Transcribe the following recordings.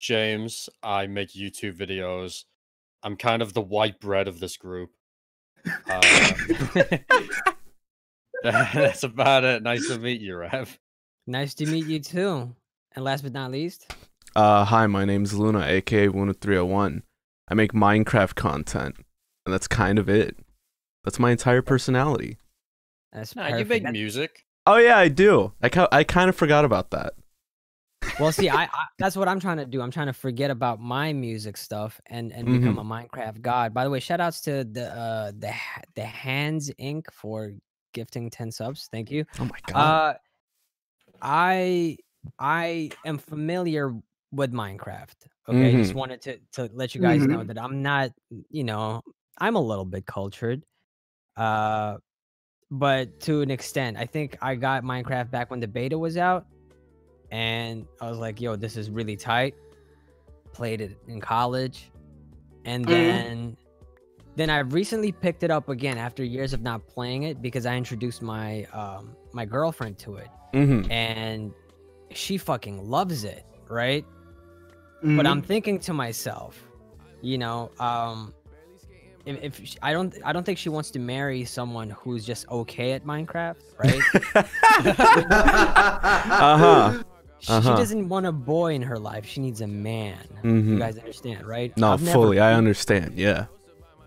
James. I make YouTube videos. I'm kind of the white bread of this group. That's about it. Nice to meet you, Rav. Nice to meet you too. And last but not least, hi, my name's Luna, aka Wuna301. I make Minecraft content, and that's kind of it. That's my entire personality. That's perfect. You make music? Oh yeah, I do. I kind of forgot about that. Well, see, I that's what I'm trying to do. I'm trying to forget about my music stuff and become a Minecraft god. By the way, shout outs to the Hands Inc for gifting 10 subs. Thank you. Oh my god. I am familiar with Minecraft. Okay, I just wanted to let you guys know that I'm not, you know, I'm a little bit cultured. But to an extent, I think I got Minecraft back when the beta was out. And I was like, yo, this is really tight. Played it in college. And then I recently picked it up again after years of not playing it because I introduced my my girlfriend to it. And she fucking loves it, right? But I'm thinking to myself, you know, I don't think she wants to marry someone who's just okay at Minecraft, right? She doesn't want a boy in her life. She needs a man. You guys understand, right? No, fully. I understand. Yeah.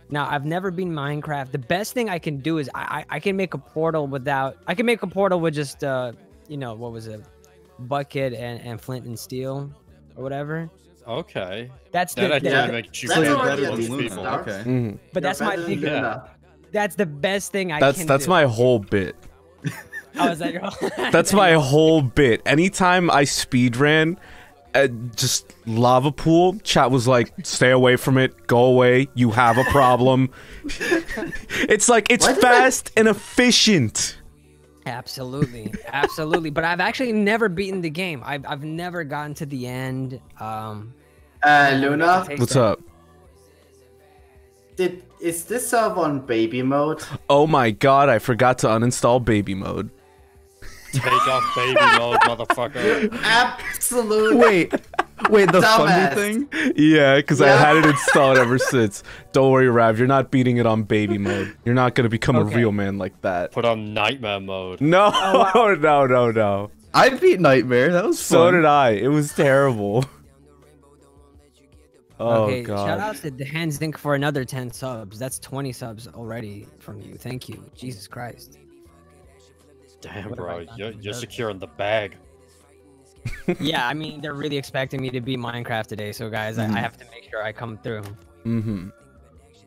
Now, I've never been Minecraft. The best thing I can do is I can make a portal without. I can make a portal with just you know, what was it, bucket and flint and steel, or whatever. Okay. That's the that's the best thing I can do. That's my whole bit. I was like, that's my whole bit. Anytime I speed ran, just lava pool, chat was like, stay away from it, go away, you have a problem. It's like, it's fast and efficient. Absolutely, absolutely. But I've actually never beaten the game. I've never gotten to the end. Luna, what's up? Is this sub on baby mode? Oh my god, I forgot to uninstall baby mode. Take off baby mode, motherfucker. Absolutely. Wait, the funny thing? Yeah, because I had it installed ever since. Don't worry, Rav, you're not beating it on baby mode. You're not going to become a real man like that. Put on nightmare mode. No, no. I beat nightmare. That was fun. So did I. It was terrible. Oh, okay, God. Shout out to the Hands Inc for another 10 subs. That's 20 subs already from you. Thank you. Jesus Christ. Damn, bro. You're securing the bag. Yeah, I mean, they're really expecting me to be Minecraft today. So, guys, I have to make sure I come through.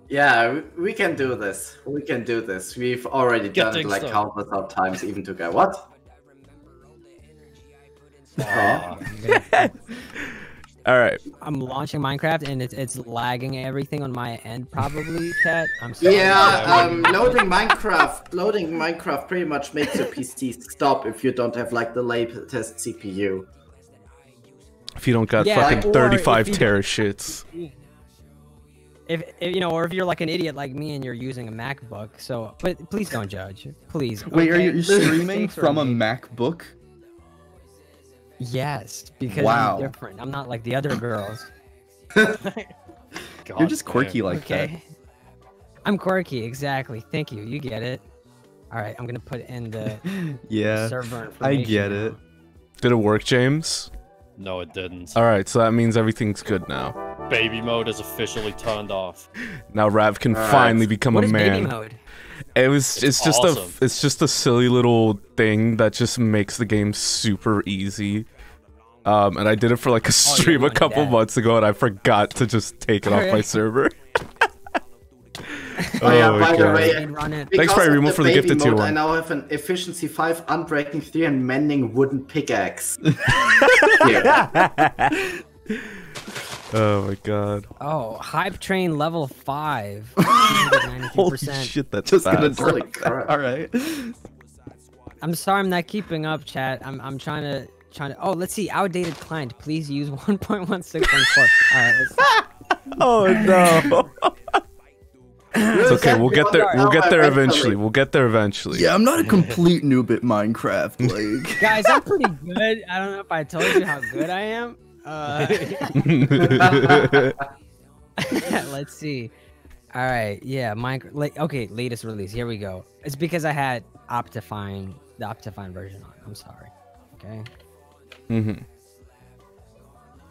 Yeah, we can do this. We can do this. We've already done it like countless of times, even to go, what? All right. I'm launching Minecraft and it's lagging everything on my end probably, chat. I'm sorry. Yeah, loading Minecraft pretty much makes your PC stop if you don't have like the latest CPU. If you don't got fucking 35 terashits. If you know, or if you're like an idiot like me and you're using a MacBook, so but please don't judge. Please. Wait, okay? Are you streaming from a MacBook? Yes, because I'm different. I'm not like the other girls. You're just quirky like that. I'm quirky, exactly. Thank you. You get it. All right, I'm going to put in the server information. I get it. Did it work, James? No, it didn't. All right, so that means everything's good now. Baby mode is officially turned off. Now Rav can finally become a man. What is baby mode? It's just awesome. It's just a silly little thing that just makes the game super easy. And I did it for like a stream a couple months ago, and I forgot to just take it off my server. By the way, thanks for Remo for the gift of 2-1. I now have an efficiency 5, unbreaking 3, and mending wooden pickaxe. Oh my god. Oh, hype train level 5. Holy shit, that's just fast. Alright. I'm sorry I'm not keeping up, chat. I'm trying to oh, let's see. Outdated client. Please use 1.1614. Alright, oh no. It's okay, we'll get there eventually. Yeah, I'm not a complete noob at Minecraft, like. Guys, I'm pretty good. I don't know if I told you how good I am. Let's see. All right, yeah, Minecraft. Like, okay, latest release. Here we go. It's because I had Optifine, the Optifine version on. I'm sorry. Okay. Mm-hmm.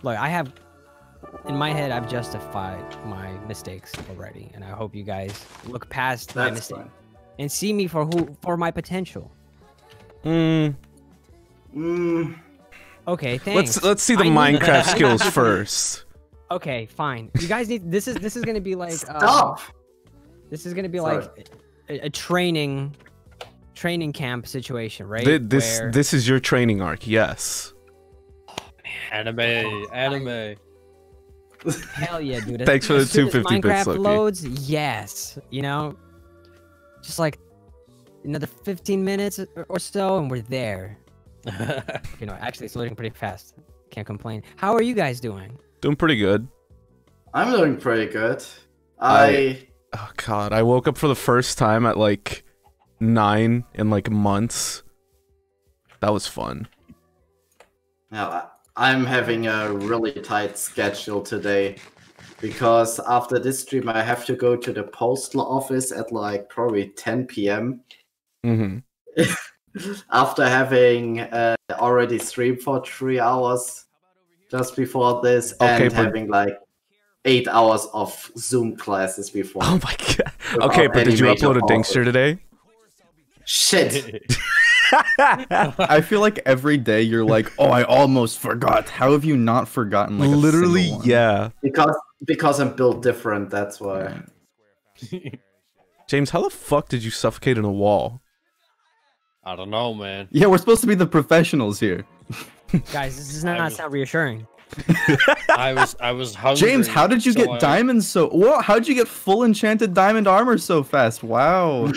Look, I have in my head. I've justified my mistakes already, and I hope you guys look past my mistake and see me for who, for my potential. Okay, thanks. Let's see the Minecraft skills first. Okay, fine. You guys need this is gonna be like this is gonna be like a training camp situation, right? This is your training arc, yes. Oh, man. Anime. Hell yeah, dude. Thanks for the 250 bits, Loki. Minecraft loads, yes. You know, just like another 15 minutes or so, and we're there. You know, actually, it's loading pretty fast. Can't complain. How are you guys doing? Doing pretty good. I'm doing pretty good. Oh god, I woke up for the first time at like 9 in like months. That was fun. Now I'm having a really tight schedule today because after this stream I have to go to the postal office at like probably 10 p.m. Mm-hmm. After having already streamed for 3 hours. Just before this, okay, and having like 8 hours of Zoom classes before. Oh my god. Okay, but did you upload a Dinkster today? Shit. I feel like every day you're like, oh, I almost forgot. How have you not forgotten? Like, literally, yeah. Because I'm built different, that's why. James, how the fuck did you suffocate in a wall? I don't know, man. Yeah, we're supposed to be the professionals here. Guys, this does not sound reassuring. I was hungry. James, how did you get diamonds so... Whoa, how did you get full enchanted diamond armor so fast? Wow.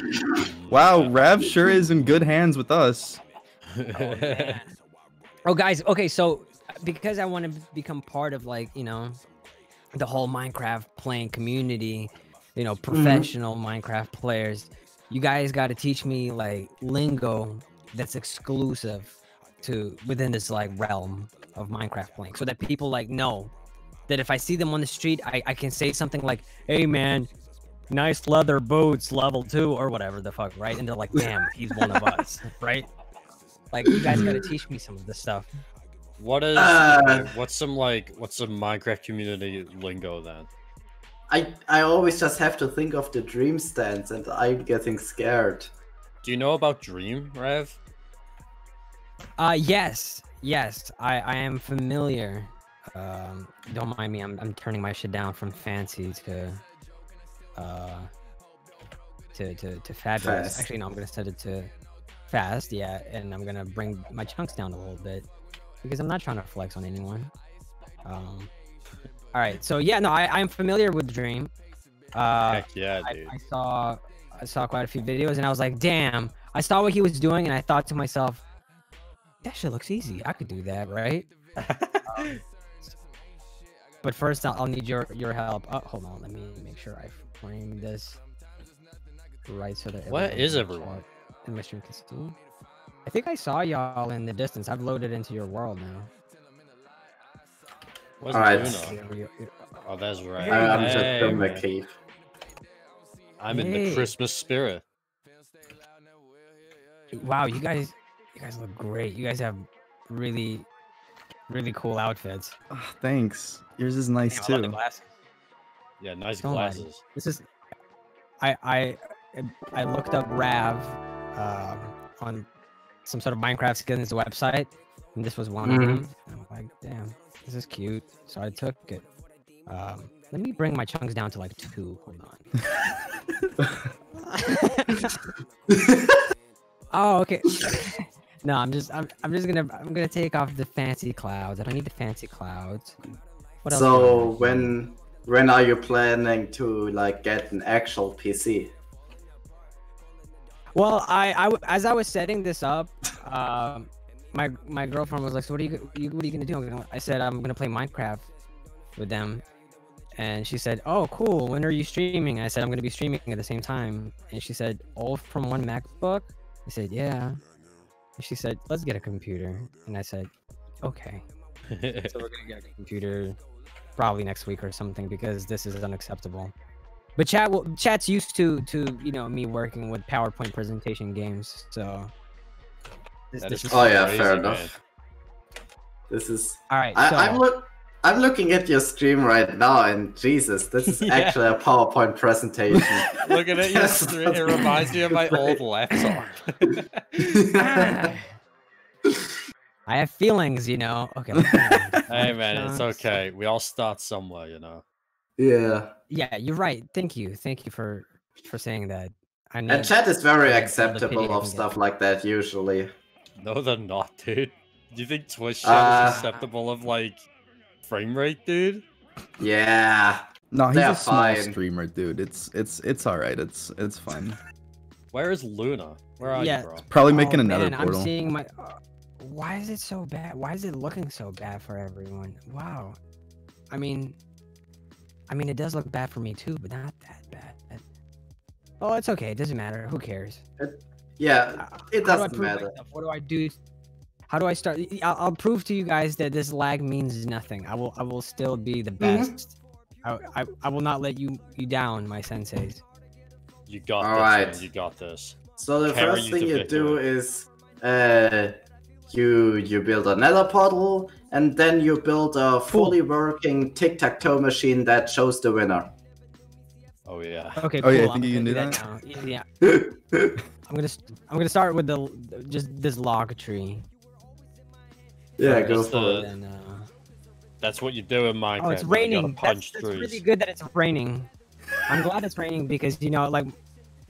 Wow, Rav sure is in good hands with us. Oh, guys, okay, so because I want to become part of, like, you know, the whole Minecraft playing community, you know, professional Minecraft players, you guys got to teach me, like, lingo that's exclusive to within this like realm of Minecraft playing, so that people like know that if I see them on the street, I can say something like, hey man, nice leather boots, level 2 or whatever the fuck, right? And they're like, damn, he's one of us, right? Like, you guys gotta teach me some of this stuff. What is what's some Minecraft community lingo then? I always just have to think of the Dream stance and I'm getting scared. Do you know about Dream, Rev? Yes, I am familiar. Don't mind me, I'm turning my shit down from fancy to fabulous. Fast. Actually, no, I'm gonna set it to fast, yeah, and I'm gonna bring my chunks down a little bit because I'm not trying to flex on anyone. All right, so yeah, no, I'm familiar with Dream. Heck yeah, dude. I saw quite a few videos, and I was like, damn, I saw what he was doing, and I thought to myself, that shit looks easy. I could do that, right? But first, I'll need your help. Oh, hold on. Let me make sure I frame this right so that. What is everyone? In my stream can see. I think I saw y'all in the distance. I've loaded into your world now. All right. Oh, that's right. I'm just in my cave. I'm in the Christmas spirit. Wow, you guys. You guys look great. You guys have really, really cool outfits. Oh, thanks. Yours is nice too. I love the glasses. Yeah, nice glasses. This is, I looked up Rav on some sort of Minecraft skins website, and this was one of them. I'm like, damn, this is cute. So I took it. Let me bring my chunks down to like 2. Hold on. Oh, okay. No, I'm just gonna take off the fancy clouds. I don't need the fancy clouds. What else? So when are you planning to like get an actual PC? Well, as I was setting this up, my girlfriend was like, "So what are you gonna do?" I said, "I'm gonna play Minecraft with them," and she said, "Oh, cool. When are you streaming?" I said, "I'm gonna be streaming at the same time," and she said, "All from one MacBook." I said, "Yeah." She said, "Let's get a computer." And I said, "Okay." So we're gonna get a computer probably next week or something, because this is unacceptable. But chat, well, chat's used to you know me working with PowerPoint presentation games, so. This is oh yeah, crazy, fair man. Enough. This is all right. So... I'm looking at your stream right now, and Jesus, this is actually a PowerPoint presentation. Look at it, your stream. It reminds me of my old laptop. I have feelings, you know. Okay. Hey man, it's okay. We all start somewhere, you know. Yeah. Yeah, you're right. Thank you for saying that. I know. And chat is very acceptable of stuff like that usually. No, they're not, dude. Do you think Twitch chat is acceptable of like frame rate, dude? Yeah. No, he's a small streamer, dude. It's all right. It's fine. Where is Luna? Where are you, bro? Probably making another portal. I'm seeing my. Why is it so bad? Why is it looking so bad for everyone? Wow. I mean, it does look bad for me too, but not that bad. Oh, it's okay. It doesn't matter. Who cares? Yeah, it doesn't matter. What do I do? How do I start? I'll prove to you guys that this lag means nothing. I will still be the best. Mm-hmm. I will not let you down, my senseis. You got this. All right. You got this. So the first thing you do is you build a nether portal, and then you build a fully working tic-tac-toe machine that shows the winner. Oh yeah. Okay. Cool. Oh yeah. I think you can do that. Yeah. I'm gonna start with just this log tree. Yeah, go for it. That's what you do in Minecraft. Oh, it's raining. That's really good that it's raining. I'm glad it's raining, because you know, like,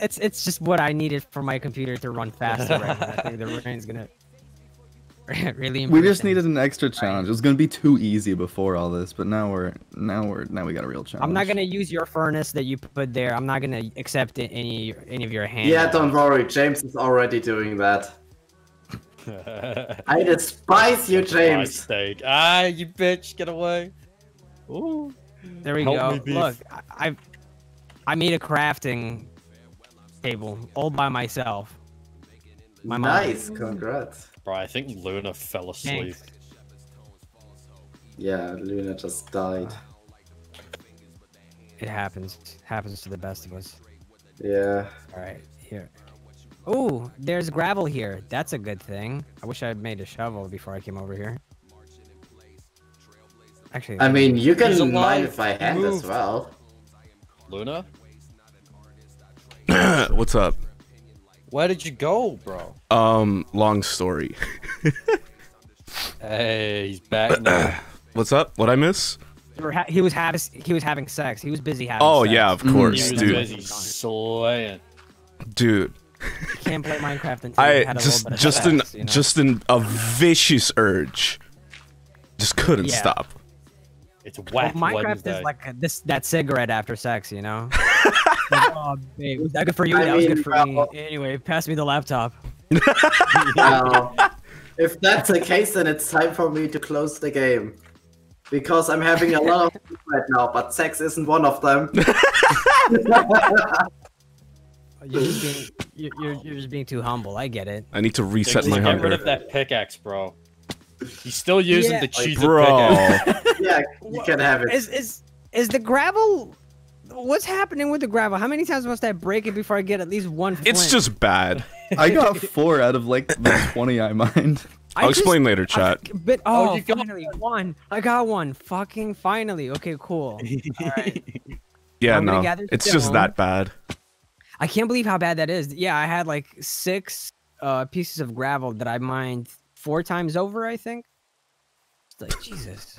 it's just what I needed for my computer to run faster. Right now. I think the rain's gonna really. We just needed an extra challenge. Right. It was gonna be too easy before all this, but now we got a real challenge. I'm not gonna use your furnace that you put there. I'm not gonna accept any of your hands. Yeah, don't worry. James is already doing that. I despise you, James. Ah, you bitch, get away. Ooh. There we go. Look, I made a crafting table all by myself. Nice, congrats. Bro, I think Luna fell asleep. Thanks. Yeah, Luna just died. It happens. It happens to the best of us. Yeah. All right, here. Oh, there's gravel here. That's a good thing. I wish I had made a shovel before I came over here. Actually, I mean, you can mine if I hand as well. Luna? What's up? Where did you go, bro? Long story. Hey, he's back now. What's up? What'd I miss? He was having sex. He was busy having sex. Oh, yeah, of course, dude. He was busy slaying. Dude. You can't play Minecraft until I had a little bit of sex, you know? Just in a vicious urge, just couldn't stop. It's whack. Well, Minecraft Wednesday. Is like that cigarette after sex, you know. Like, oh, babe, was that good for you? That was good for me. Anyway, pass me the laptop. If that's the case, then it's time for me to close the game, because I'm having a lot of fun right now, but sex isn't one of them. You're just being too humble. I get it. I need to reset my hunger. Get rid of that pickaxe, bro. He's still using the cheated pickaxe. Yeah, you can have it. Is the gravel? What's happening with the gravel? How many times must I break it before I get at least one flint? It's just bad. I got 4 out of like the 20 I mined. I'll explain later, chat. But you finally one. I got one. Fucking finally. Okay, cool. All right. Yeah, no, it's just that bad. I can't believe how bad that is. Yeah, I had like 6 pieces of gravel that I mined 4 times over, I think. It's like, Jesus.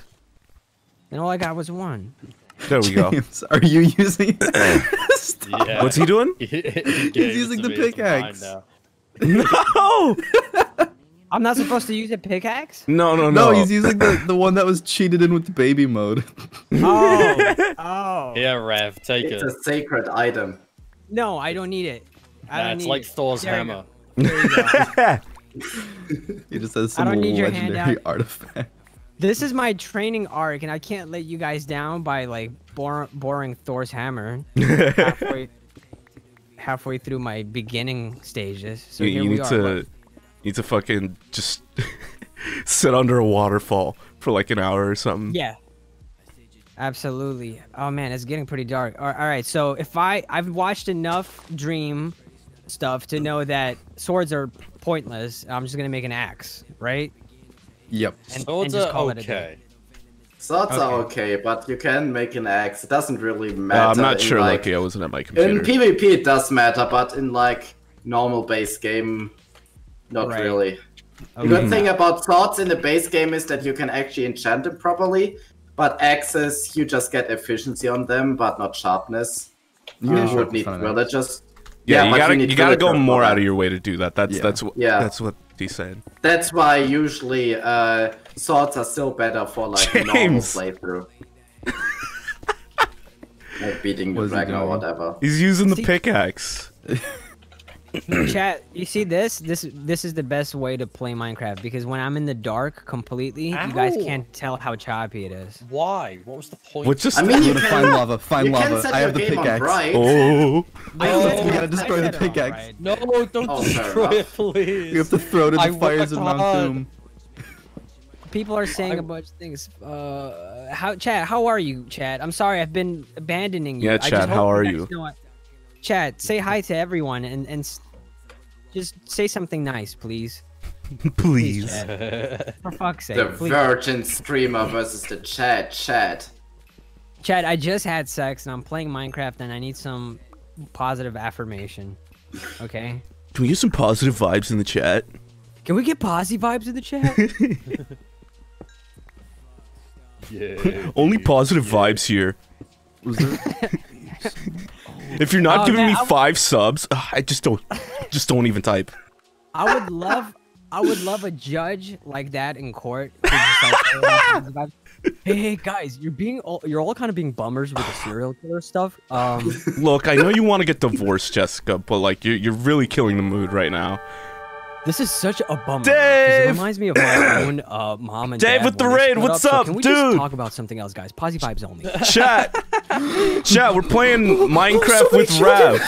And all I got was 1. There we go. James, are you using yeah. What's he doing? He's using the pickaxe. No! I'm not supposed to use a pickaxe? No, he's using the one that was cheated in with the baby mode. Oh. Yeah, Rav, take it. It's a sacred item. No, I don't need it. It's like Thor's hammer. He just has some legendary artifact. This is my training arc, and I can't let you guys down by like boring Thor's hammer halfway through my beginning stages. So you need to fucking just sit under a waterfall for like an hour or something. Yeah, absolutely. Oh man, it's getting pretty dark. All right, so if I've watched enough Dream stuff to know that swords are pointless. I'm just gonna make an axe, right? Yep. And, swords and just call it a day. Swords are okay, but you can make an axe. It doesn't really matter. I'm not sure, like, Lucky. I wasn't at my computer. In PvP, it does matter, but in, like, normal base game, not really. Okay. The good thing about swords in the base game is that you can actually enchant them properly, but axes, you just get efficiency on them, but not sharpness. You should need villagers. Yeah, you gotta go more out of your way to do that. That's what he said. That's why usually swords are still better for like normal playthrough. Like beating the dragon or whatever. He's using the pickaxe. Chat, you see this? This is the best way to play Minecraft, because when I'm in the dark completely, you guys can't tell how choppy it is. Why? What was the point? What's just find lava. I have the pickaxe. Right. Oh, we gotta destroy the pickaxe. Right. No, don't destroy it, please. You have to throw it to the fires of Mount Doom. People are saying a bunch of things. Chat, how are you, Chat? I'm sorry, I've been abandoning you. Yeah, Chat, how are you? Chat, say hi to everyone and just say something nice, please. Please. For fuck's sake. The please. Virgin streamer versus the chat. Chat, I just had sex and I'm playing Minecraft and I need some positive affirmation. Okay? Can we get some positive vibes in the chat? Can we get posy vibes in the chat? Yeah. Only positive vibes here. If you're not giving me 5 subs, I just don't even type. I would love a judge like that in court. Like, hey guys, you're all kind of being bummers with the serial killer stuff. Look, I know you want to get divorced, Jessica, but like you're really killing the mood right now. This is such a bummer. Dave! It reminds me of my own mom and Dave dad. Dave with the raid, what's up, dude? Can we just talk about something else, guys? Posy vibes only. Chat, we're playing Minecraft with Rav.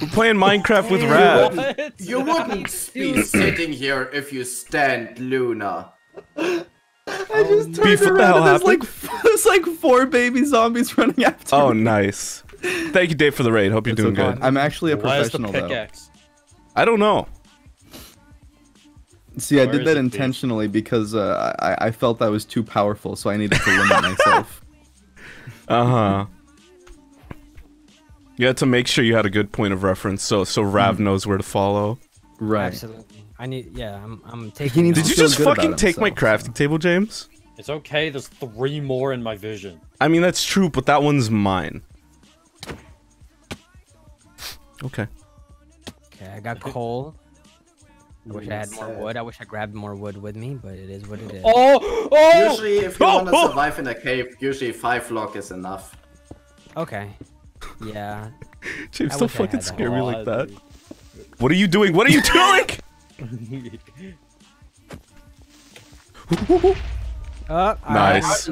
We're playing Minecraft with Rav. What? You wouldn't be sitting here if you stand Luna. I just turned around and there's like 4 baby zombies running after me. Oh, nice. Thank you, Dave, for the raid. Hope you're doing good. I'm actually a professional, though. I don't know. See, I did that intentionally because I felt I was too powerful, so I needed to limit myself. Uh-huh. You had to make sure you had a good point of reference, so Rav knows where to follow. Right. Absolutely. I need. Yeah, I'm taking. Did you just fucking take my crafting table, James? It's okay. There's 3 more in my vision. I mean, that's true, but that one's mine. Okay. Okay, I got coal. I wish I had more wood. I wish I grabbed more wood with me, but it is what it is. Oh! Usually, if you want to survive in a cave, usually 5 log is enough. Okay. Yeah. James, don't fucking scare me like that. What are you doing? What are you doing? Nice.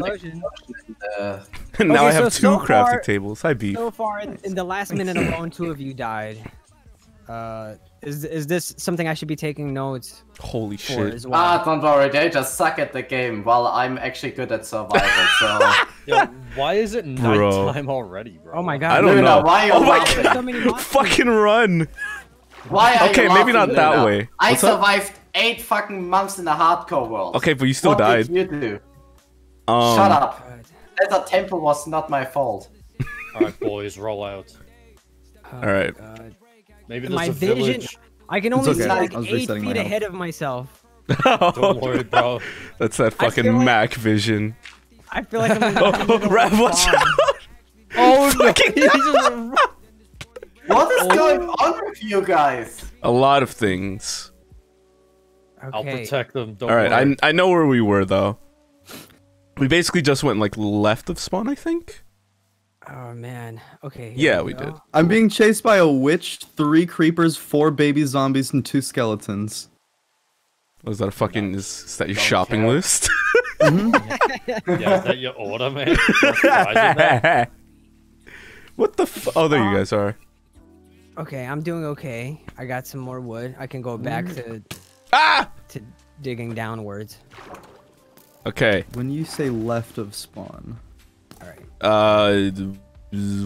And now I have 2 crafting tables. Hi, Beef. So far, in the last minute alone, 2 of you died. Is this something I should be taking notes? Holy shit. Well? Don't worry, they just suck at the game while I'm actually good at survival, so... Yo, why is it nighttime already, bro? Oh my god. I don't know. Why oh my god! So many fucking run! Why are you laughing, maybe not that Luna? Way. I survived 8 fucking months in the hardcore world. Okay, but you still died. What did you do? Shut up. That temple was not my fault. Alright, boys, roll out. Alright. Maybe my vision, I can only see like 8 feet ahead of myself. Don't worry, bro. That's that fucking Mac vision. I feel like I'm Rav, watch out! Oh, fucking no. What is going on with you guys? A lot of things. Okay. I'll protect them. Don't worry. All right, I know where we were though. We basically just went like left of spawn, I think. Oh man. Okay. Yeah, we did. I'm being chased by a witch, 3 creepers, 4 baby zombies, and 2 skeletons. Was that a fucking? Is that your shopping list? Yeah, is that your order, man? What the? Oh, there you guys are. Okay, I'm doing okay. I got some more wood. I can go back to digging downwards. Okay. When you say left of spawn. All right.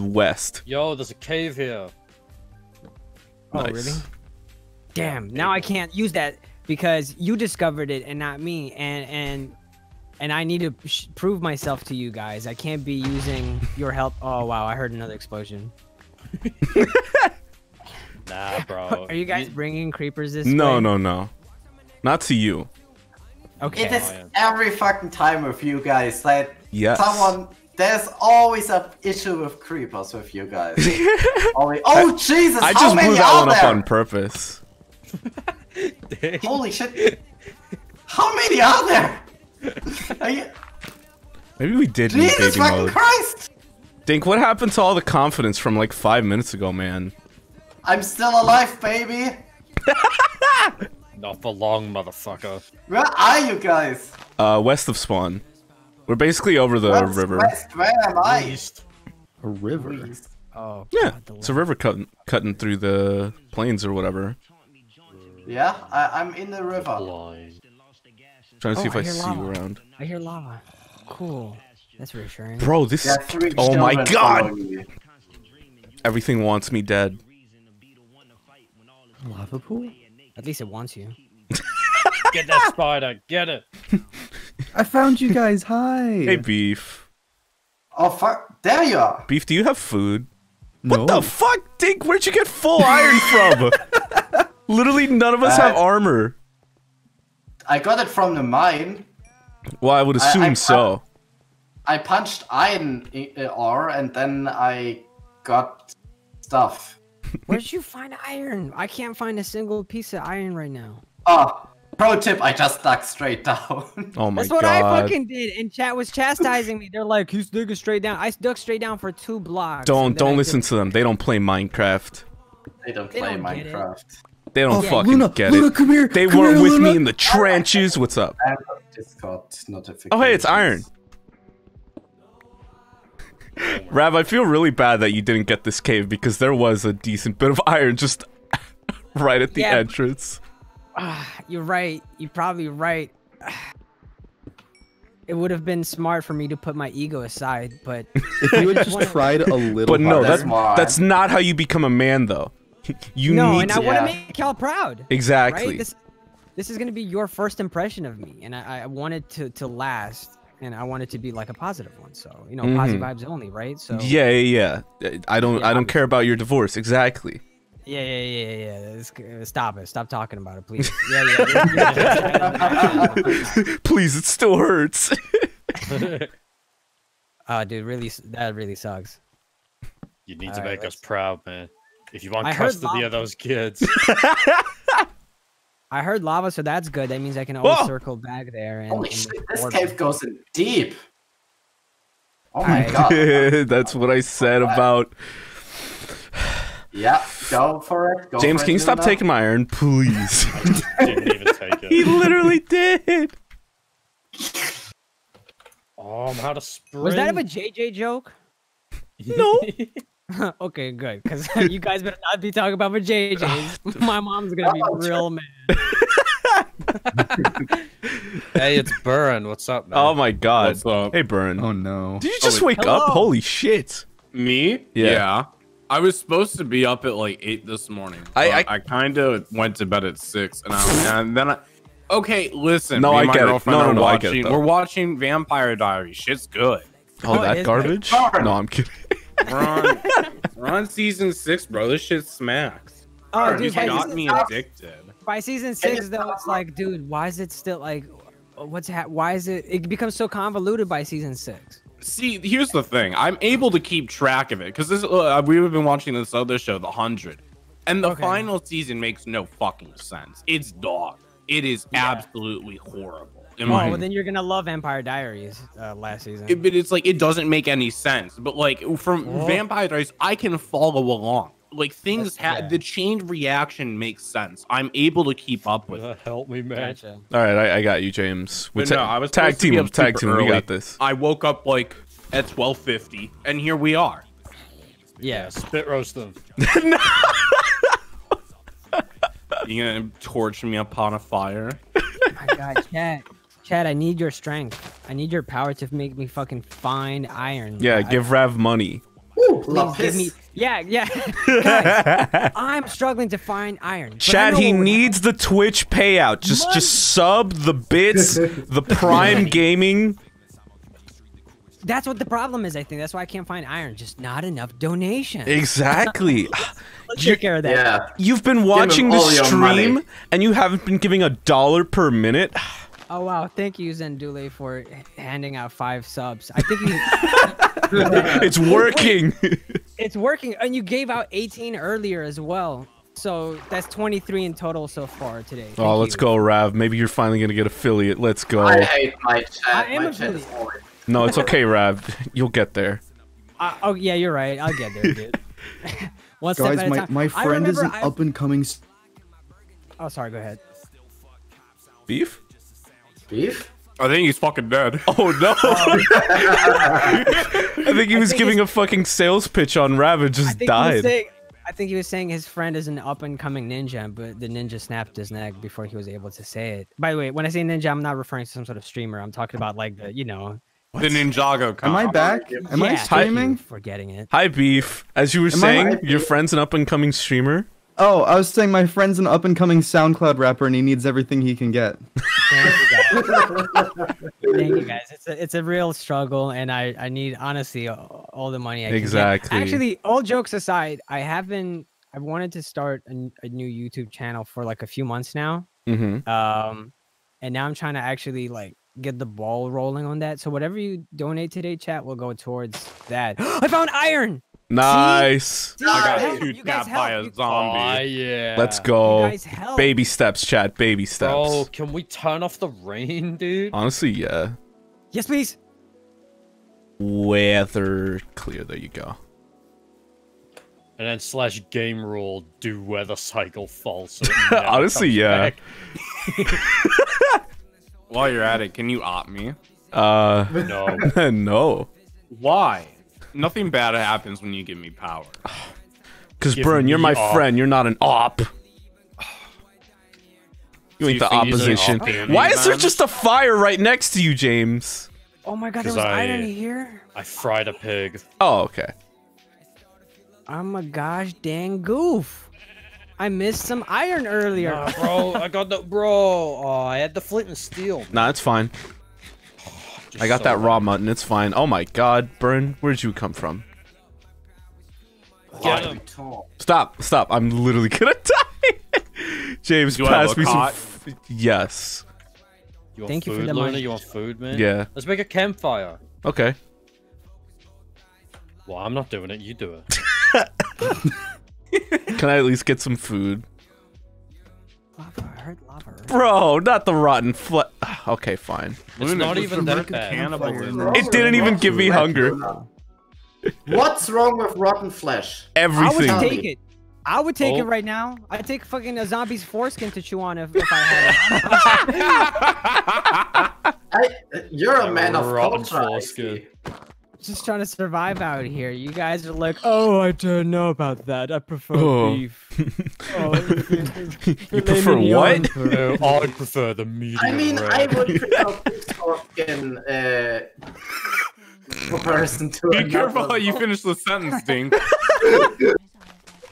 West. Yo, there's a cave here. Oh, nice. Really? Damn. Now I can't use that because you discovered it and not me. And I need to prove myself to you guys. I can't be using your help. Oh wow, I heard another explosion. Nah, bro. Are you guys bringing creepers this way? No, no, no. Not to you. Okay. It is every fucking time with you guys that someone. There's always an issue with creepers with you guys. Always. Oh Jesus! I just blew that one up on purpose. Holy shit! How many are there? Are you... Maybe we did. Jesus fucking Christ! Dink, what happened to all the confidence from like 5 minutes ago, man? I'm still alive, baby. Not for long, motherfucker. Where are you guys? West of spawn. We're basically over the river. West, where am I? East. A river. East. Oh. Yeah, God, it's a river cutting through the plains or whatever. Yeah, I'm in the river. Trying to see if I see you around. I hear lava. Cool. That's reassuring. Bro, this is. Oh my God! Everything wants me dead. Lava pool? At least it wants you. Get that spider! Get it! I found you guys. Hi. Hey, Beef. Oh fuck! There you are. Beef, do you have food? No. What the fuck, Dink? Where'd you get full iron from? Literally, none of us have armor. I got it from the mine. Well, I would assume so. I punched iron ore, and then I got stuff. Where'd you find iron? I can't find a single piece of iron right now. Oh. Pro tip, I just stuck straight down. Oh my God. That's what I fucking did, and chat was chastising me. They're like, he's digging straight down. I stuck straight down for 2 blocks. Don't listen to them. They don't play Minecraft. They don't play Minecraft. They don't fucking get it. Luna, come here. They weren't with me in the trenches. What's up? I have a Discord notification. Oh, hey, it's Iron. Rav, I feel really bad that you didn't get this cave because there was a decent bit of iron just right at the entrance. You're right. You're probably right. It would have been smart for me to put my ego aside, but if you had just tried a little. But no, that's not how you become a man, though. You need. No, and I want to make y'all proud. Exactly. Right? This is going to be your first impression of me, and I want it to last, and I want it to be like a positive one. So you know, positive vibes only, right? So yeah. I don't care about your divorce. Exactly. Yeah. Stop it. Stop talking about it, please. Yeah. Please, it still hurts. Dude, really, that really sucks. You need to make us proud, man. If you want custody of those kids. I heard lava, so that's good. That means I can always circle back there. And, holy shit, this cave goes in deep. Oh my God. That's what I said about... Yeah, go for it. Go James, for it, can you stop taking my iron, please? I didn't even take it. He literally did. How to sprint. Was that of a JJ joke? No. Okay, good, because you guys better not be talking about my JJs. My mom's gonna be real mad. Hey, it's Burren. What's up, man? Oh my God. What's up? Hey, Burren. Oh no. Did you just wake up? Holy shit. Me? Yeah. I was supposed to be up at like 8 this morning. I kind of went to bed at 6, and then okay, listen. No, I get it. No, I get it. We're watching Vampire Diaries. Shit's good. Oh, that garbage? No, I'm kidding. We're on season 6, bro. This shit smacks. Oh, dude, it got me addicted. By season 6, though, it's like, dude, why is it still like, why is it? It becomes so convoluted by season 6. See, here's the thing. I'm able to keep track of it because this we've been watching this other show, The 100, and the final season makes no fucking sense. It's dog. It is absolutely horrible. Oh, well, then you're gonna love Vampire Diaries last season. But it's like it doesn't make any sense. But like from Vampire Diaries, I can follow along. Like things the chain reaction makes sense. I'm able to keep up with it. Help me, man. Gotcha. All right, I got you, James. I was tag team. We got this. I woke up like at 12:50, and here we are. Yeah, spit roast them. No. You're gonna torch me upon a fire. my God, Chad, I need your strength. I need your power to make me fucking find iron. Yeah, give Rav money. Ooh, give me, yeah. Guys, I'm struggling to find iron. Chad, he needs the Twitch payout. Just sub the bits, the Prime Gaming. That's what the problem is, I think. That's why I can't find iron. Just not enough donations. Exactly. Let's take care of that. Yeah. You've been watching the stream and you haven't been giving $1 per minute. Oh wow! Thank you, Zendule, for handing out 5 subs. I think you... It's working. It's working, and you gave out 18 earlier as well. So that's 23 in total so far today. Thank you. Let's go, Rav. Maybe you're finally gonna get affiliate. Let's go. I hate my chat. I am affiliate. No, it's okay, Rav. You'll get there. Oh yeah, you're right. I'll get there, dude. One step at a time. My friend is an up and coming. Oh, sorry. Go ahead. Beef. Beef? I think he's fucking dead. Oh no! I think he was giving a fucking sales pitch on Rav and just died. I think he was saying his friend is an up-and-coming ninja, but the ninja snapped his neck before he was able to say it. By the way, when I say ninja, I'm not referring to some sort of streamer. I'm talking about like the, you know, the Ninjago. Am I back? Am I streaming? Forgetting it. Hi, Beef. As you were saying, your friend's an up-and-coming streamer. Oh, I was saying my friend's an up-and-coming SoundCloud rapper, and he needs everything he can get. Thank you, guys. Thank you, guys. It's a real struggle, and I need, honestly, all the money I can get. Actually, all jokes aside, I've wanted to start a new YouTube channel for like a few months now. Mm-hmm. And now I'm trying to actually like get the ball rolling on that. So whatever you donate today, chat, will go towards that. I found iron! Nice. See? I got shoot down by a zombie. Oh, yeah. Let's go. Baby steps, chat. Baby steps. Oh, can we turn off the rain, dude? Honestly, yeah. Yes, please. Weather clear. There you go. And then slash game rule, do weather cycle false. So honestly, yeah. While you're at it, can you op me? No. No. Why? Nothing bad happens when you give me power. Because, Burn, you're my friend. You're not an op. You ain't the opposition. Why is there just a fire right next to you, James? Oh my God, there was iron here. I fried a pig. Oh, okay. I'm a gosh dang goof. I missed some iron earlier. Nah, bro, I got the... Bro, I had the flint and steel. Nah, it's fine. I got that raw mutton. It's fine. Oh my God, Burn! Where'd you come from? Get him. Stop! Stop! I'm literally gonna die. James, pass me some. Yes. Thank you for the money. You want food, man? Yeah. Let's make a campfire. Okay. Well, I'm not doing it. You do it. Can I at least get some food? Lava, I heard lava. Bro, not the rotten flesh. Okay, fine. It's not even that bad. It didn't even give me hunger. What's wrong with rotten flesh? Everything. I would take it. I would take it right now. I'd take fucking a zombie's foreskin to chew on if I had it. You're a man of culture. Just trying to survive out here. You guys are like, oh, I don't know about that. I prefer beef. You prefer what? I prefer the medium. I mean, I would prefer foreskin comparison to. Be careful how you finish the sentence, Dink.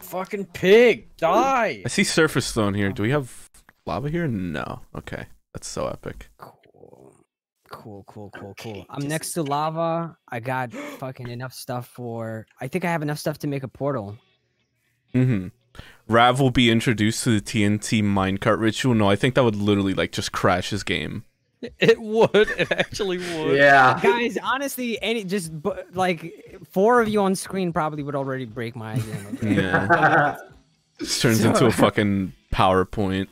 Fucking pig, die! I see surface stone here. Do we have lava here? No. Okay, that's so epic. Cool. I'm next to lava. I got fucking enough stuff for... I think I have enough stuff to make a portal. Mm-hmm. Rav will be introduced to the TNT minecart ritual. No, I think that would literally, like, just crash his game. It would. It actually would. Yeah. Guys, honestly, just, like, 4 of you on screen probably would already break my game. Okay? Yeah. This turns into a fucking PowerPoint.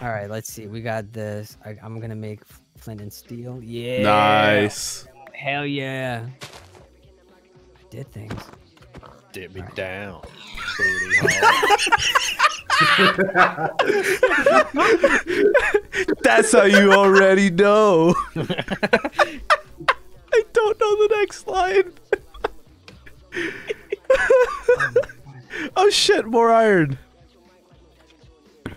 All right, let's see. We got this. I'm gonna make flint and steel. Yeah. Nice. Hell yeah. I did things. Dip me down. That's how you already know. I don't know the next line. Oh shit! More iron.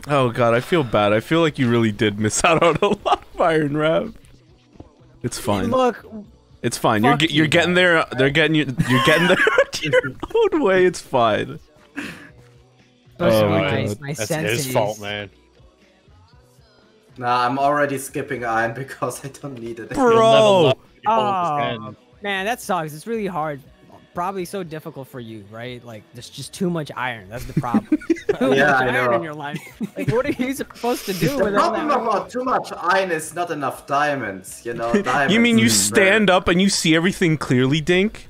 Oh god, I feel bad. I feel like you really did miss out on a lot of Iron Rav. It's fine. Look, it's fine. You're getting there. They're getting you. You're getting there your own way. It's fine. Oh my god. That's his fault, man. Nah, I'm already skipping iron because I don't need it. Bro. Oh, man, that sucks. It's really hard. Probably so difficult for you, right? Like, there's just too much iron. That's the problem. too much iron in your life. Like, what are you supposed to do? The problem about too much iron is not enough diamonds. You know, diamonds. You mean you stand up and you see everything clearly, Dink?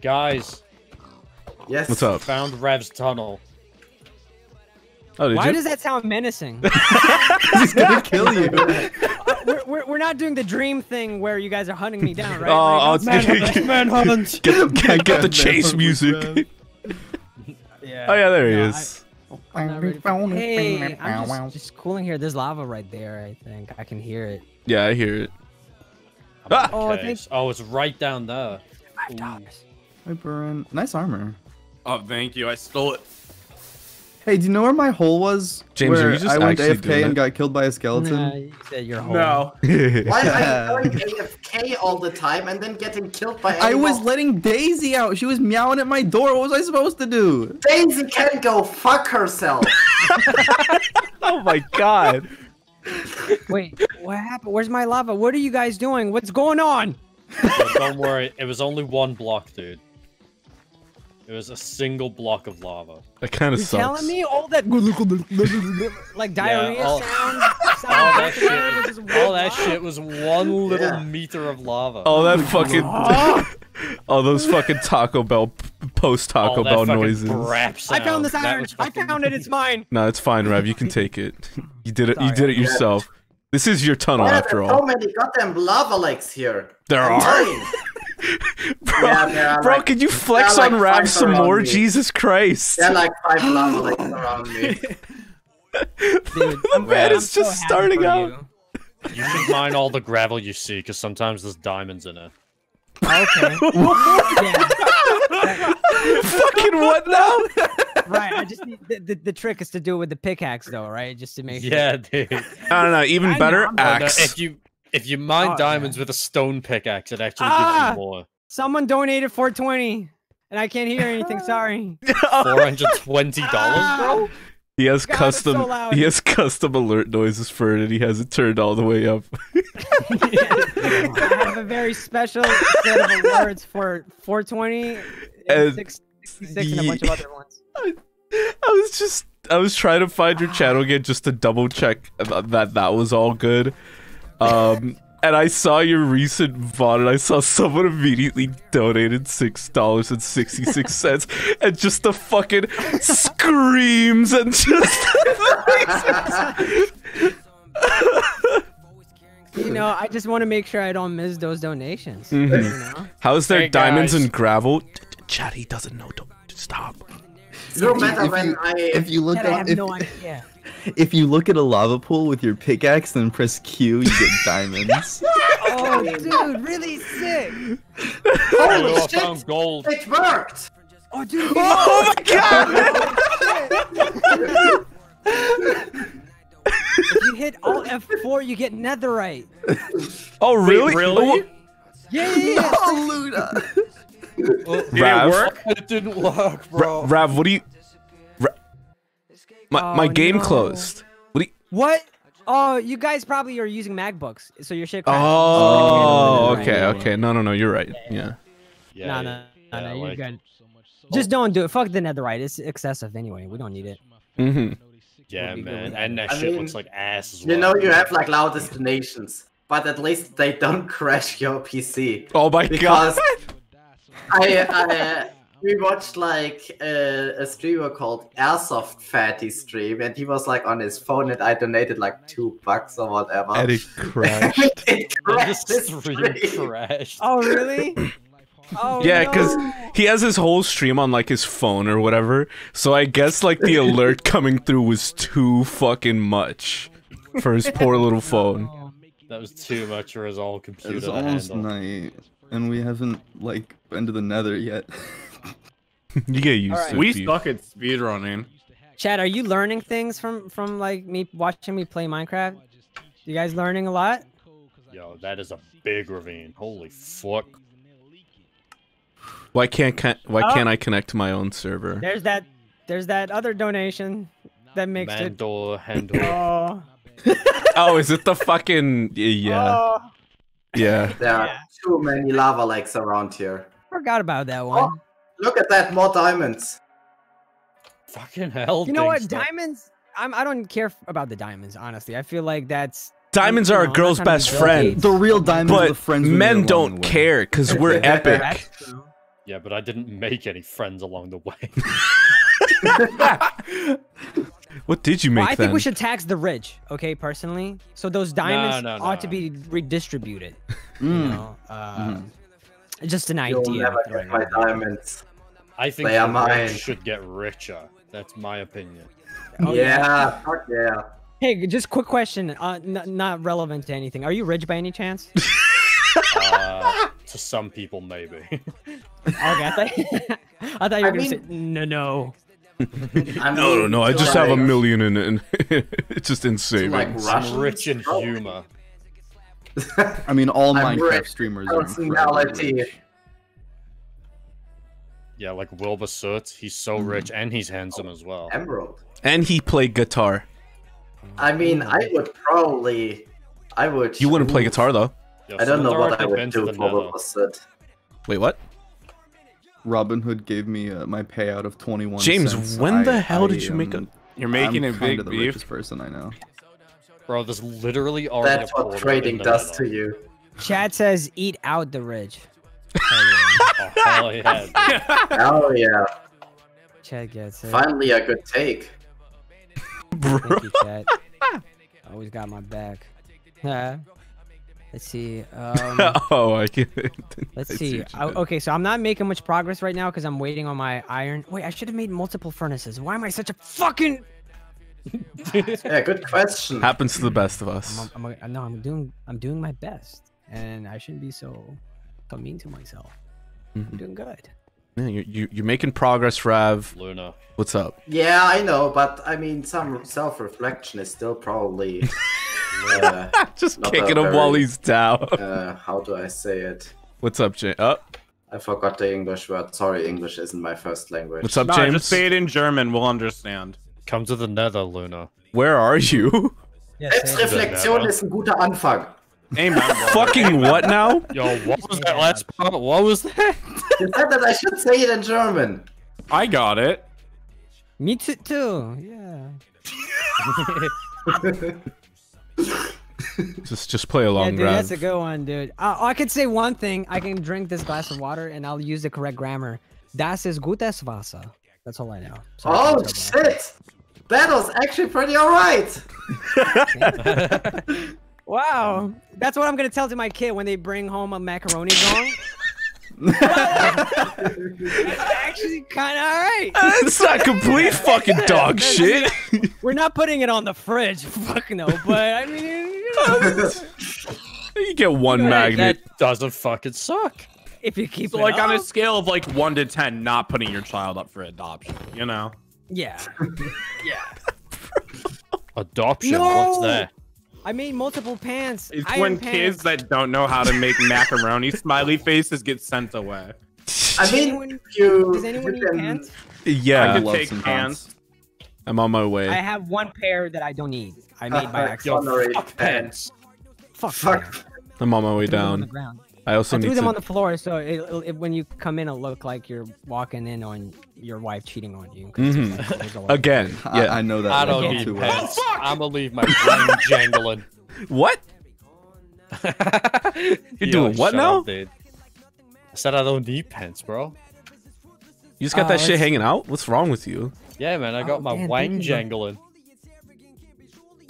Guys. Yes. What's up? Found Rev's tunnel. Oh, did Why does that sound menacing? He's gonna kill you. We're not doing the dream thing where you guys are hunting me down, right? Oh, manhunt! Get the chase music. Yeah. Oh yeah, there he is. Hey, I'm just cooling here. There's lava right there. I think I can hear it. Yeah, I hear it. Ah! Oh, it's right down there. $5. Hi, Burren. Nice armor. Oh, thank you. I stole it. Hey, do you know where my hole was? James, where are you just I went AFK and got killed by a skeleton? Nah, you said your hole. No. Why are you going AFK all the time and then getting killed by animals? I was letting Daisy out. She was meowing at my door. What was I supposed to do? Daisy can go fuck herself. Oh my god. Wait, what happened? Where's my lava? What are you guys doing? What's going on? But don't worry. It was only one block, dude. It was a single block of lava. That kind of sucks. You're telling me all that like diarrhea all that shit was one little meter of lava. Oh, that fucking all those fucking Taco Bell post Taco Bell noises. I found this iron. I found it. It's mine. No, it's fine, Rev. You can take it. You did it. Sorry, you did it yourself. This is your tunnel after all. There's so many goddamn lava lakes here. There are. Bro, yeah, bro, like, can you flex on like Rav some more? Me. Jesus Christ! They're like 5 lava lakes around me. Dude, the man is just so starting out. You should mine all the gravel you see, because sometimes there's diamonds in it. Okay. Fucking what now? Right, I just need the trick is to do it with the pickaxe, though, right? Just to make. Yeah, dude. I don't know. Even better, axe. No, if you mine diamonds with a stone pickaxe, it actually gives you more. Someone donated $420, and I can't hear anything. Sorry. $420, bro. He has God, custom. So he has custom alert noises for it, and he has it turned all the way up. I have a very special set of alerts for 420, and 666, and a bunch of other ones. I was trying to find your channel again just to double check that was all good. And I saw your recent VOD, and I saw someone immediately donated $6.66, and just the fucking screams and just. You know, I just want to make sure I don't miss those donations. Mm-hmm. You know? How is there diamonds and gravel? Chatty doesn't know. Don't stop. No matter when I have no idea. If you look at a lava pool with your pickaxe and press Q, you get diamonds. Oh, dude, really sick! Holy shit! I found gold. It worked! Oh, dude! Oh my god! If you hit Alt F4, you get netherite. Oh, really? Wait, really? Yeah, yeah, yeah. No, Luna. Well, did it work? It didn't work, bro. Rav, what do you? My game closed. What? What? Oh, you guys probably are using MacBooks, so your shit crashed. Oh, okay. No, you're right. Yeah. No, you're good. Just don't do it. Fuck the netherite. It's excessive anyway. We don't need it. Mm-hmm. Yeah, man. And that shit looks like ass as well. You know, you have like loud destinations, but at least they don't crash your PC. Oh my god. We watched like a streamer called Airsoft Fatty stream, and he was like on his phone, and I donated like $2 or whatever. And it crashed. it crashed. Oh really? Oh yeah, because he has his whole stream on like his phone or whatever. So I guess like the alert coming through was too fucking much for his poor little phone. That was too much for his whole computer. It's almost night, and we haven't like been to the Nether yet. You get used to it. We stuck at speedrunning. Chad, are you learning things from like me watching me play Minecraft? You guys learning a lot? Yo, that is a big ravine. Holy fuck. Why can't I connect to my own server? There's that other donation that makes Mandel, it. Handle. Oh. Oh, is it the fucking yeah? Oh. Yeah. There are too many lava lakes around here. Forgot about that one. Oh, look at that, more diamonds. Fucking hell. You know what, diamonds? I don't care about the diamonds, honestly. I feel like that's. Diamonds are a girl's best friend. The real diamonds are the friends. But men don't care because we're epic. Yeah, but I didn't make any friends along the way. What did you make? Well, I think we should tax the rich, okay, personally. So those diamonds ought to be redistributed. You know? Just an idea. You'll never get my diamonds. I think the rich should get richer. That's my opinion. Oh, yeah, fuck yeah. Hey, just quick question. Not relevant to anything. Are you rich by any chance? To some people, maybe. Okay, I thought you were going to say, no. No. I just have a million in it's just insane. I'm rich in humor. I mean, all Minecraft streamers are personality. Yeah, like Wilbur Soot. He's so rich and he's handsome as well. Emerald. And he played guitar. I mean, I would. You wouldn't play guitar though. Yeah, I don't know what I would do for it. Wait, what? Robin Hood gave me my payout of 21 James, cents. When the hell did you make a? You're making a big beef. Richest person I know. Bro, this literally already. That's what trading does to you. Chad says, "Eat out the rich." Oh, hell yeah! Hell yeah! Chad gets it. Finally, a good take. Bro. Thank you, Chad. Always got my back. Let's see. Oh, I can't. Let's see. Okay, so I'm not making much progress right now because I'm waiting on my iron. Wait, I should have made multiple furnaces. Why am I such a fucking? Yeah, good question. Happens to the best of us. I'm doing my best, and I shouldn't be so mean to myself. I'm doing good. Yeah, you're making progress, Rav. Luna, what's up? Yeah, I know, but I mean, some self-reflection is still probably just kicking him while he's down. How do I say it? What's up, James? Up? I forgot the English word. Sorry, English isn't my first language. What's up, James? Just say it in German. We'll understand. Come to the Nether, Luna. Where are you? Selbstreflexion is a guter Anfang. Hey, fucking what now? Yo, what was that last part? What was that? You said that I should say it in German. I got it. Me too. Yeah. just play along, dude, Rav. That's a good one, dude. I could say one thing. I can drink this glass of water, and I'll use the correct grammar. Das ist gutes Wasser. That's all I know. So oh shit! That was actually pretty alright. Wow, that's what I'm gonna tell to my kid when they bring home a macaroni gong. That's actually kind of alright. It's not complete fucking dog shit. We're not putting it on the fridge, fuck no. But I mean, you know, you get one magnet. That doesn't fucking suck. If you keep it like up. On a scale of like 1 to 10, not putting your child up for adoption, you know? Yeah. Adoption? No! What's that? I made multiple pants. It's when kids that don't know how to make macaroni smiley faces get sent away. I mean, does anyone need pants? Yeah, I can take pants. I'm on my way. I have one pair that I don't need. I made by accident. Fuck pants. Fuck. I'm on my way down. I also need to... I threw them on the floor, so it, when you come in, it'll look like you're walking in on your wife cheating on you. Again. Yeah, I know that. I don't need pants. Oh, fuck! I'm gonna leave my brain jangling. What? You're doing what now? Up, dude. I said I don't need pants, bro. You just got that shit hanging out? What's wrong with you? Yeah, man, I got my wang jangling.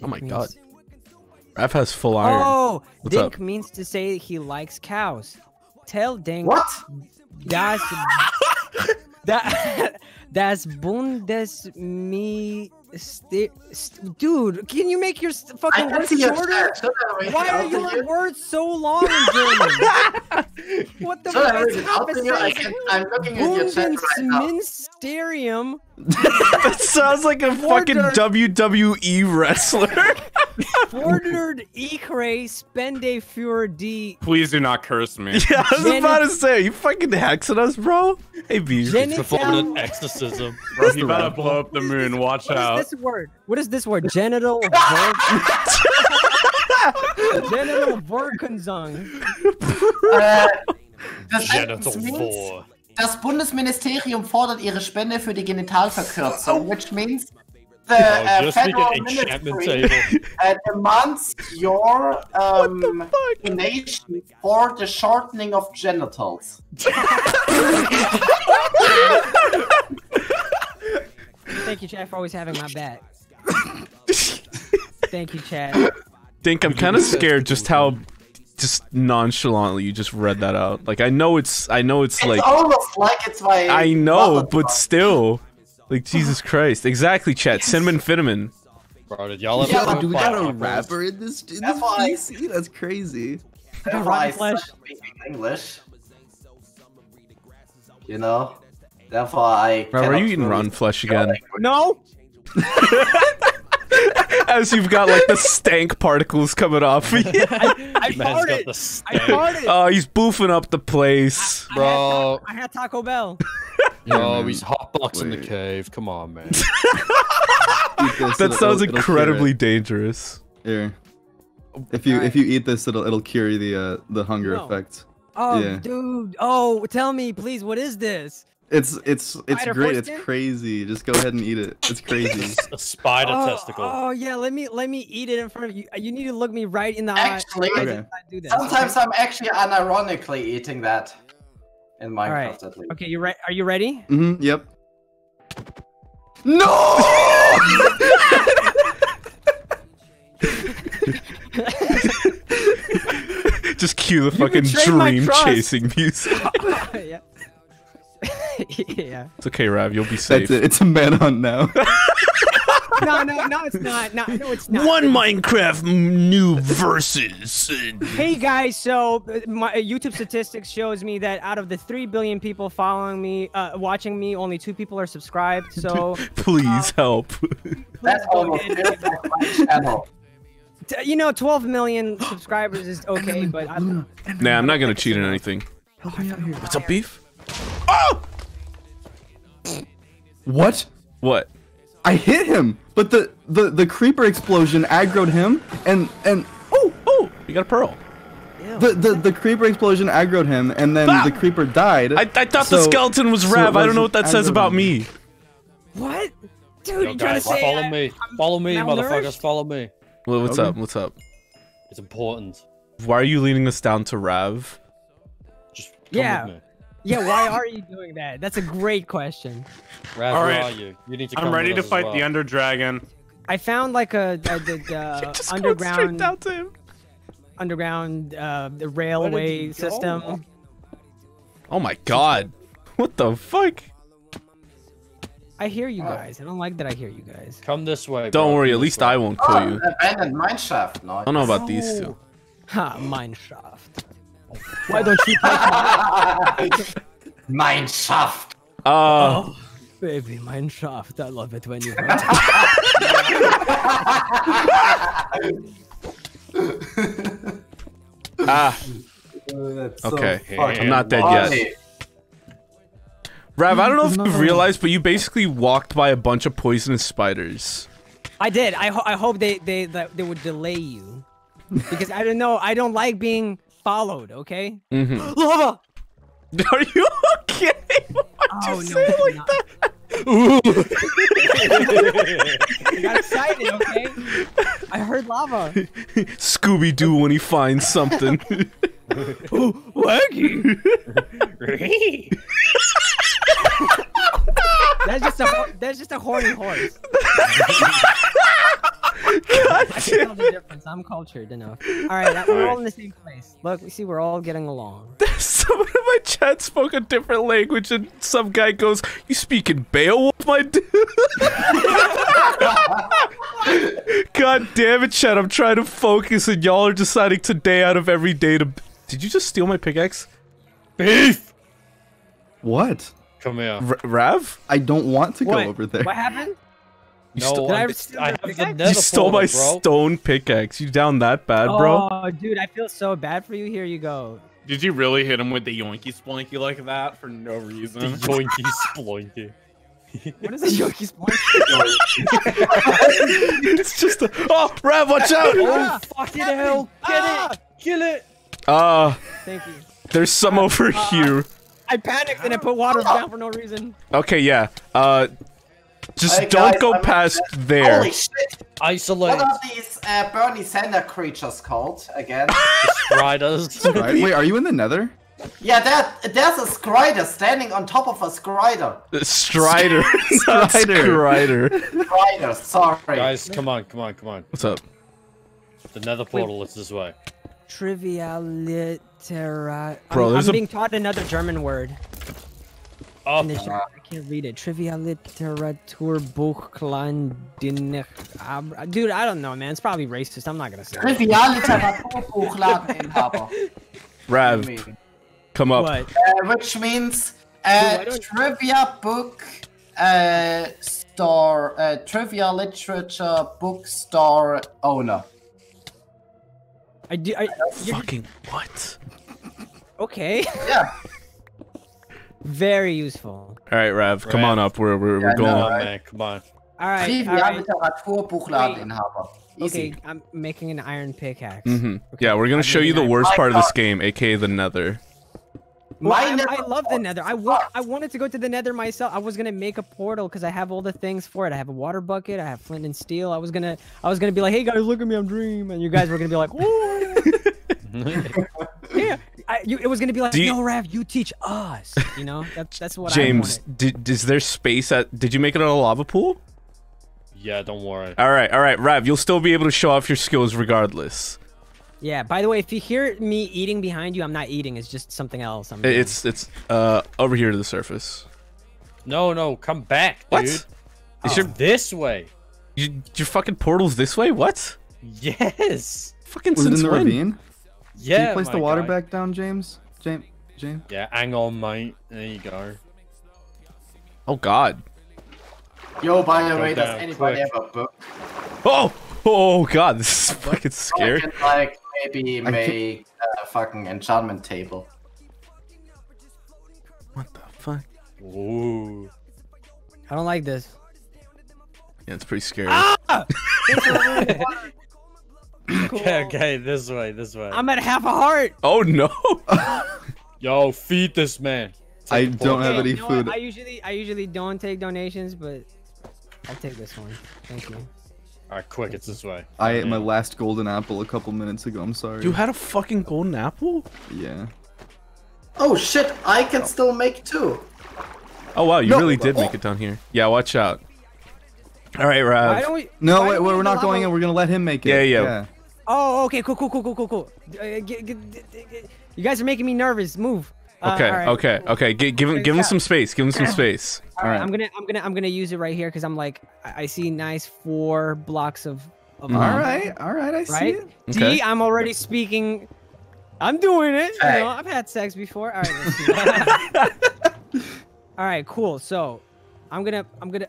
Oh my god. Raph has full iron. Oh, what's Dink up? Means to say he likes cows. Tell Dink. What? Das Bundes mi Dude, can you make your fucking words shorter? Why are your words so long in German? What the fuck is happening? I'm looking at your chat right now. Bundesministerium. That sounds like a fucking WWE wrestler. Ordered Ikre Spende für die. Please do not curse me. Yeah, I was about to say, are you fucking hexing us, bro? Hey, BJ. It's performing an exorcism. Bro, he about to blow up the moon. Watch out. What is this word? What is this word? Genital. Genital Vorkunzung. Genital Vor. Das Bundesministerium fordert ihre Spende für die Genitalverkürzung, which means the federal ministry demands your donation for the shortening of genitals. Thank you, Chad, for always having my back. Thank you, Chad. Dink, I'm kind of scared just how nonchalantly you just read that out. Like, I know it's like almost like it's my. I know, but still. Like, Jesus Christ. Exactly, chat. Yes. Cinnamon Finnamin. Bro, did y'all ever do we got a rapper in this PC? That's crazy. English. You know? Therefore, I. Bro, are you eating rotten flesh again? No! As you've got, like, the stank particles coming off. Yeah. I farted! I farted! Oh, he's boofing up the place. Bro. I had Taco Bell. Yo, he's hotboxing the cave. Come on, man. That sounds incredibly dangerous. Here, if you eat this, it'll cure the hunger effect. Oh, yeah. Dude! Oh, tell me, please, what is this? It's great. It's crazy. Just go ahead and eat it. It's crazy. A spider testicle. Oh yeah, let me eat it in front of you. You need to look me right in the eye. Actually, sometimes I'm actually unironically eating that. In Minecraft, right. At least. Okay, you ready? Are you ready? Mm-hmm. Yep. No! Just cue the fucking dream chasing music. Yeah. Yeah. It's okay, Rav. You'll be safe. That's it. It's a manhunt now. No, it's not. No, it's not. One Minecraft new versus. Hey guys, so my YouTube statistics shows me that out of the 3 billion people following me, watching me, only 2 people are subscribed. So please help. That's almost my channel. You know, 12 million subscribers is okay, but nah, I'm not gonna cheat on anything. What's up, beef? Oh! What? What? I hit him, but the creeper explosion aggroed him, and oh, you got a pearl. Ew. The creeper explosion aggroed him, and then the creeper died. I thought the skeleton was Rav. I don't know what that says about me. What, dude? You trying to say? Follow me, motherfuckers, follow me. Well, what's up? It's important. Why are you leading this down to Rav? Just come with me. Yeah, why are you doing that? That's a great question. Rav, all right. Where are you? You need to come. I'm ready to fight the Under Dragon. I found like a underground the railway system. Go? Oh my god. What the fuck? I hear you guys. I don't like that I hear you guys. Come this way. Don't worry, at least I won't kill you. Abandoned mineshaft. No, I don't know about these two. Ha, mineshaft. Why don't you play Mineshaft? Oh, baby, Mineshaft. I love it when you okay, so I'm not dead yet. Rav, I don't know if you've realized, but you basically walked by a bunch of poisonous spiders. I did. I hope they would delay you. Because I don't know. I don't like being followed, okay? Mm-hmm. Lava! Are you okay? Why'd you say it like that? Ooh! I got excited, okay? I heard lava. Scooby-Doo when he finds something. Ooh, waggy! That's just a horny horse. I can tell the difference. I'm cultured enough. All right, we're all in the same place. Look, we see we're all getting along. Someone in my chat spoke a different language, and some guy goes, "You speak in Beowulf, my dude." God damn it, chat! I'm trying to focus, and y'all are deciding today out of every day to. Did you just steal my pickaxe? Beef. What? Come here, Rav. I don't want to go over there. What happened? You stole my stone pickaxe. You down that bad, bro? Oh, dude, I feel so bad for you. Here you go. Did you really hit him with the yoinky splinky like that for no reason? The yoinky splinky. What is a yoinky splinky? It's just a. Oh, Rav, watch out! Oh, fucking hell! Get it! Kill it! Thank you. There's some over here. I panicked and I put water down for no reason. Okay, yeah. Just don't go past there. Holy shit! Isolate. What are these Bernie Sanders creatures called again? Striders. Wait, are you in the nether? Yeah, there's a Strider standing on top of a Strider. Strider. Strider, sorry. Guys, come on. What's up? The nether portal is this way. Trivialitera. I'm being taught another German word. Oh. I can't read it. Trivialliteraturbuchlandinhaber. Dude, I don't know, man. It's probably racist. I'm not gonna say Trivialliteraturbuchlandinhaber. Rav, come up. Which means trivia book store, trivia literature bookstore owner. Fucking what? Okay. Yeah. Very useful. All right, Rav, come on up. We're going up, man. Come on. All right. Okay, I'm making an iron pickaxe. Mm-hmm. Okay. Yeah, we're gonna show you the worst part of this game, aka the Nether. Well, I love the Nether. I wanted to go to the Nether myself. I was gonna make a portal because I have all the things for it. I have a water bucket. I have flint and steel. I was gonna be like, hey guys, look at me, I'm Dream, and you guys were gonna be like, oh. Yeah. It was gonna be like, no, Rav, you teach us. You know, that's what. James, is there space at? Did you make it on a lava pool? Yeah, don't worry. All right, Rav, you'll still be able to show off your skills regardless. Yeah. By the way, if you hear me eating behind you, I'm not eating. It's just something else. It's over here to the surface. No, come back, dude. What? You're this way. Your fucking portal's this way. What? Yes. Fucking since when? Ravine? Yeah, can you place the water back down, James? James? Yeah, hang on, mate. There you go. Oh, God. Yo, by the way, does anybody have a book? Oh, God, this is fucking scary. I can, like, maybe make a fucking enchantment table. What the fuck? Ooh. I don't like this. Yeah, it's pretty scary. Ah! Cool. Okay, this way. I'm at half a heart. Oh no! Yo, feed this man. I don't have any food. I usually don't take donations, but I'll take this one. Thank you. All right, quick, it's this way. I ate my last golden apple a couple minutes ago. I'm sorry. You had a fucking golden apple? Yeah. Oh shit! I can still make two. Oh wow, you really did make it down here. Yeah, watch out. All right, Rav. We're not going in. We're gonna let him make it. Yeah. Oh, okay, cool. You guys are making me nervous. Move. Okay, right. Okay. Give him some space. Give him some space. All right. I'm gonna use it right here because I'm like, I see nice 4 blocks of. All right. I see it. Okay. D, I'm already speaking. I'm doing it. You know, I've had sex before. All right. All right. Cool. So. I'm gonna,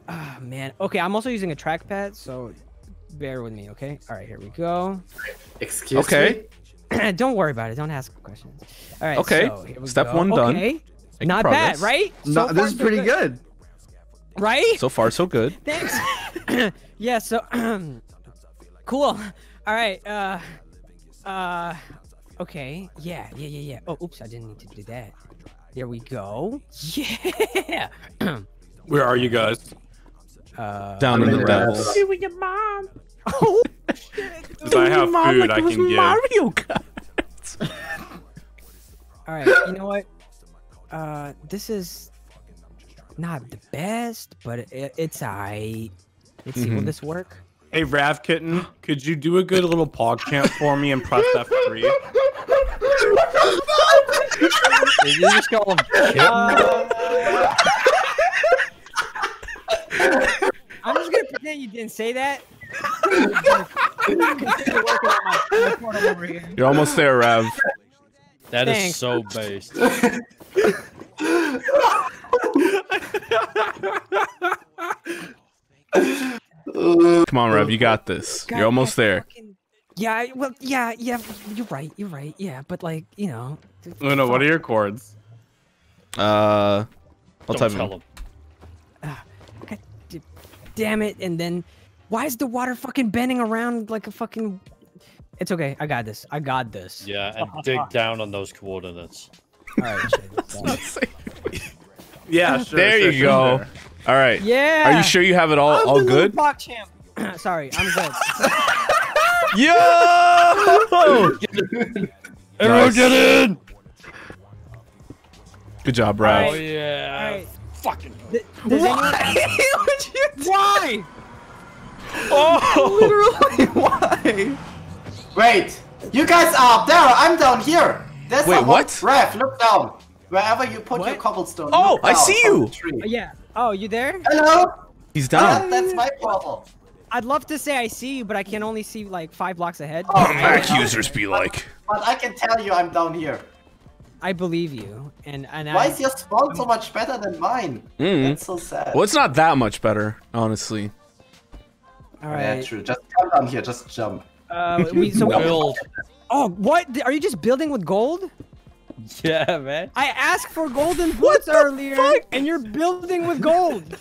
oh man. Okay, I'm also using a trackpad, so bear with me, okay? All right, here we go. Excuse me? Okay. Don't worry about it. Don't ask questions. All right, okay. So here we Step 1 done. Okay. Not bad, right? No, so this is pretty good. Right? So far, so good. Thanks. Yeah, so, cool. All right, okay. Yeah. Oh, oops, I didn't need to do that. There we go. Yeah. Where are you guys? Down in the depths. With your mom. Oh shit! Because I have food, like I can give. Mario Kart. All right, you know what? This is not the best, but it's alright. Let's see, will this work? Hey, Rav Kitten, could you do a good little pog chant for me and press F3? Did you just call him Kitten? I'm just going to pretend you didn't say that. You're almost there, Rav. That is so based. Come on, Rav, you got this. God, you're almost there. Fucking... Yeah, well, yeah, you're right, yeah, but like, you know. Oh, no, what are your chords? I'll type them. God damn it, and then... Why is the water fucking bending around like a fucking... It's okay, I got this. Yeah, and dig down on those coordinates. Alright, yeah, sure. There you go. There. All right. Yeah. Are you sure you have it all good? Sorry, I'm good. Yo! Everyone get in! Good job, Brad. Oh, yeah. Right. Fucking. Why? Oh! Literally, why? Wait. You guys are up there. I'm down here. There's wait, what? Ref, look down. Wherever you put your cobblestone. Oh, I see you. Yeah. Oh, you there? Hello? He's down. That's my problem. I'd love to say I see you, but I can only see like 5 blocks ahead. Oh, accusers be like. But I can tell you I'm down here. I believe you. And why is your spawn so much better than mine? Mm. That's so sad. Well, it's not that much better, honestly. All right. Yeah, true. Just come down here. Just jump. Build. Oh, what? Are you just building with gold? Yeah, man. I asked for golden boots earlier, fuck? And you're building with gold.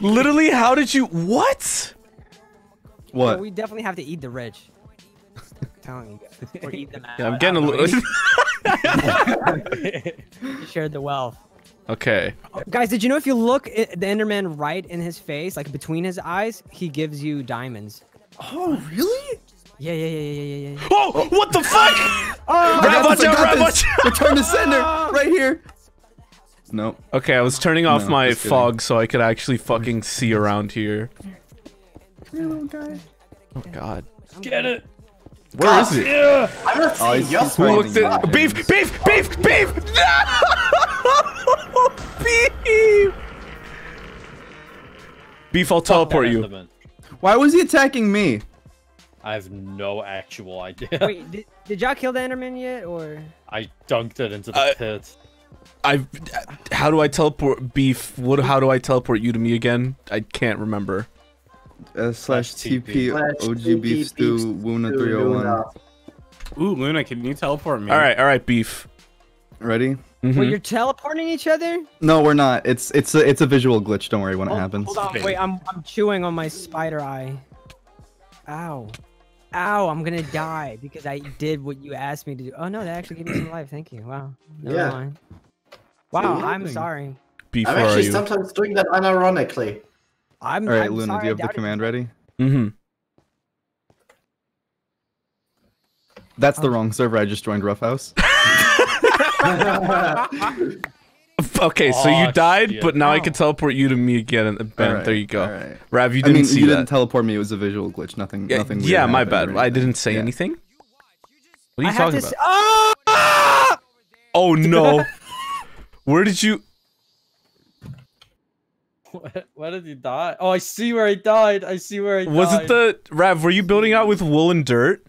Literally, how did you? What? What? We definitely have to eat the rich. I'm telling you guys. Or eat them out. Yeah, I'm getting a little. You shared the wealth. Okay. Oh, guys, did you know if you look at the Enderman right in his face, like between his eyes, he gives you diamonds? Oh, really? Yeah. Oh, what the fuck? Rav, watch out, watch out. Return to sender, right here. Nope. Okay, I was turning off my fog so I could actually fucking see around here. Come here, little guy. Oh, God. Get it. Where is it? Yeah. I don't see it. Beef! No! Beef! Beef, I'll teleport you. Why was he attacking me? I have no actual idea. Wait, did y'all kill the Enderman yet, or? I dunked it into the pit. How do I teleport Beef? How do I teleport you to me again? I can't remember. /TP OGBeefStew Wuna301. Ooh, Luna, can you teleport me? All right, Beef. Ready? Mm-hmm. Wait, you're teleporting each other? No, we're not. It's a visual glitch. Don't worry when it happens. Hold on, wait. I'm chewing on my spider eye. Ow, I'm gonna die because I did what you asked me to do. Oh no, that actually gave me some life. Thank you. Wow. Never mind. Wow, I'm sorry. I'm actually sometimes doing that unironically. Alright, Luna, do you have the command ready? Mm-hmm. That's the wrong server. I just joined Roughhouse. Okay, so you died, shit. But now I can teleport you to me again. Bam, right, there you go. Right. Rav, you didn't see that. You didn't teleport me. It was a visual glitch. Nothing weird. Yeah, my bad. I didn't say anything. What are you talking about? Oh, no. Where did you... Where did he die? Oh, I see where he died. Was it the... Rav, were you building out with wool and dirt?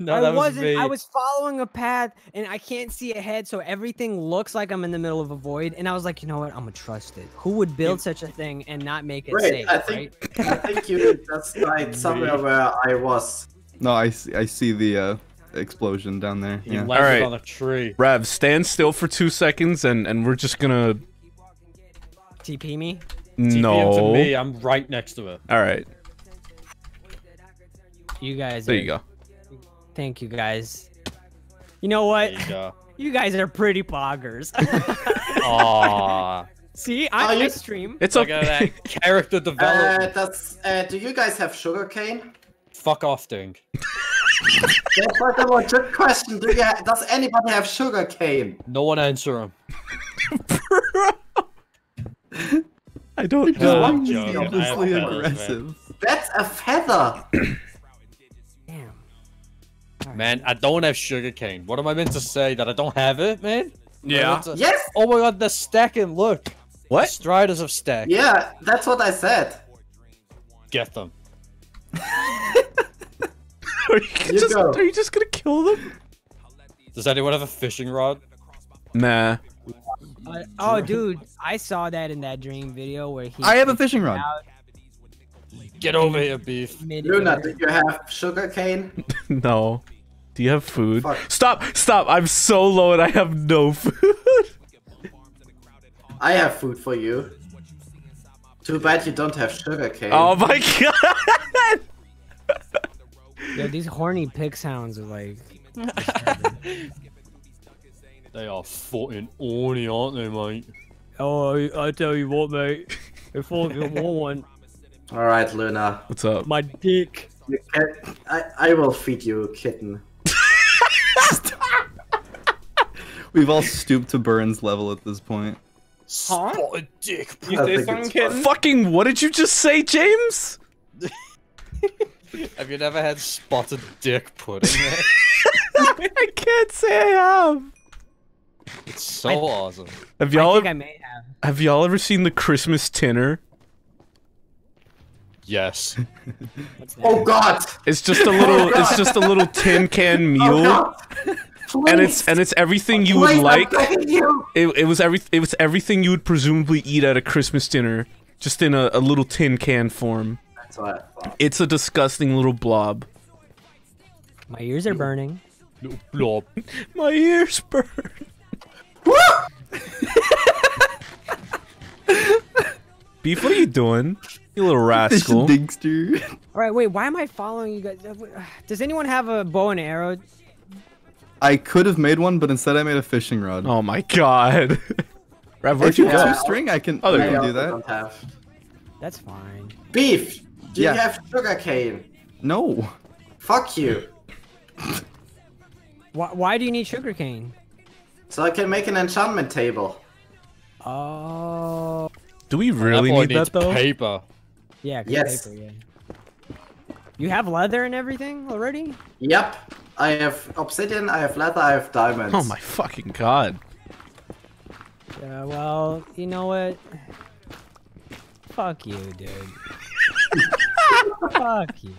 No, I wasn't. I was following a path, and I can't see ahead, so everything looks like I'm in the middle of a void. And I was like, you know what? I'm gonna trust it. Who would build such a thing and not make it safe? I think you just died somewhere where I was. No, I see the explosion down there. He landed on a tree. Rav, stand still for 2 seconds, and we're just gonna TP me. No, TP him to me. I'm right next to it. All right. You guys. There you go. Thank you guys. You know what? You guys are pretty poggers. Aww. See, I stream. It's okay. That character development. Do you guys have sugarcane? Fuck off, Dink. That's not a legit question. Does anybody have sugarcane? No one answer him. Bro. I don't know. Obviously aggressive. Man. That's a feather. Damn. Right. Man, I don't have sugarcane. What am I meant to say? That I don't have it, man? Yeah. Yes! Oh my god, they're stacking, look. What? The Striders have stacked. Yeah, that's what I said. Get them. Are you just gonna kill them? Does anyone have a fishing rod? Nah. Oh, dude, I saw that in that Dream video where he... I have a fishing rod. Get over here, Beef. Luna, do you have sugar cane? No. Do you have food? Fuck. Stop! Stop! I'm so low and I have no food. I have food for you. Too bad you don't have sugar cane. Oh my god! Yo, these horny pig sounds are like... They are fucking horny, aren't they, mate? Oh, I tell you what, mate. If I get one... Alright, Luna. What's up? My dick. I will feed you, kitten. We've all stooped to Burns level at this point. Huh? Spot a dick. You say something, kitten? Fucking what did you just say, James? Have you never had spotted dick pudding? I can't say I have. It's so awesome. Have y'all? I think I may have. Have y'all ever seen the Christmas Tinner? Yes. Oh god! It's just a little. It's just a little tin can meal, and it's everything you would like. It was everything you would presumably eat at a Christmas dinner, just in a little tin can form. That's what I thought. It's a disgusting little blob. My ears are burning. Blob. My ears burn. Beef, what are you doing? You little rascal. Dinkster. Alright, wait, why am I following you guys? Does anyone have a bow and arrow? I could have made one, but instead I made a fishing rod. Oh my god. Rav, where'd you go? Two string? I can, I can do that. That's fine. Beef! Do you have sugar cane? No. Fuck you. Why do you need sugar cane? So I can make an enchantment table. Oh. Do we really need that though? Paper. Yeah, yes. Paper, yeah. You have leather and everything already? Yep. I have obsidian, I have leather, I have diamonds. Oh my fucking god. Yeah, well, you know what? Fuck you, dude. Fuck you.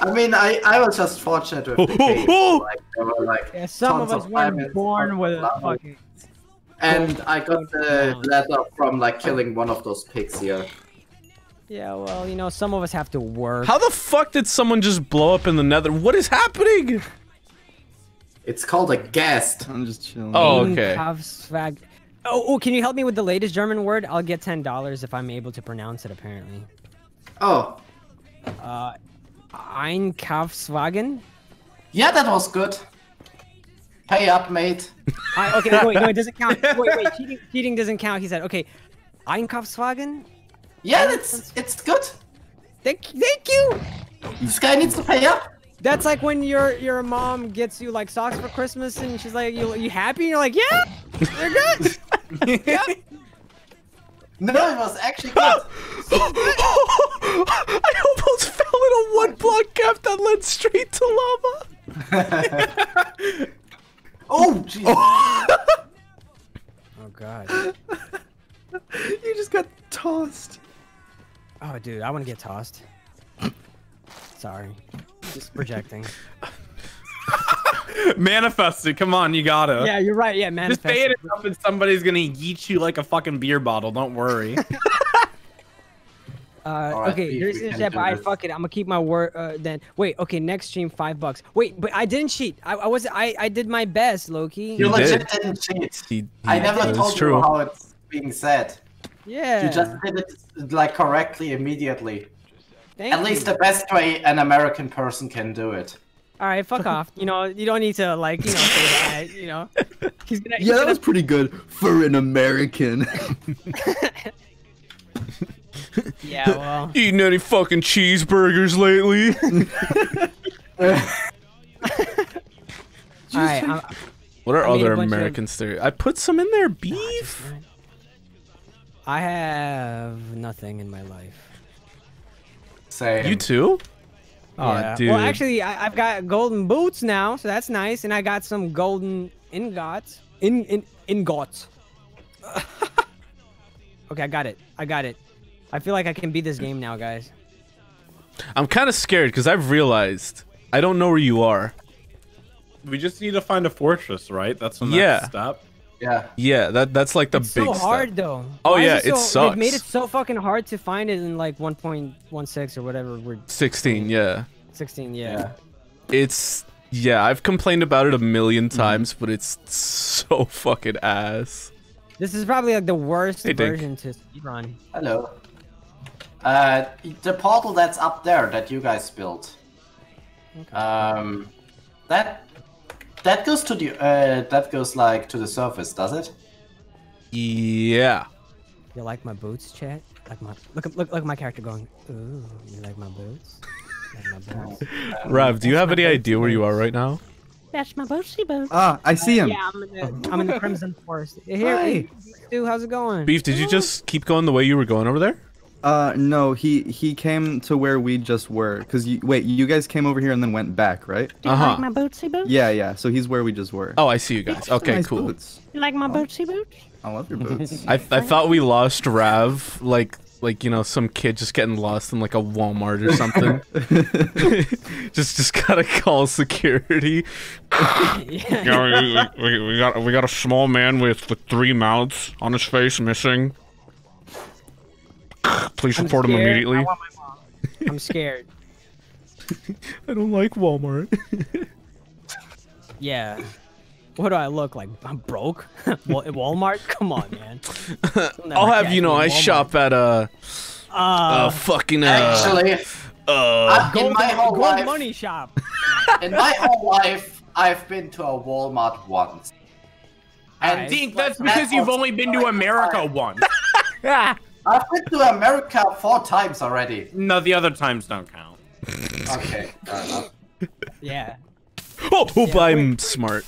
I mean, I was just fortunate with the game. Like, there were, like, yeah, some of us weren't born with a fucking... And I got the leather from, like, killing one of those pigs here. Yeah, well, you know, some of us have to work. How the fuck did someone just blow up in the nether? What is happening? It's called a ghast. I'm just chilling. Oh, okay. Oh, can you help me with the latest German word? I'll get $10 if I'm able to pronounce it, apparently. Oh. Einkaufswagen? Yeah, that was good. Pay up, mate. Okay, wait, no, it doesn't count. Wait, cheating doesn't count. He said, okay, Einkaufswagen? Yeah, it's good. Thank you. This guy needs to pay up. That's like when your mom gets you like socks for Christmas and she's like, you happy? And you're like, yeah, they're good. Yeah. No, it was actually good. I almost fell in a one-block gap that led straight to lava. Oh, jeez. Oh, god. You just got tossed. Oh, dude, I want to get tossed. Sorry. Just projecting. Manifest it. Come on, you gotta. Yeah, you're right. Yeah, manifest. Just pay it up and somebody's gonna yeet you like a fucking beer bottle. Don't worry. Okay, there's this step. Fuck it. I'm gonna keep my word. Then wait. Okay, next stream, $5. Wait, but I didn't cheat. I did my best, Loki. You legit didn't cheat. I never told you how it's being said. Yeah. You just did it like correctly immediately. At least the best way an American person can do it. All right, fuck off. You know, you don't need to, like, you know, say that, you know. Yeah, that was pretty good for an American. Yeah, well. Eating any fucking cheeseburgers lately? All right, what are other Americans there? I put some in there, Beef. I have nothing in my life. Same. You too? Oh, yeah. Dude. Well, actually, I've got golden boots now, so that's nice. And I got some golden ingots. Ingots. Okay, I got it. I got it. I feel like I can beat this game now, guys. I'm kind of scared because I've realized I don't know where you are. We just need to find a fortress, right? That's the next step. Yeah. Yeah, that's like the big step. It's so hard, though. Oh, it sucks. They've made it so fucking hard to find it in like 1.16 or whatever. 16, yeah. 16, yeah. It's... Yeah, I've complained about it a million times, but it's so fucking ass. This is probably like the worst version to speedrun. Hello. The portal that's up there that you guys built. Okay. That goes to the that goes like to the surface, does it? Yeah. You like my boots, chat? Like my look my character going. Ooh, you like my boots? Like my boots. Rav, do you have any idea where you are right now? That's my bootsy boots. Ah, I see him. Yeah, I'm in the Crimson Forest. Hey, dude, how's it going? Beef, did you just keep going the way you were going over there? No, he came to where we just were. Cause you guys came over here and then went back, right? Do you like my bootsy boots? Yeah, yeah. So he's where we just were. Oh, I see you guys. Okay, nice cool. Boots. You like my bootsy boots? I love your boots. I thought we lost Rav, like you know, some kid just getting lost in like a Walmart or something. just gotta call security. Yeah, we got a small man with three mouths on his face missing. Please report him immediately. I want my mom. I'm scared. I don't like Walmart. Yeah. What do I look like? I'm broke? Walmart? Come on, man. I'll have you know I shop at a gold money shop. In my whole life, I've been to a Walmart once. And I think that's because you've only been to America once. Yeah. I've been to America 4 times already. No, the other times don't count. Okay, fair enough. Yeah. Oh, I'm smart.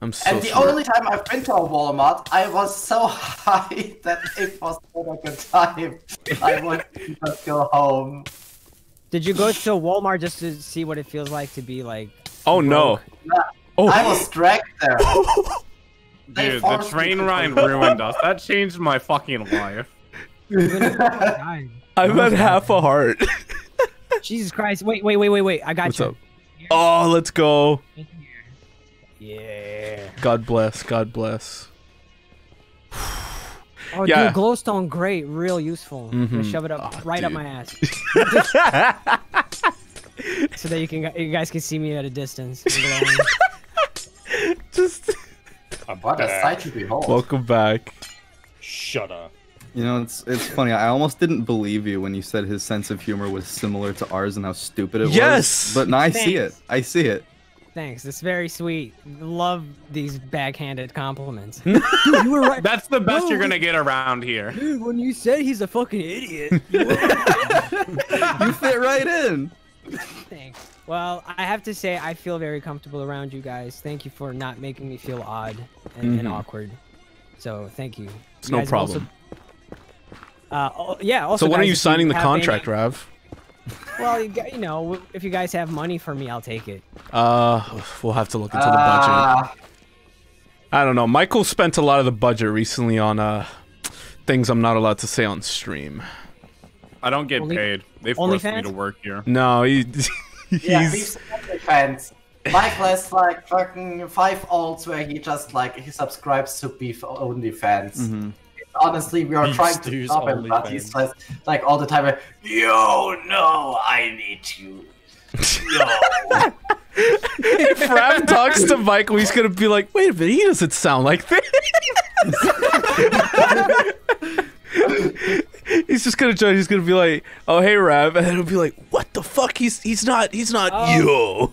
I'm so smart. And the only time I've been to a Walmart, I was so high that it was not a good time. I wanted to just go home. Did you go to Walmart just to see what it feels like to be like... Oh, no. Yeah. Oh. I was dragged there. Dude, the train ride ruined us. That changed my fucking life. I've had half a heart. Jesus Christ. Wait. I got you. What's up? Oh, let's go. Yeah. God bless. God bless. Oh, yeah. Dude, glowstone grate. Real useful. I'm gonna shove it up right up my ass. So that you guys can see me at a distance. Just. What a sight to behold. Welcome back. Shut up. You know, it's funny. I almost didn't believe you when you said his sense of humor was similar to ours and how stupid it was. Yes! But now I see it. I see it. Thanks. It's very sweet. Love these backhanded compliments. Dude, you were right. That's the best you're going to get around here. Dude, when you said he's a fucking idiot, you fit right in. Thanks. Well, I have to say I feel very comfortable around you guys. Thank you for not making me feel odd and awkward. So, thank you. It's no problem. Also, so when are you signing the contract, Rav? Well, you know, if you guys have money for me, I'll take it. We'll have to look into the budget. I don't know. Michael spent a lot of the budget recently on things I'm not allowed to say on stream. I don't get paid. They forced me to work here. No, he's fans. Michael has like fucking 5 alts where he just like he subscribes to beef only fans. Honestly, we are trying to stop him, but he's just, like all the time, yo, no, I need you. No. If Rav talks to Michael, he's going to be like, wait a minute, he doesn't sound like this. He's just going to join, he's going to be like, oh, hey, Rav, and then he'll be like, what the fuck? He's not he's not a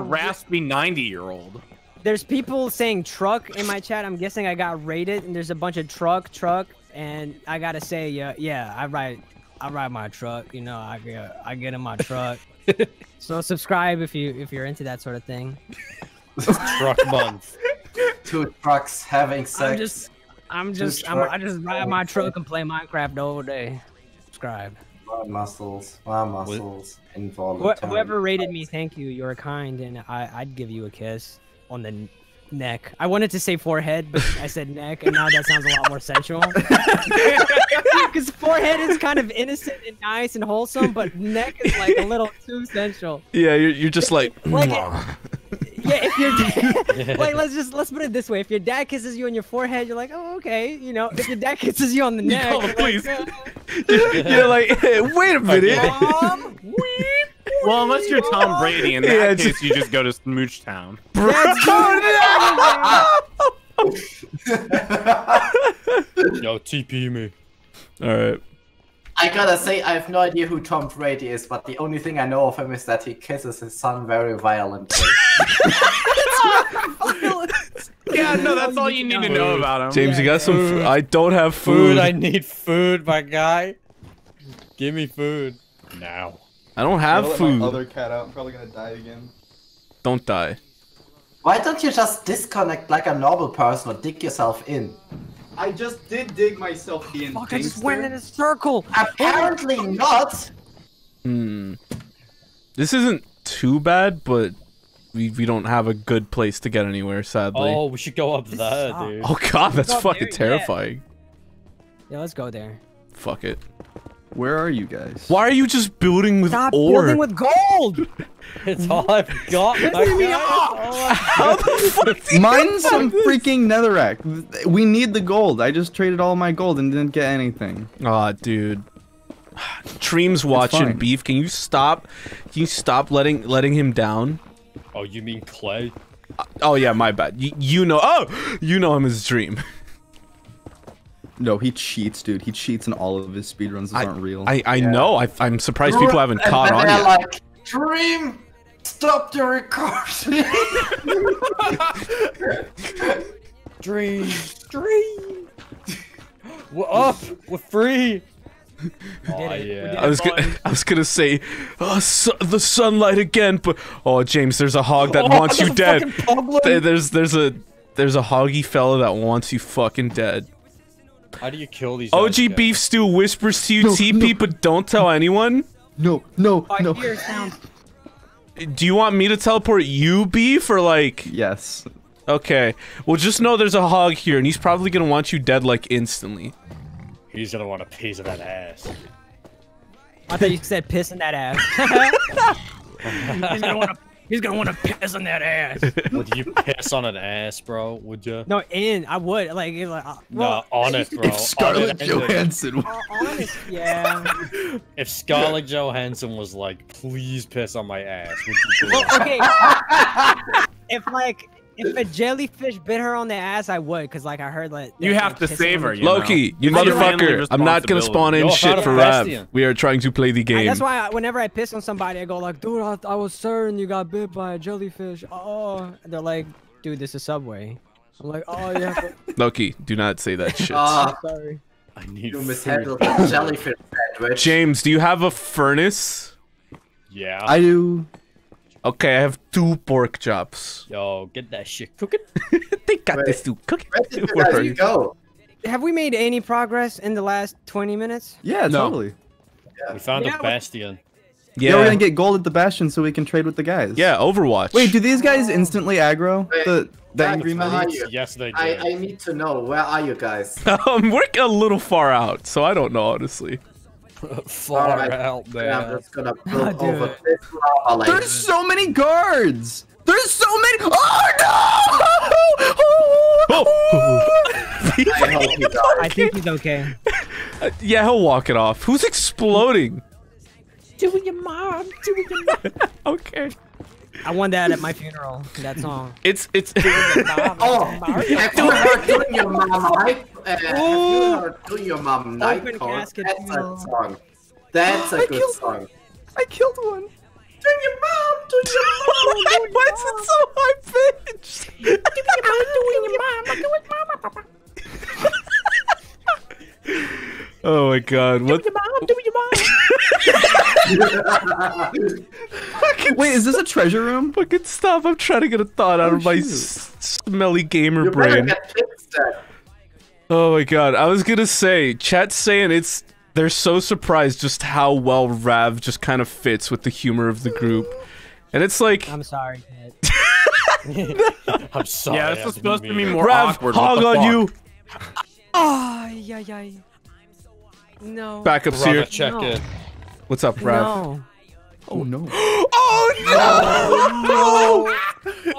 raspy 90-year-old. There's people saying truck in my chat. I'm guessing I got raided, and there's a bunch of truck, and I gotta say, yeah, I ride my truck. You know, I get in my truck. So subscribe if you're into that sort of thing. Truck month. 2 trucks having sex. I just ride my truck and play Minecraft the whole day. Subscribe. My muscles. Whoever rated me, thank you. You're kind, and I'd give you a kiss on the neck. I wanted to say forehead, but I said neck, and now that sounds a lot more sensual. Because forehead is kind of innocent and nice and wholesome, but neck is like a little too sensual. Yeah, you're just like yeah, if your like let's put it this way: if your dad kisses you on your forehead, you're like, oh okay, you know. If your dad kisses you on the neck, oh, please, like, you're like, hey, wait a minute. Well, unless you're Tom Brady, in that case, you just go to Smooch Town. Bro, yo, TP me. All right. I gotta say, I have no idea who Tom Brady is, but the only thing I know of him is that he kisses his son very violently. Yeah, no, that's all you need to know about him. James, you got some food? I don't have food. I need food, my guy. Give me food. Now. I don't have food. My other cat out. I'm probably gonna die again. Don't die. Why don't you just disconnect like a normal person or dig yourself in? I just did dig myself in. Fuck, I just went in a circle. Apparently not. Hmm. This isn't too bad, but we don't have a good place to get anywhere, sadly. Oh, we should go up there, dude. Oh god, that's fucking terrifying. Yeah, let's go there. Fuck it. Where are you guys? Why are you just building with ore? Stop building with gold! It's all I've got. How the fuck? Mine some freaking netherrack. We need the gold. I just traded all my gold and didn't get anything. Aw, dude. Dream's watching Beef. Can you stop? Can you stop letting him down? Oh, you mean Clay? Oh yeah, my bad. You know. Oh, you know him as Dream. No, he cheats, dude. He cheats in all of his speedruns that aren't real. I know. I'm surprised people haven't caught on yet. Like, Dream, stop the recording. Dream. We're up. We're free. Oh, yeah. I was gonna say, oh, the sunlight again, but oh, James, there's a hog that wants you dead. There's a hoggy fella that wants you fucking dead. How do you kill these? OGBeefStew whispers to you, TP, but don't tell anyone. No. I hear sound. Do you want me to teleport you, Beef, or like? Yes. Okay. Well, just know there's a hog here, and he's probably gonna want you dead like instantly. He's gonna want a piece of that ass. I thought you said piss in that ass. He's gonna want to piss on that ass. Would you piss on an ass, bro? Would you? No, I would. Like well, no, on it, bro. If Scarlett Johansson. Honest, yeah. If Scarlett Johansson was like, please piss on my ass, would you do that? Okay. If a jellyfish bit her on the ass, I would, cause like I heard like you have to save her, you know? Loki, you motherfucker! I'm not gonna spawn in shit for Rav. We are trying to play the game. That's why whenever I piss on somebody, I go like, dude, I was certain you got bit by a jellyfish. Oh, and they're like, dude, this is Subway. I'm like, oh yeah. Loki, do not say that shit. Sorry. I need a jellyfish sandwich. James, do you have a furnace? Yeah, I do. Okay, I have 2 pork chops. Yo, get that shit cooking. They got this dude cooking. Where you go? Have we made any progress in the last 20 minutes? Yeah, totally. Yeah. We found a bastion. Yeah, we're gonna get gold at the bastion so we can trade with the guys. Yeah, Overwatch. Wait, do these guys instantly aggro? Wait, yes, they do. I need to know, where are you guys? We're a little far out, so I don't know, honestly. Far out, man. I'm just gonna build over this lava. There's so many guards! There's so many. Oh no! I think he's okay. Yeah, he'll walk it off. Who's exploding? Doing your mom. Doing your mom. Okay. I won that at my funeral. That song. It's. Have you heard "Do Your Mom" Nightcall? That's a good song. I killed one. Do your mom. Do your mom. Why is it so high pitched? Do your mom. Do your mom. Do your mama. Oh my god, what? Wait, is this a treasure room? Fucking stop, I'm trying to get a thought out of my smelly gamer brain. Oh my god, I was gonna say, chat's saying it's They're so surprised just how well Rav just kind of fits with the humor of the group. And it's like... I'm sorry, Ted. I'm sorry. Yeah, this was supposed to be more Rav, awkward. Rav, hog on you! Oh, yeah, yeah. No. Back up, Seer. Check it. What's up, Rav? No. Oh, no. Oh, no! No!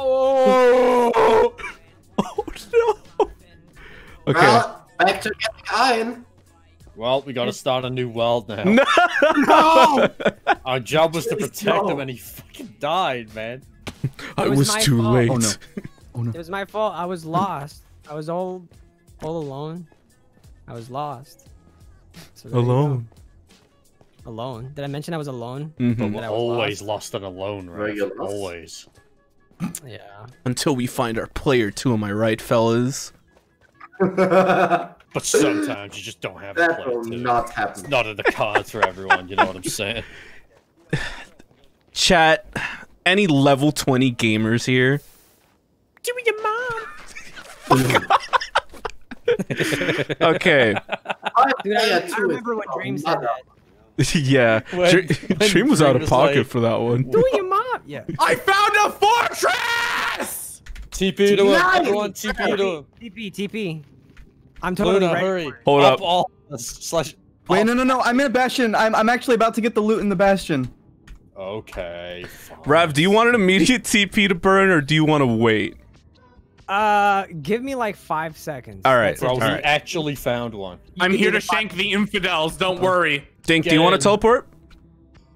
Oh, no! Okay. Back to getting iron. Well, we gotta start a new world now. No! No! Our job was to protect him, and he fucking died, man. It was too late. Oh, no. Oh, no. It was my fault. I was lost. I was all alone. I was lost. So alone. Alone. Did I mention I was alone? Mm-hmm. But we're always lost and alone, right? Always. Yeah. Until we find our player two, am I right, fellas? But sometimes you just don't have a player two. That will not happen. It's not in the cards for everyone, you know what I'm saying? Chat, any level 20 gamers here? Do it your mom! Fuck off! Okay. Dude, I remember when Dream said that. Yeah. Dream was out of pocket like, for that one. Do your mom! Yeah. I found a fortress! TP to him. Everyone TP to him. TP. I'm totally Luna, hurry. Hold up. All slash. Wait, no. I'm in a bastion. I'm actually about to get the loot in the bastion. Okay. Fine. Rav, do you want an immediate TP to burn, or do you want to wait? Give me like 5 seconds. All right. Bro, we actually found one. I'm here to shank the infidels. Don't worry. Dink, do you want to teleport?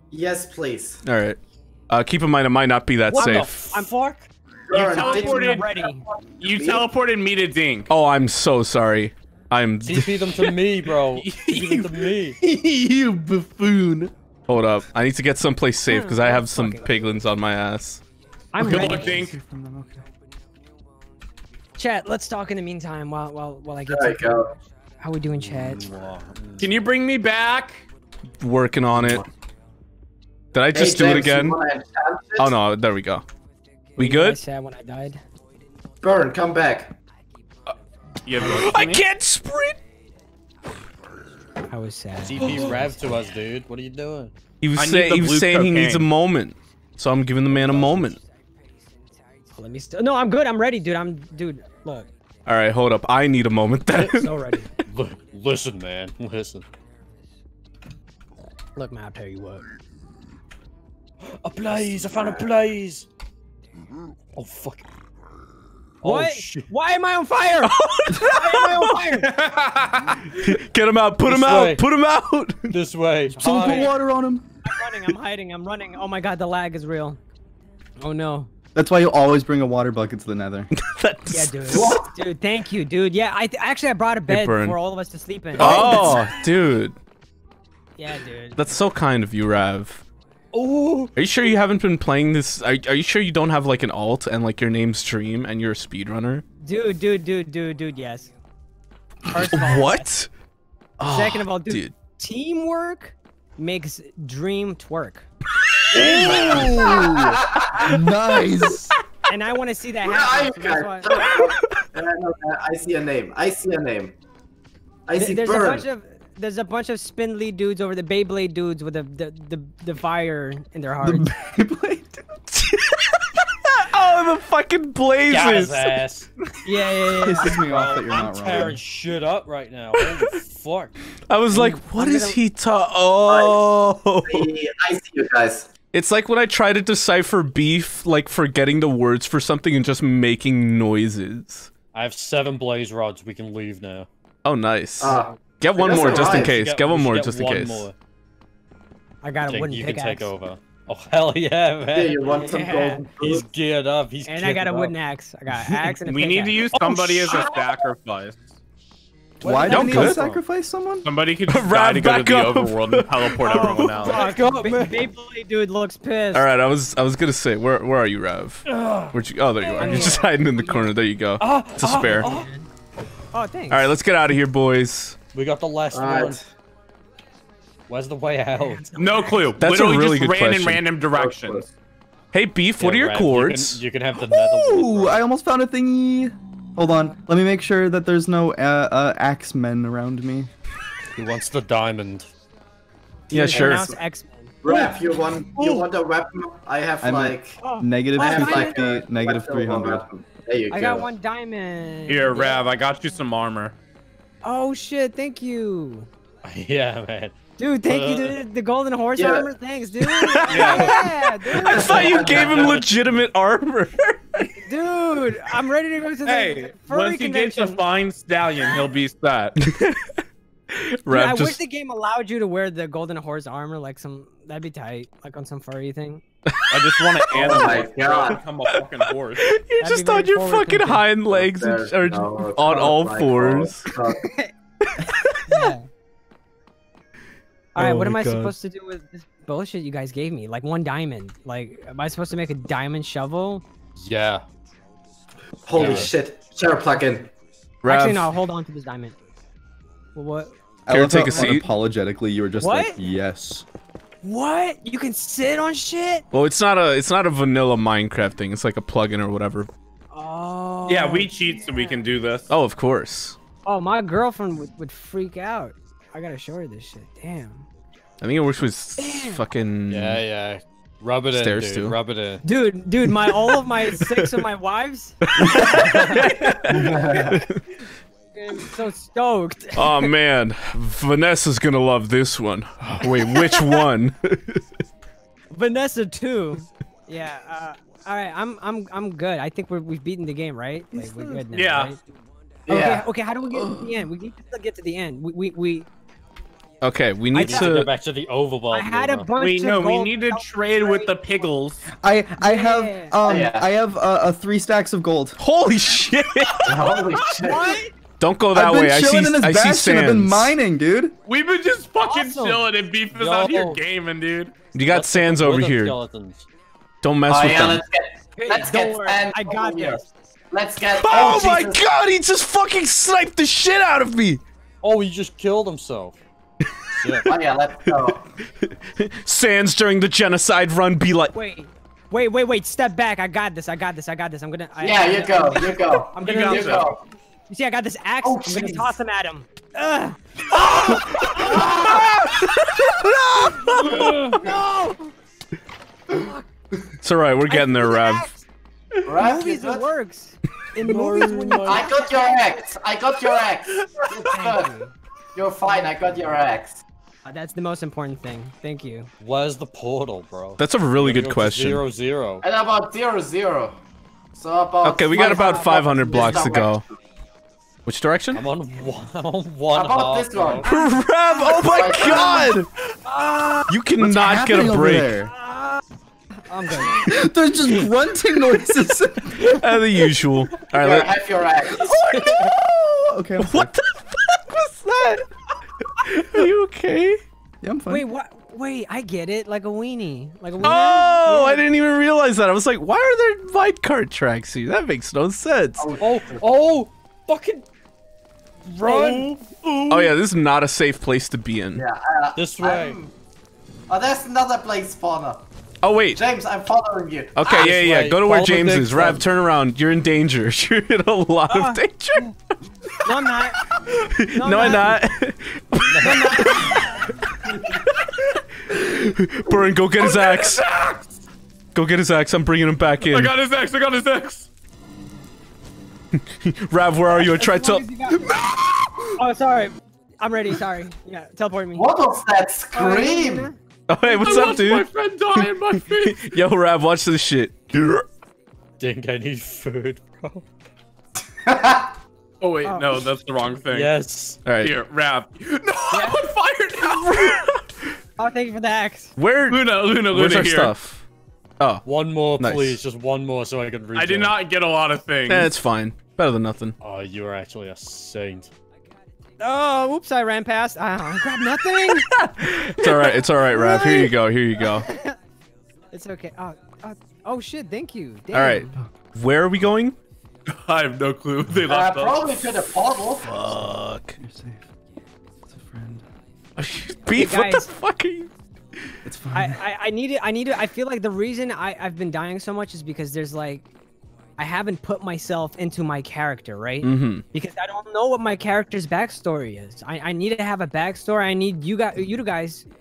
Yes, please. All right. Keep in mind, it might not be that safe. I'm fork. You teleported me to Dink. Oh, I'm so sorry. I'm. TP them to me, bro. TP them to me. You buffoon. Hold up. I need to get someplace safe because I have some piglins on my ass. I'm good luck, Dink. Chat, let's talk in the meantime while I get there to go. How we doing, chat? Can you bring me back? Working on it. Did I just do James, it again? Oh no, there we go. We good? Sad when I died. Burn, come back. I can't sprint. I was sad. TP Rav to us, dude. What are you doing? He was saying he needs a moment, so I'm giving the man a moment. Let me no, I'm good. I'm ready, dude. Dude, look. All right, hold up. I need a moment then. So ready. Listen, man. Listen. Look, man, I'll tell you what. A blaze. I found a blaze. Oh, fuck. What? Oh, shit. Why am I on fire? Why am I on fire? Get him out. Put him out. Put him out. This way. Someone put water on him. I'm running. I'm hiding. I'm running. Oh, my God. The lag is real. Oh, no. That's why you always bring a water bucket to the nether. Yeah, dude. What? Dude, thank you, dude. Yeah, I actually brought a bed for all of us to sleep in. Oh, dude. Yeah, dude. That's so kind of you, Rav. Oh. Are you sure you haven't been playing this? Are you sure you don't have like an alt and like your name's Dream and you're a speedrunner? Dude, yes. First of all, what? Second of all, dude. Teamwork makes Dream twerk. Ooh, nice. And I want to see that happen. I see a name. I see Burn. There's a bunch of spindly dudes over the Beyblade dudes with the fire in their hearts. The Beyblade dudes. Oh, the fucking blazes. Got his ass. Yeah. Pisses me off that you're not wrong. I'm tearing shit up right now. Holy fuck. I was like, what is he talking? Oh. I see you guys. It's like when I try to decipher beef, like forgetting the words for something and just making noises. I have 7 blaze rods. We can leave now. Oh, nice. Get one more just in case. Get one more just in case. I got a wooden pickaxe. You can take over. Oh, hell yeah, man. Yeah, you want some gold? He's geared up. He's and I got a wooden axe. I got an axe and a pickaxe. We need to use somebody as a sacrifice. Why don't you sacrifice someone? Somebody could just die to go to the overworld and teleport everyone out. Back up, man. Beyblade dude looks pissed. All right, I was gonna say, where are you, Rav? Oh, there you are. You're just hiding in the corner. There you go. It's a spare. Oh, thanks. All right, let's get out of here, boys. We got the last one. Where's the way out? No clue. That's literally a really good question. Just ran in random directions. Hey, Beef, what are your cords? You can have the nether. Ooh, I almost found a thingy. Hold on. Let me make sure that there's no axe men around me. He wants the diamond. Yeah, sure. Raph, you want a weapon? I have -50, -300. There you go. I got one diamond. Here, Rav, I got you some armor. Oh shit! Thank you. Yeah, man. Dude, thank you, dude. The golden horse armor. Thanks, dude. Yeah, dude. I thought you gave him legitimate armor. Dude, I'm ready to go to the furry convention. Once he gets a fine stallion, he'll be set. Rav, I wish the game allowed you to wear the golden horse armor, like some. That'd be tight, like on some furry thing. I just want to become a fucking horse. You just on your fucking hind legs and are on all fours. Yeah. All right, what am I supposed to do with this bullshit you guys gave me? Like one diamond. Like, am I supposed to make a diamond shovel? Yeah. Holy shit! Sarah, plug in. Actually, no. Hold on to this diamond. What? I will take a seat. Apologetically, you were just like, yes. What? You can sit on shit? Well, it's not a vanilla Minecraft thing. It's like a plugin or whatever. Oh. Yeah, we cheat so we can do this. Oh, of course. Oh, my girlfriend would freak out. I gotta show her this shit. Damn. I think it works with fucking. Yeah, yeah. Rub it in, dude. Rub it in. Dude, my all of my 6 of my wives. I'm so stoked. Oh man, Vanessa's gonna love this one. Wait, which one? Vanessa 2. Yeah. All right, I'm good. I think we've beaten the game, right? Like, we're good now. Yeah. Right? Yeah. Okay. How do we get to the end? We need to get to the end. We. Okay, we need to go back to the oval ball. I had a bunch we need to trade with the piggles. I have 3 stacks of gold. Holy shit! Holy shit! What? Don't go that way. I see sands. I've been mining, dude. We've been just fucking chilling and beefing out here gaming, dude. You got sands over here. Skeletons. Don't mess with them. Let's get I got this. Let's get. Oh my god! He just fucking sniped the shit out of me. Oh, he just killed himself. Oh yeah, let's go. Sands during the genocide run. Be like. Wait! Step back. I got this. I'm gonna. You go. I'm gonna go. You see, I got this axe. Oh, I'm gonna toss him at him. Ugh. No! It's alright. We're getting there, Rav. In movies it works. In movies, I got your axe. You're fine. I got your axe. That's the most important thing. Thank you. Where's the portal, bro? That's a really good question. 0-0. And about 0-0. So about. Okay, we got about 500 blocks to go. Which direction? I'm on one. How about this one? Rav, oh my god! You cannot get a break. I'm good. There's just grunting noises. As the usual. All right, let's have your axe. Oh no! Okay. What the fuck was that? Are you okay? Yeah, I'm fine. Wait, what? Wait, I get it. Like a weenie. Like a weenie. Oh, yeah. I didn't even realize that. I was like, why are there minecart tracks here? That makes no sense. Oh. Fucking run! Oh yeah, this is not a safe place to be in. Yeah, this way. Oh, there's another place spawner. Oh wait, James, I'm following you. Okay, yeah. Go to where James is. Rav, turn around. You're in danger. You're in a lot of danger. No, I'm not. No, I'm not. Burn, go get his axe. Go get his axe. I'm bringing him back in. I got his axe. Rav, where are you? I tried to. Oh, sorry. I'm ready. Sorry. Yeah, teleport me. What was that scream? Oh, hey, what's up, dude? My friend died in my face. Yo, Rav, watch this shit. Dink, I need food, bro. Oh wait, no, that's the wrong thing. Yes. All right. Here, Rav. No, I'm on fire now. Oh, thank you for the axe. Where? Luna, where's our stuff? Oh, one more, please. Just one more so I can read. I did not get a lot of things. It's fine. Better than nothing. Oh, you are actually a saint. Oh, whoops. I ran past. I grabbed nothing. It's all right. It's all right, Rav. Here you go. It's okay. Oh, shit. Thank you. Damn. All right. Where are we going? I have no clue. They left us. Probably to the portal. Fuck. You're safe. It's a friend. Beef, hey, what the fuck are you? It's fine. I feel like the reason I've been dying so much is because there's like I haven't put myself into my character, right? Mm-hmm. Because I don't know what my character's backstory is. I need to have a backstory. I need you guys to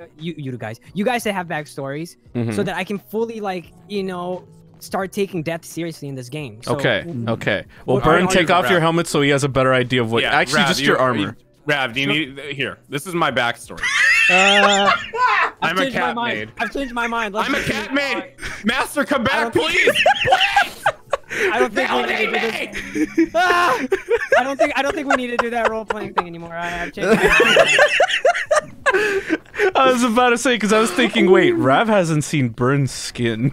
have backstories, mm-hmm, so that I can fully, like, you know, start taking death seriously in this game. So, okay, okay. Well, Burn, take off your helmet so he has a better idea of what. Yeah, actually, Rav, just your armor. Rav, do you need here? This is my backstory. I'm a cat maid. I've changed my mind. I'm a cat maid. Master, come back, please. Please. I don't think we need to do this. Ah, I don't think we need to do that role playing thing anymore. I've changed my mind. I was about to say, because I was thinking, wait, Rav hasn't seen Burn's skin.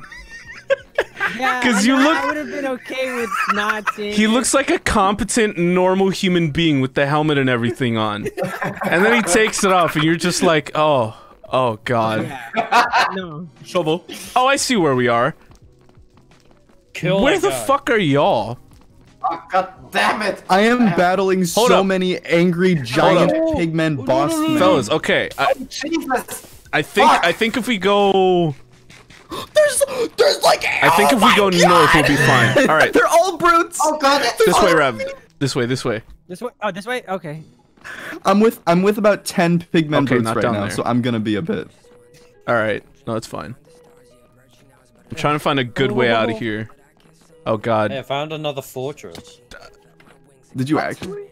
Yeah, because you look. I would have been okay with not seeing. He looks like a competent, normal human being with the helmet and everything on, and then he takes it off, and you're just like, oh, oh god. Yeah. No. Shovel. Oh, I see where we are. Kill where the fuck are y'all? Oh, god damn it! I am battling so many angry giant pigmen boss men. Fellas, okay. I think if we go. There's like. I think if we go north, we'll be fine. All right. They're all brutes. Oh god. This way, Rob. This way. This way. This way. Oh, this way. Okay. I'm with about 10 pigmen brutes right now, so I'm gonna be a bit. All right. No, that's fine. I'm trying to find a good way out of here. Oh god. Hey, I found another fortress. Did you actually?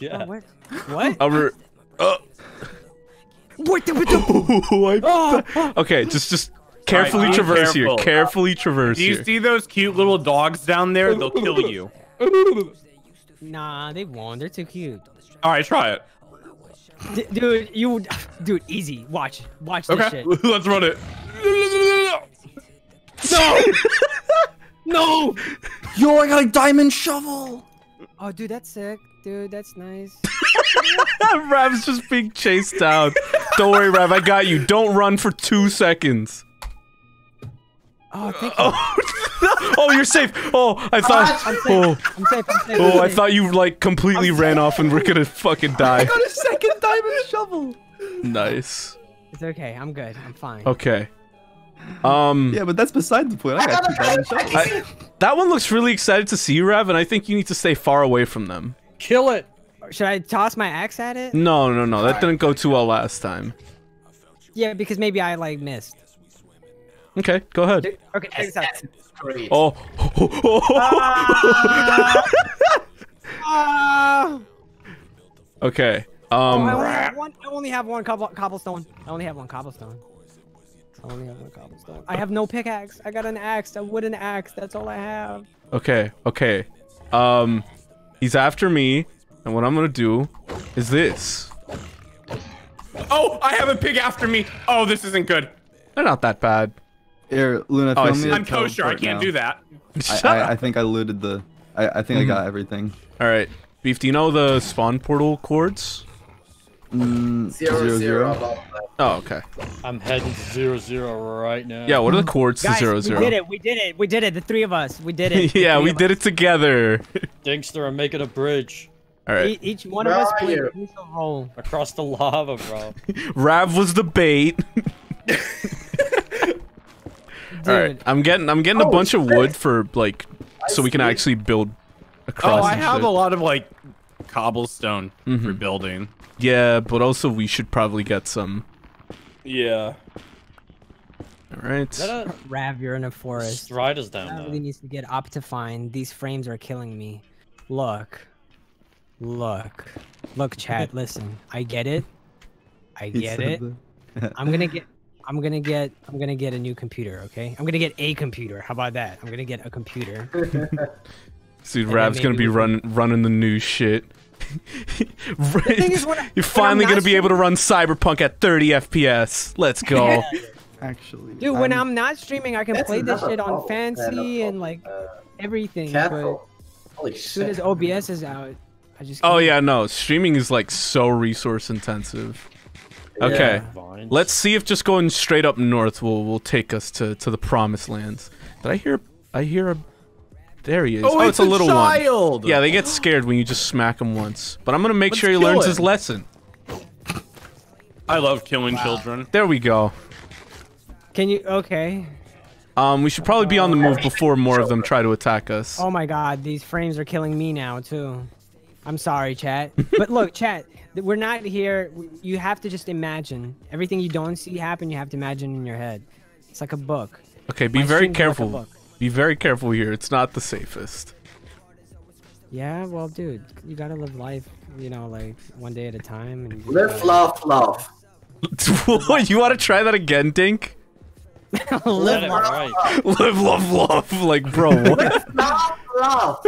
Yeah. What? Okay. Just. Carefully traverse here. Carefully traverse here. Do you see those cute little dogs down there? They'll kill you. Nah, they won't. They're too cute. All right, try it. Dude, easy. Watch this shit. Okay, let's run it. No! No! Yo, I got a diamond shovel. Oh, dude, that's sick. Dude, that's nice. Rav's just being chased down. Don't worry, Rav. I got you. Don't run for 2 seconds. Oh, thank you. Oh. Oh, you're safe. Oh, I thought. I'm safe. Oh, I thought you like completely ran off and we're gonna fucking die. I got a second diamond shovel. Nice. It's okay. I'm good. I'm fine. Okay. Yeah, but that's beside the point. I got a diamond shovel. That one looks really excited to see you, Rav, and I think you need to stay far away from them. Kill it. Should I toss my axe at it? No. That didn't go too well last time. Yeah, because maybe I like missed. Okay, go ahead. Dude, okay, exactly. Oh. Okay. I only have one cobblestone. I only have one cobblestone. I have no pickaxe. I got an axe, a wooden axe. That's all I have. Okay. He's after me, and what I'm gonna do is this. Oh, I have a pig after me. Oh, this isn't good. They're not that bad. Here, Luna, I'm kosher. I can't do that. I think I looted the. I think I got everything. All right, Beef. Do you know the spawn portal coords? 0, 0, 0. Oh, okay. I'm heading to 0, 0 right now. Yeah. What are the coords to 0, 0? We did it. The three of us. We did it. Yeah, we did it together. Dinkster, I'm making a bridge. All right. Each one of us played a piece of hole across the lava, bro. Rav was the bait. All right, I'm getting a bunch of wood for like, so we can actually build across. Oh, I have a lot of like cobblestone for building. Yeah, but also we should probably get some. Yeah. All right. Rav, you're in a forest. Riders down there. Really needs to get Optifine. These frames are killing me. Look, chat. Listen, I get it. I'm gonna get a new computer, okay? I'm gonna get a computer. How about that? I'm gonna get a computer. Dude, Rav's gonna be running the new shit. You're finally gonna be able to run Cyberpunk at 30 FPS. Let's go. Actually, dude, when I'm not streaming, I can play this shit on fancy and like everything. But as soon as OBS is out, I just. Oh yeah, no, streaming is like so resource intensive. Okay, yeah. Let's see if just going straight up north will take us to the promised lands. Did I hear? There he is. Oh, it's a little child. One. Yeah, they get scared when you just smack him once. But I'm gonna make sure he learns his lesson. I love killing children. There we go. Can you? Okay. We should probably be on the move before more of them try to attack us. Oh my god, these frames are killing me now, too. I'm sorry, chat. But look, chat, we're not here. You have to just imagine. Everything you don't see happen, you have to imagine in your head. It's like a book. Okay, be very careful. Like be very careful here. It's not the safest. Yeah, well, dude, you gotta live life, you know, like, one day at a time. And live, love, love. You wanna try that again, Dink? Live, love, love. Live, love, love. Like, bro, what? Live, love, love.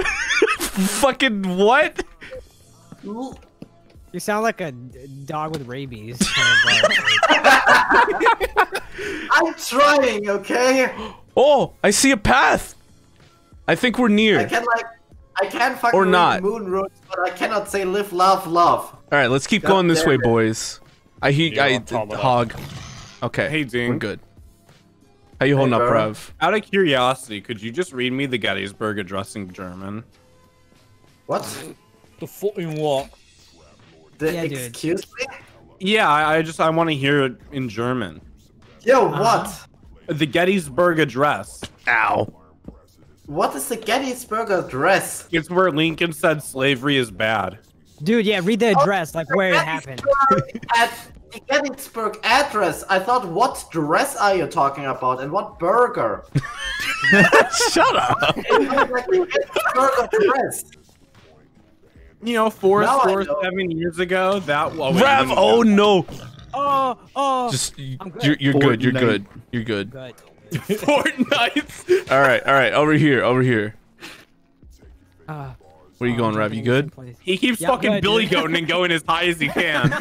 Fucking what? You sound like a dog with rabies. I'm trying, okay? Oh, I see a path. I think we're near. I can fucking read moon roots, but I cannot say live, love, love. All right, let's keep going this way, boys. I hog. Okay. Hey, Ding. We're good. How you holding up, Rav? Out of curiosity, could you just read me the Gettysburg Address in German? What? The fucking what? The excuse me? Yeah, I want to hear it in German. Yo, what? The Gettysburg Address. Ow. What is the Gettysburg Address? It's where Lincoln said slavery is bad. Dude, yeah, read the address, like where it happened. The Gettysburg Address. I thought, what dress are you talking about, and what burger? Shut up. Like the Gettysburg Address. You know, 4 or 7 years ago, that was. Rav, oh no. Oh, oh. Just, you're good. You're good. You're good. You're good. Fortnite. All right, over here. Where are you going, Rav? You good? He keeps fucking good, Billy goating and going as high as he can.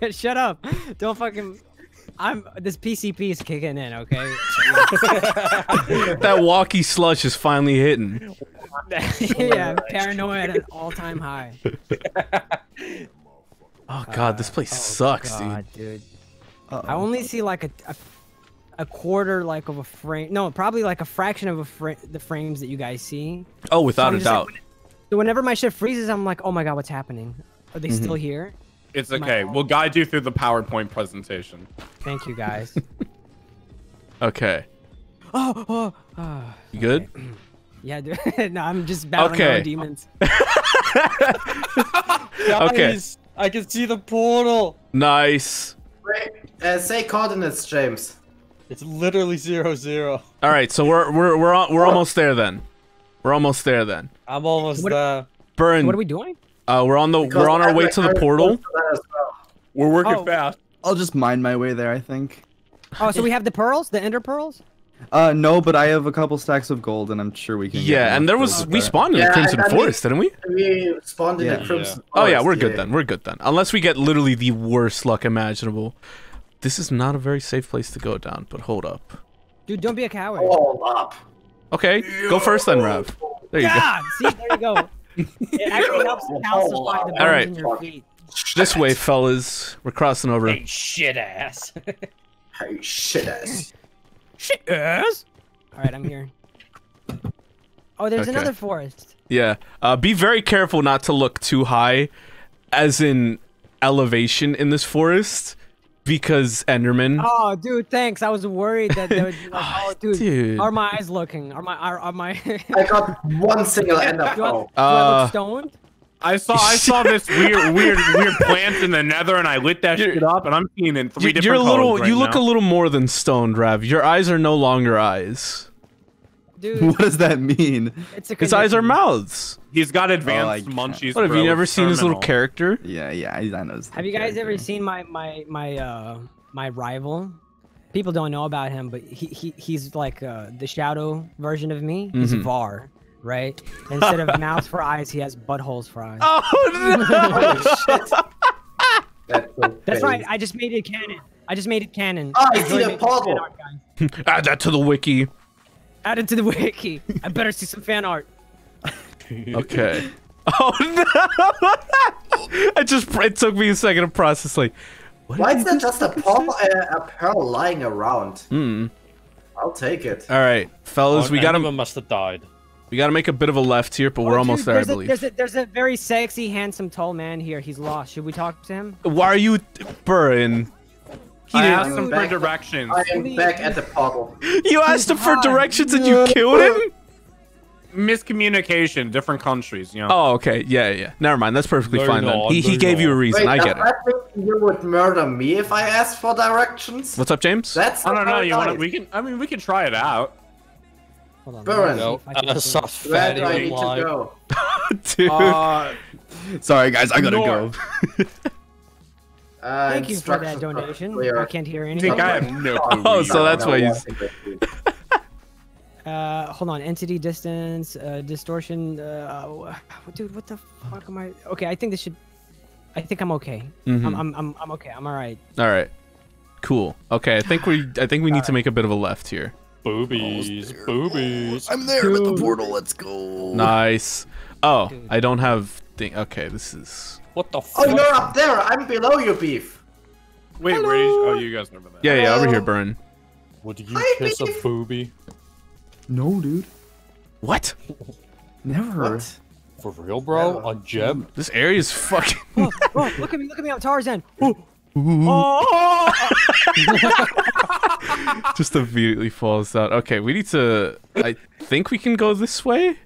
Dude, shut up! Don't fucking. This PCP is kicking in, okay? That walkie slush is finally hitting. Yeah, paranoia at an all-time high. Oh god, this place sucks, god, dude. I only see like a quarter like of a frame, no, probably like a fraction of a the frames that you guys see. Oh, without a doubt. Like, so whenever my shit freezes, I'm like, oh my god, what's happening? Are they still here? It's okay. We'll guide you through the PowerPoint presentation. Thank you, guys. Okay. Oh. You good? Okay. Yeah, dude. No, I'm just battling my demons. Guys, I can see the portal. Nice. Say coordinates, James. It's literally 0, 0. All right, so we're almost there then. We're almost there then. I'm almost there. Burn. What are we doing? We're on our way to the portal. We're working fast. I'll just mine my way there, I think. Oh, so we have the pearls, the ender pearls? No, but I have a couple stacks of gold, and I'm sure we can. Yeah, and there was we spawned in the Crimson Forest, didn't we? We spawned in the Crimson. Forest. Oh yeah, we're good then. We're good then. Unless we get literally the worst luck imaginable. This is not a very safe place to go down, but hold up. Dude, don't be a coward. Hold up. Okay, go first then, Rav. There you go. See, there you go. It actually helps calcify the bones in your feet. This way, fellas. We're crossing over. Hey, shit ass. Hey, shit ass. Shit ass. All right, I'm here. Oh, there's another forest. Yeah. Be very careful not to look too high, as in elevation in this forest, because Enderman. Oh, dude, thanks. I was worried that there would be like, oh, dude, are my eyes looking? Are my? I got one single ender. Do I look stoned? I saw this weird plant in the Nether, and I lit that shit up, and I'm seeing in three different colors right now. You look a little more than stoned, Rav. Your eyes are no longer eyes. Dude, what does that mean? His eyes are mouths. He's got advanced munchies. What, have you never seen his little character? Yeah, I know. Have you guys ever seen my rival? People don't know about him, but he's like the shadow version of me. He's Var. Right? Instead of mouths for eyes, he has buttholes for eyes. Oh no! Shit. That's right. I just made it canon. Oh, I see a portal. Add that to the wiki. I better see some fan art. Okay. Oh no! It took me a second to process. Like, why is there just a pearl lying around? I'll take it. All right, fellas, we got him. Must have died. We gotta make a bit of a left here, but we're almost there, I believe. There's a very sexy, handsome, tall man here. He's lost. Should we talk to him? Why are you... Burren? I asked him for directions. I am back at the puddle. You asked him for directions and you killed him? Miscommunication, different countries, you know. Oh, okay. Yeah, yeah. Never mind. That's perfectly fine then. He gave you a reason. Wait, I get it. You would murder me if I asked for directions? What's up, James? That's I don't know. You want to, we can try it out. Hold on. Where do I need to go? Dude. Sorry, guys. I gotta go. Thank you for that donation. Clear. I can't hear anything. I have no clue. Oh, so that's why he's... hold on. Entity, distance, distortion. Dude, what the fuck am I? Okay, I think this should. I think I'm okay. Mm-hmm. I'm okay. I'm all right. All right. Cool. Okay, I think we need to make a bit of a left here. Boobies, boobies. I'm there at the portal. Let's go. Nice. Oh, dude. I don't have thing. Okay, this is. What the fuck? Oh, you're up there. I'm below you, Beef. Wait, hello. Where you... Oh, you guys never met. Yeah, yeah, over here, Burn. Would you kiss a boobie? No, dude. What? Never. What? For real, bro? On Jeb? This area's fucking... Oh, oh, look at me, look at me. I'm Tarzan. Ooh. Ooh. Oh. Just immediately falls out. Okay, we need to... I think we can go this way?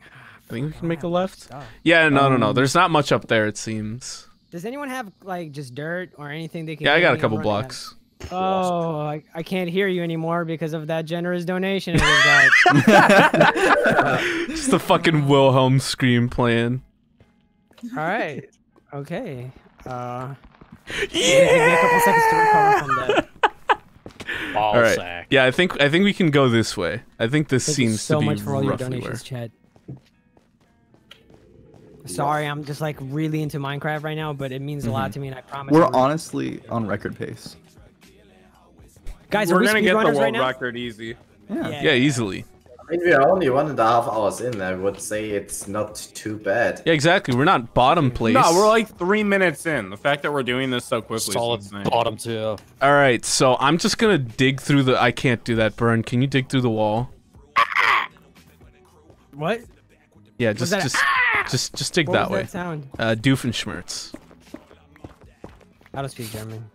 I think we can make a left. Yeah, no. There's not much up there, it seems. Does anyone have, like, just dirt or anything they can... Yeah, I got a couple blocks. Oh, I can't hear you anymore because of that generous donation. Just the fucking Wilhelm scream playing. All right. Okay. Yeah! Give me a couple seconds to recover from that. All right. Sack. Yeah, I think we can go this way. I think this seems to be roughly where. Thank you so much for all your donations, Chad. Sorry, I'm just like really into Minecraft right now, but it means a lot to me, and I promise. We're honestly on record pace. Guys, we're gonna get the world record easy. Yeah, easily. I mean, we're only 1.5 hours in. I would say it's not too bad. Yeah, exactly. We're not bottom place. No, we're like 3 minutes in. The fact that we're doing this so quickly. Solid bottom tier. All right, so I'm just gonna dig through the. I can't do that, Burn. Can you dig through the wall? What? Yeah, just dig that way. What was that sound? Doofenshmirtz. I don't speak German.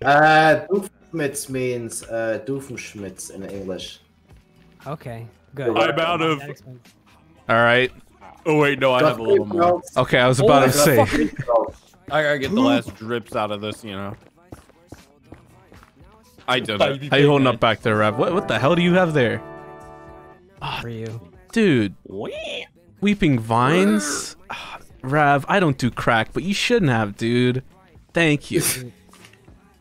Doofenshmirtz means Doofenshmirtz in English. Okay, good. I'm out of. All right. Oh wait, no, I have a little more. Okay, I was about to say. I gotta get the last drips out of this, you know. I did it. How you holding up back there, Rav? What the hell do you have there? Oh, for you, dude. Weeping vines. Oh, Rav, I don't do crack, but you shouldn't have, dude. Thank you.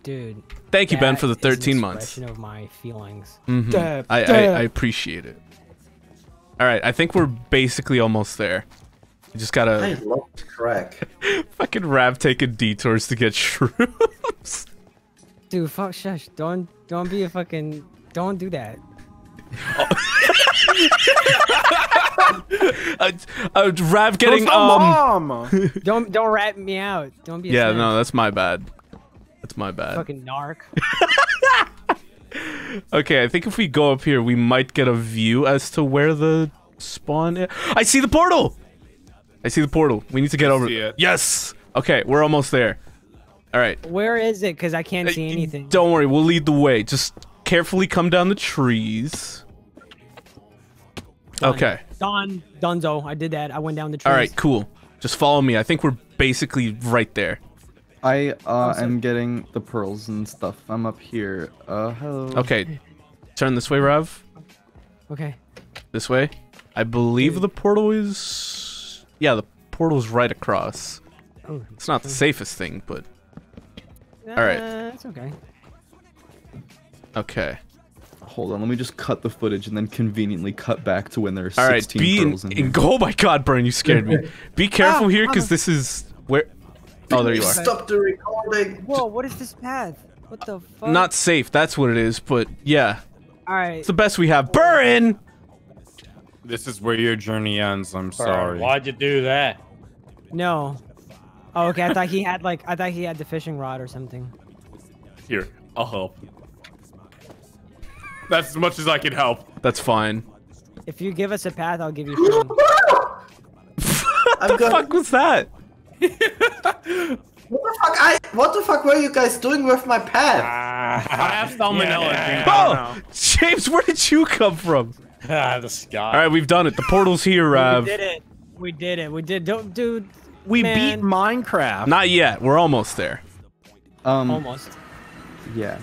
Dude. Thank you, Ben, for the 13 months. Of my feelings. Mm-hmm. I appreciate it. All right, I think we're basically almost there. We just gotta. I love crack. Fucking Rav taking detours to get shrooms. Dude, fuck, shush! Don't be a fucking. Don't do that. Rav getting mom. Don't rat me out. Don't be. Yeah, no, that's my bad. That's my bad. Fucking narc. Okay, I think if we go up here, we might get a view as to where the spawn is. I see the portal! I see the portal. We need to get over it. Yes! Okay, we're almost there. Alright. Where is it? Because I can't see anything. Don't worry, we'll lead the way. Just carefully come down the trees. Done. Okay. Dunzo. I did that. I went down the trees. Alright, cool. Just follow me. I think we're basically right there. I am getting the pearls and stuff. I'm up here. Hello. Okay. Turn this way, Rav. Okay. This way. I believe the portal is... Yeah, the portal's right across. Oh, it's not the safest thing, but... Alright. It's okay. Okay. Hold on, let me just cut the footage and then conveniently cut back to when there's 16 pearls in there. Oh my god, Brian, you scared me. Be careful here, because this is... where. Oh, there you are. Stop the recording. Whoa, what is this path? What the fuck? Not safe, that's what it is, but yeah. Alright. It's the best we have. Burn! This is where your journey ends, I'm sorry. Why'd you do that? No. Oh, okay, I thought he had, like, I thought he had the fishing rod or something. Here, I'll help. That's as much as I can help. That's fine. If you give us a path, I'll give you food. What the fuck was that? What the fuck were you guys doing with my pad? I have salmonella. Yeah. Oh, James, where did you come from? The sky. All right, we've done it. The portal's here, Rav. We did it. We did it. We did. Don't, dude. We beat Minecraft. Not yet. We're almost there. Almost. Yes.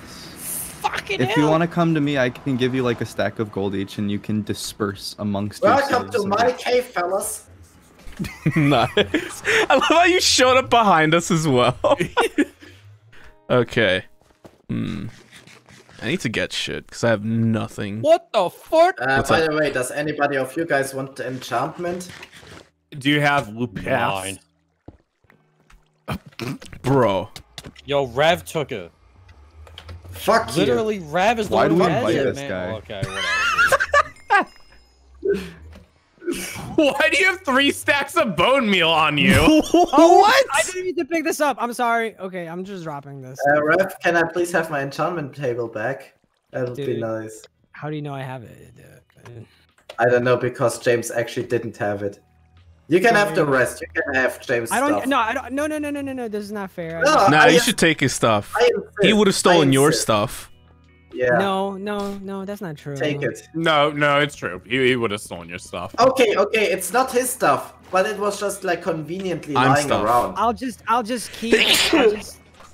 Fucking hell. If you want to come to me, I can give you like a stack of gold each, and you can disperse amongst yourselves. Welcome to my cave, fellas. Nice. I love how you showed up behind us as well. Okay. I need to get shit because I have nothing. What the fuck? By the way, does anybody of you guys want enchantment? Do you have lupine? Bro. Yo, Rav took it. Fuck you. Literally, Rav is the one who has it, man. Guy? Okay, whatever. Why do you have 3 stacks of bone meal on you? Oh, what? I didn't need to pick this up. I'm sorry. Okay, I'm just dropping this. Ref, can I please have my enchantment table back? That'll be nice. How do you know I have it? I don't know, because James actually didn't have it. You can have the rest. You can have James' stuff. No, I don't. No. This is not fair. No, you should take his stuff. He would have stolen your stuff. Yeah. No, that's not true. Take it. No, it's true. He would have stolen your stuff. Okay, it's not his stuff, but it was just like conveniently lying around. I'll just keep.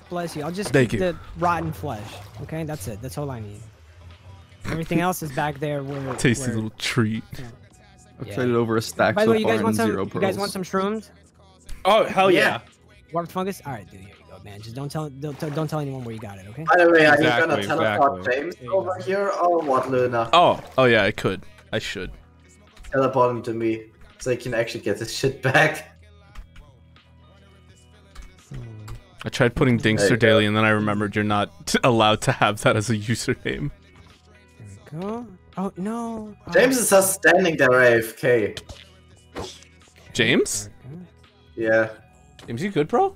Bless you. I'll just keep the rotten flesh. Okay, that's it. That's all I need. Everything else is back there. Tasty little treat. Yeah. I traded over a stack. By the way, you guys want some shrooms? Oh hell yeah! Warped fungus. All right, dude. Man, just don't tell anyone where you got it, okay? By the way, are you gonna teleport James over here or what, Luna? Oh yeah, I could. I should. Teleport him to me so he can actually get his shit back. I tried putting DinksterDaily and then I remembered you're not allowed to have that as a username. There we go. Oh no. James is just standing there AFK. James? Yeah. James, you good, bro?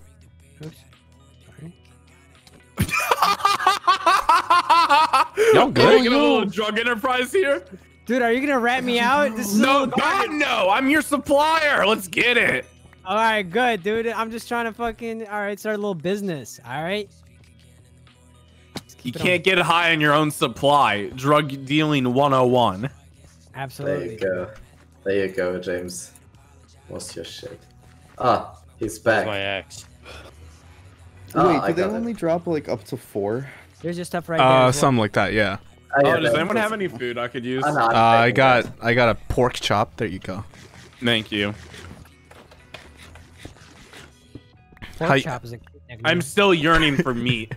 Y'all good? You're a little drug enterprise here? Dude, are you gonna rat me out? This is no, God, no! I'm your supplier! Let's get it! Alright, good, dude. I'm just trying to fucking, alright, start a little business, alright? You can't get high on your own supply. Drug dealing 101. Absolutely. There you go, James. What's your shit? Ah, he's back. That's my ex. Wait, do they only drop like up to 4? There's your stuff right there. Something like that, yeah. Does anyone have any food I could use? I got a pork chop. There you go. Thank you. Pork chop is a I'm still yearning for meat.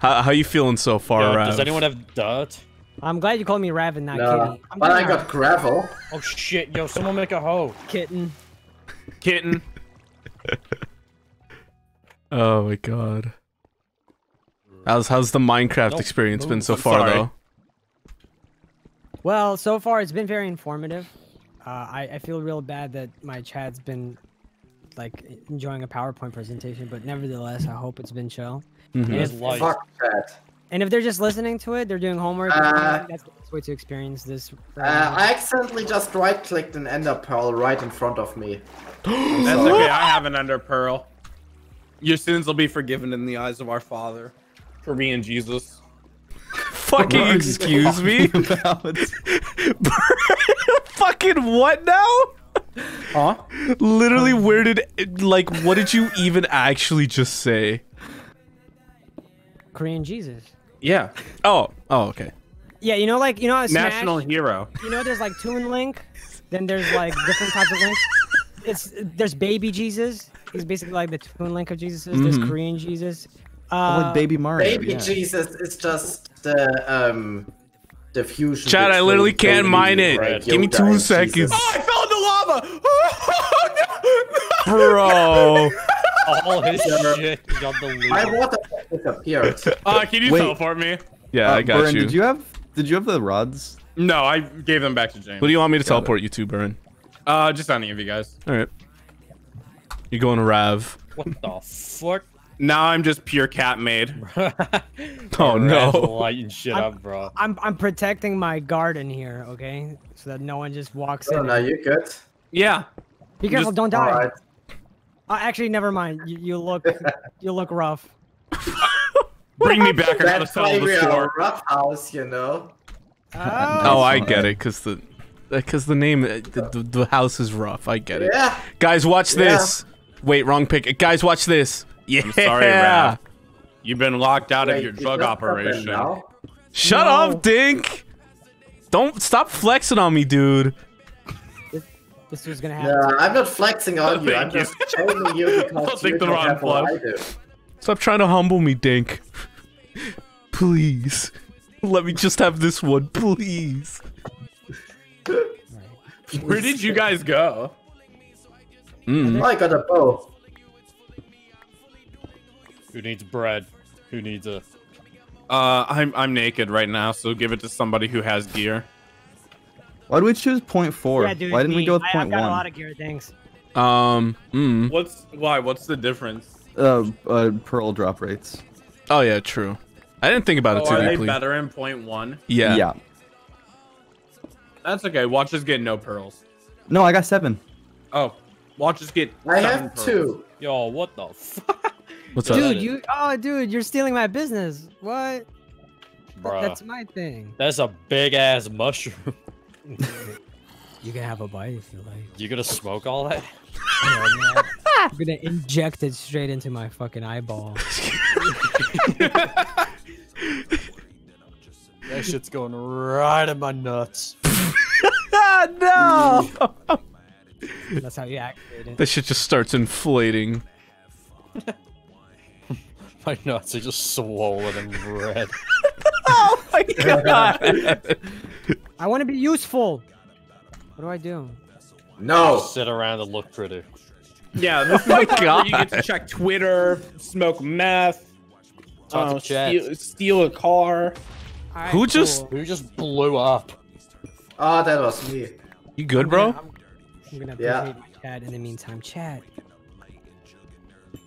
How you feeling so far, Rav? Does anyone have dirt? I'm glad you called me Rav and not Kitty. But I got gravel. Oh shit, yo! Someone make a hoe. Kitten. Oh my god. How's the Minecraft experience been so far, though? Well, so far it's been very informative. I feel real bad that my chat's been like enjoying a PowerPoint presentation, but nevertheless, I hope it's been chill. And if they're just listening to it, they're doing homework. That's the best way to experience this. I accidentally just right-clicked an ender pearl right in front of me. That's okay. I have an ender pearl. Your sins will be forgiven in the eyes of our Father, for me and Jesus. Fucking excuse me. Fucking what now? Huh? Literally, what did you even actually just say? Korean Jesus. Yeah. Oh, okay. Yeah, you know how Smash, National Hero. You know there's like Toon Link, then there's like different types of links. There's Baby Jesus. He's basically like the Toon Link of Jesus. There's Korean Jesus. Like Baby Mario. Baby Jesus is just the fusion. Chad, I literally can't mine it. Right. Give me 2 seconds. Oh, I fell into lava! Oh, no. Bro. All his shit got deleted. My waterfall disappeared. Can you teleport me? Yeah, I got Burren, you. Did you have the rods? No, I gave them back to James. What do you want me to teleport you to, Burren? Just any of you guys. All right. You're going to Rav. What the fuck? Now I'm just pure cat maid. Oh no! Lighting shit up, bro. I'm protecting my garden here, okay? So that no one just walks in. No, you good? Yeah. Be careful, don't die. Right. Actually, never mind. You look, you look rough. Bring me back. I gotta settle the score. Roughhouse, you know. Oh, I get it, cause the name, the house is rough. I get it. Yeah. Guys, watch this. Wait, wrong pick. Guys, watch this. Yeah. I'm sorry, Rav. You've been locked out of your drug operation. Shut up, Dink. Don't stop flexing on me, dude. This was gonna happen. Yeah, I'm not flexing on you. I'm just telling you because you don't have what I do. Stop trying to humble me, Dink. Please. Let me just have this one, please. Where did you guys go? Mm. I got a bow. Who needs bread? Who needs a... I'm naked right now, so give it to somebody who has gear. Why did we choose 0.4? Yeah, dude, why didn't we go with 0.1? I've got a lot of gear things. What's the difference? Pearl drop rates. Oh yeah, true. I didn't think about it too deeply. Are they better in 0.1? Yeah. Yeah. That's okay. Watch us get no pearls. No, I got 7. Oh, watch us get. I have pearls. 2. Yo, what the fuck? What's up, dude? You? Oh, dude, you're stealing my business. What? Bruh, that's my thing. That's a big ass mushroom. You can have a bite if you like. You're gonna smoke all that? Yeah, I'm gonna inject it straight into my fucking eyeball. That shit's going right in my nuts. No! That's how you activate it. That shit just starts inflating. My nuts are just swollen and red. Oh my god! I want to be useful. What do I do? No. Just sit around and look pretty. Yeah, this is the time where you get to check Twitter, smoke meth, steal a car. Right, Who just blew up? Oh, that was me. You good, bro? I'm gonna update my chat in the meantime. Chat.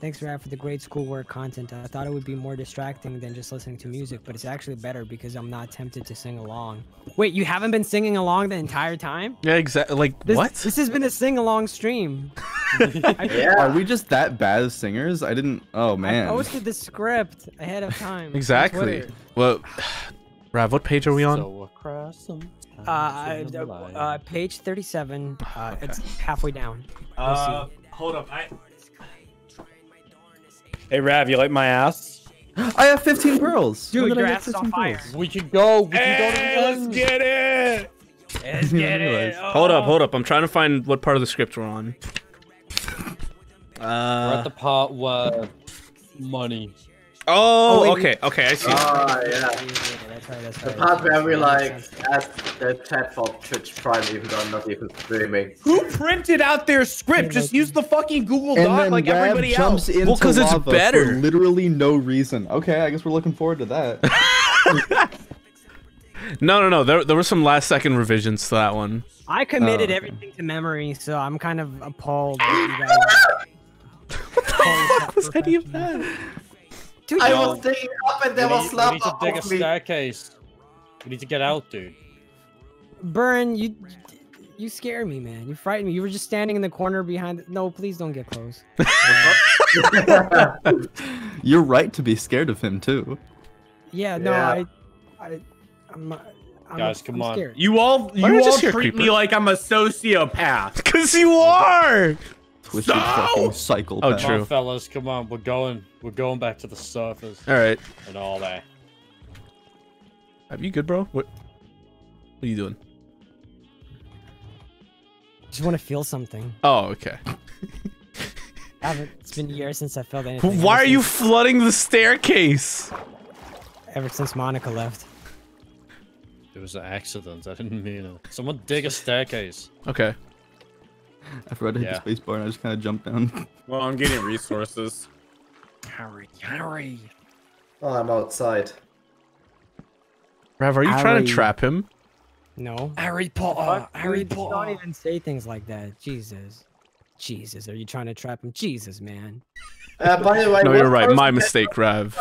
Thanks, Rav, for the great schoolwork content. I thought it would be more distracting than just listening to music, but it's actually better because I'm not tempted to sing along. Wait, you haven't been singing along the entire time? Yeah, exactly. Like, what? This has been a sing-along stream. Yeah. Are we just that bad as singers? I didn't... Oh, man. I posted the script ahead of time. Exactly. Well, Rav, what page are we on? So across some page 37. Okay. It's halfway down. Hold up. Hey, Rav, you like my ass? I have 15 pearls. Dude, your ass is on fire. We could go. Let's get it. Let's get it. Hold up. I'm trying to find what part of the script we're on. We're at the part where money. Oh, okay. Okay, I see. Oh, yeah. The part where we, like, ask the chat for Twitch Prime, even though I'm not even streaming. Who printed out their script? Just use the fucking Google Doc like everybody else. Well, because it's better. Literally no reason. Okay, I guess we're looking forward to that. No. There were some last-second revisions to that one. I committed everything to memory, so I'm kind of appalled. What the fuck was any of that? Dude, I was digging up and there was lava off me. We need to dig a staircase. We need to get out, dude. Burn, you scare me, man. You frighten me. You were just standing in the corner behind... No, please don't get close. You're right to be scared of him, too. Yeah, no, yeah. I'm guys, come on. Scared. You all treat me like I'm a sociopath. Because you are! Twisted fucking cycle. Oh, true. Come on, fellas, come on. We're going back to the surface. All right. And all that. Are you good, bro? What are you doing? Just want to feel something. Oh, okay. It's been years since I felt anything. Why are you flooding the staircase? Ever since Monica left. It was an accident. I didn't mean it. Someone dig a staircase. Okay. I forgot to hit the space bar and I just kind of jumped down. Well, I'm getting resources. Hurry. Oh, I'm outside. Rav, are you trying to trap him? No. Harry Potter! Harry Potter! Don't even say things like that. Jesus. Jesus, are you trying to trap him? Jesus, man. By the way, no, you're right. My mistake, Rav.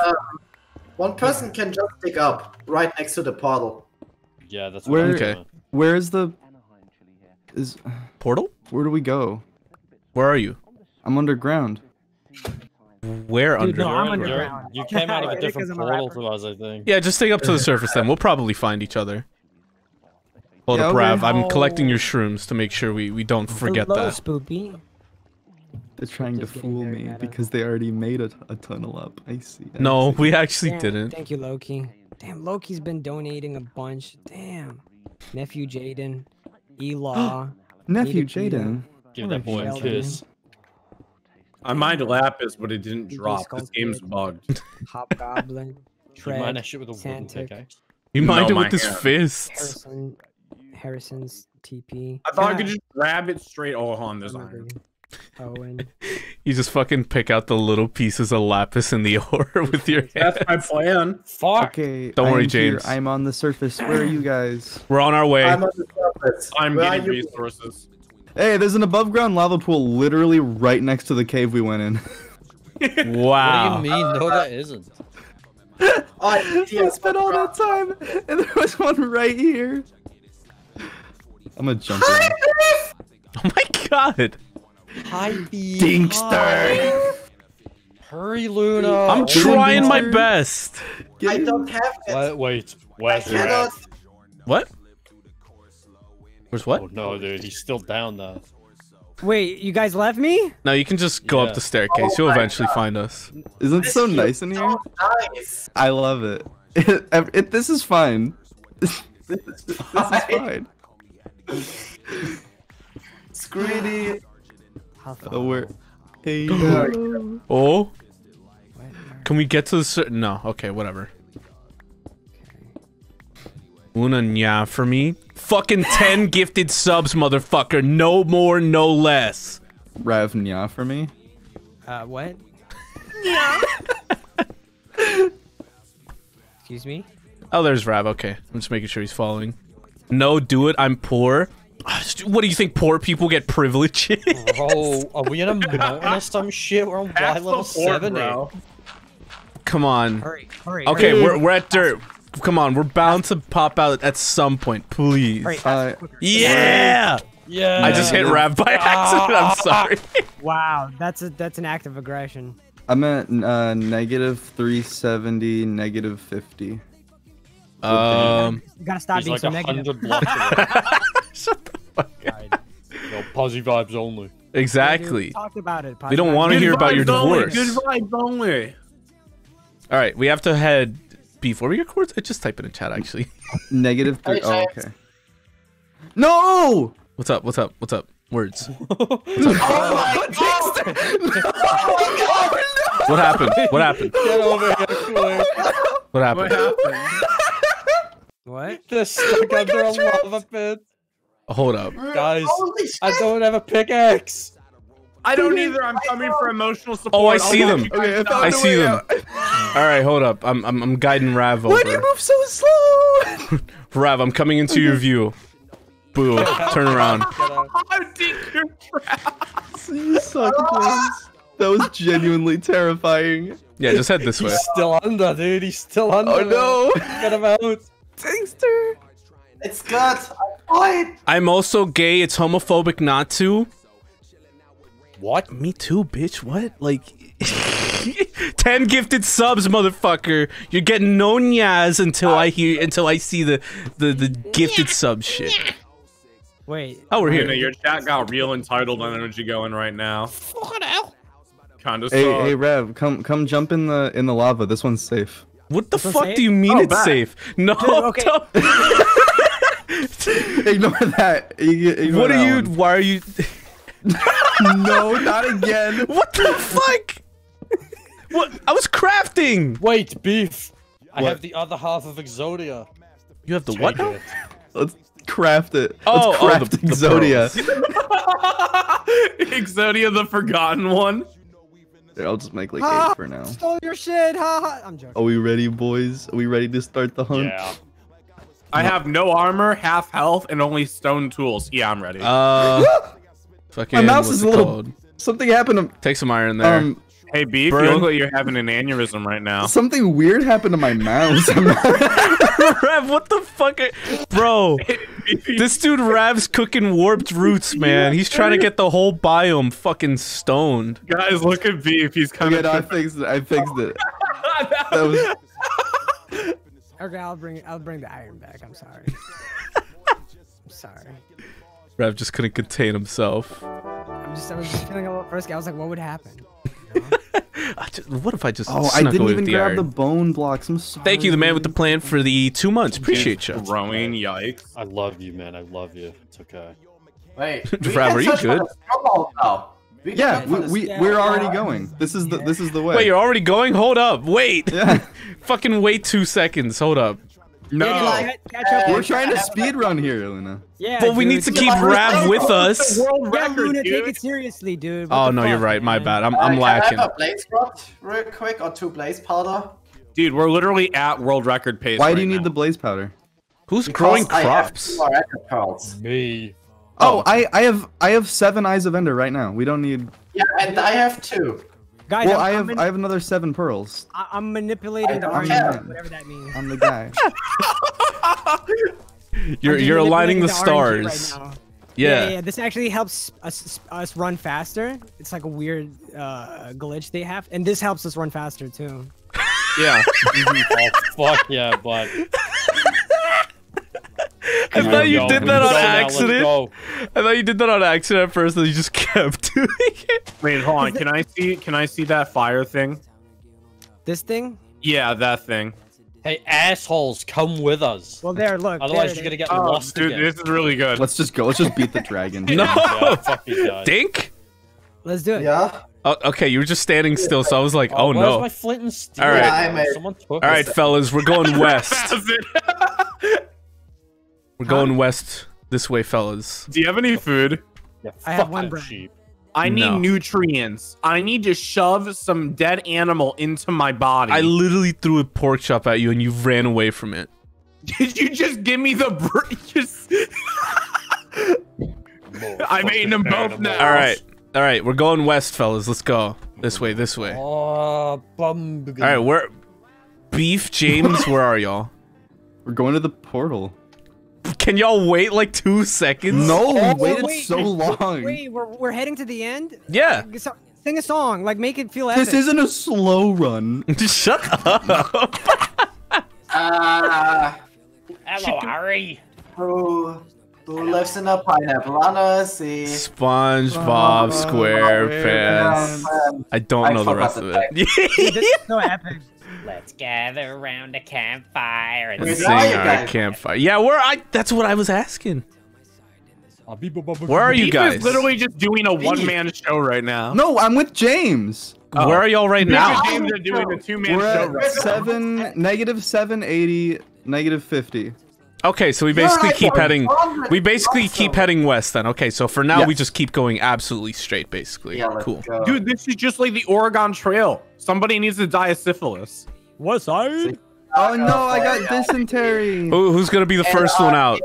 One person can just pick up right next to the portal. Yeah, that's what I'm doing. Where is the... Portal? Where do we go? Where are you? I'm underground. Where underground? You came out of a different portal for us, I think. Yeah, just stay up to the surface then. We'll probably find each other. Hold up, Rav. I'm collecting your shrooms to make sure we don't forget that. Spoopy. They're trying to fool me because they already made a tunnel up. I see. No, we actually didn't. Thank you, Loki. Damn, Loki's been donating a bunch. Damn. Nephew Jaden. E-Law. Nephew Jaden. Give that boy a kiss. I mined Lapis, but it didn't drop. This game's bugged. Hobgoblin. You mined that shit with a wooden pickaxe. You mined it with his fist. Harrison's TP. I thought I could just grab it straight. Oh, hold on, there's iron. Owen. You just fucking pick out the little pieces of Lapis in the ore with your hands. That's my plan. Fuck. Okay, don't worry, James. I'm on the surface. Where are you guys? We're on our way. I'm on the surface. I'm getting resources. Hey, there's an above ground lava pool literally right next to the cave we went in. Wow. What do you mean? No, that isn't. I spent all that time and there was one right here. I'm gonna jump in. Oh my god. Hi, Dinkster. Hurry, Luna. I'm trying my best. I don't have it. Wait, where's Rav? What? Where's what? Oh, no, dude, he's still down though. Wait, you guys left me? No, you can just go up the staircase. You'll eventually find us. Isn't it so nice in here? Nice. I love it. This is fine. This is fine. Screedy. Hey. Oh, can we get to the certain? No, okay, whatever. Una nya for me. Fucking 10 gifted subs, motherfucker. No more, no less. Rav nya for me. What? Yeah. Excuse me. Oh, there's Rav. Okay, I'm just making sure he's following. No, do it. I'm poor. What do you think? Poor people get privileges? Bro, are we in a mountain or some shit? We're on Y level 7 now. Come on. Hurry, hurry. Okay, hurry. We're at dirt. Come on, we're bound to pop out at some point, please. Hurry, yeah! Yeah! I just hit Rav by accident. I'm sorry. Wow, that's an act of aggression. I'm at negative 370, negative 50. You gotta stop being like so negative. Shut the fuck up. No, posy vibes only. Exactly. We talked about it. We don't want to hear about your divorce. Good vibes only. All right, we have to head before we record. I just type it in chat actually. Negative 3. Oh, okay. No. What's up? What's up? What's up? Words. Oh my god! No. What happened? What happened? Get over here, Claire. What happened? What happened? What? Just stuck under a lava pit. Hold up. Guys, I don't have a pickaxe. I don't either. I'm coming for emotional support. Oh, I see them. Okay, I see them. All right, hold up. I'm guiding Rav over. Why do you move so slow? Rav, I'm coming into your view. Boo. Turn around. I'm your traps. You suck, please. That was genuinely terrifying. Yeah, just head this way. He's still under, dude. He's still under. Oh, no. Get him out. Dinkster. It's good. I'm also gay. It's homophobic not to. What? Me too, bitch. What? Like 10 gifted subs, motherfucker. You're getting no nyas until I see the gifted sub shit. Yeah. Wait. Oh, we're here. No, your chat got real entitled on energy going right now. Fucking hell. Kinda suck. Hey, Rev, come jump in the lava. This one's safe. What the fuck do you mean it's safe? No, dude, okay. Ignore that. Ignore what that are one. You? Why are you? No, not again. What the fuck? What? I was crafting. Wait, beef. What? I have the other half of Exodia. You have the Take what? It. Let's craft it. Oh, let's craft the Exodia. Exodia, the forgotten one. I'll just make like 8 for now. Stole your shit, haha. I'm joking. Are we ready, boys? Are we ready to start the hunt? Yeah. I have no armor, half health, and only stone tools. Yeah, I'm ready. Fucking. My mouse is a little. Something happened. Take some iron there. Hey, Beef, Burn. You look like you're having an aneurysm right now. Something weird happened to my mouse. Rav, what the fuck? Bro, this dude Rav's cooking warped roots, man. He's trying to get the whole biome fucking stoned. Guys, look at Beef. He's coming. Yeah, I fixed it. That was... Okay, I'll bring the iron back. I'm sorry. I'm sorry. Rav just couldn't contain himself. I was just feeling a little frisky. I was like, what would happen? You know? What if I just? Oh, I didn't even grab the bone blocks. I'm sorry. Thank you, the man with the plan for the 2 months. Appreciate you. Growing, yikes! I love you, man. I love you. It's okay. Wait, Rav, are you good? Yeah, we're already going. This is the way. Wait, you're already going? Hold up, wait. Yeah. Fucking wait 2 seconds. Hold up. No, we're trying to speed run here, Luna. Yeah, but we need to keep Rav with us. World record, Luna, take it seriously, dude. Oh no, you're right. My bad. I'm lacking. I have a blaze rod real quick or 2 blaze powder. Dude, we're literally at world record pace. Why do you need the blaze powder? Who's growing crops? Me. Oh, I have 7 eyes of Ender right now. We don't need. Yeah, and I have 2. Guys, well, I have another 7 pearls. I'm manipulating the argument, whatever that means. I'm the guy. you're aligning the stars. Right now. Yeah. Yeah, this actually helps us run faster. It's like a weird glitch they have, and this helps us run faster too. Yeah. Oh, fuck yeah, bud. I thought you did that on accident. I thought you did that on accident at first, and you just kept doing it. Wait, hold on. Can I see that fire thing? This thing? Yeah, that thing. Hey, assholes, come with us. Well, there, look. Otherwise, you're gonna get lost. Dude, again. This is really good. Let's just go. Let's just beat the dragon. No, yeah, fuck you guys. Dink. Let's do it. Yeah. Oh, okay, you were just standing still, so I was like, oh no. My flint and steel? All right, all right, fellas, we're going west. We're going west this way, fellas. Do you have any food? Yeah, I have 1 bread. I need nutrients. I need to shove some dead animal into my body. I literally threw a pork chop at you and you ran away from it. Did you just give me the break? Just... I'm eating them both now. All right. We're going west, fellas. Let's go. This way. All right, we're... Beef, James, where are y'all? We're going to the portal. Can y'all wait like 2 seconds? No, we waited so long. Wait, we're heading to the end? Yeah. So, sing a song, like make it feel epic. This isn't a slow run. Shut up. Hello, Harry. Who lives in a pineapple on a sea? SpongeBob SquarePants. I don't know the rest of it. Dude, this is so epic. Let's gather around a campfire and sing our campfire. Yeah, that's what I was asking. Where are you guys? Beef is literally just doing a one-man show right now. No, I'm with James. Oh. Where are y'all right now? James are doing a two-man show right now. -780, -50. Okay, so we basically keep heading. We basically keep heading west then. Okay, so for now we just keep going absolutely straight, basically. Yeah, cool. Dude, this is just like the Oregon Trail. Somebody needs to die of syphilis. What side? Oh no, I got dysentery. Who's gonna be the first one out?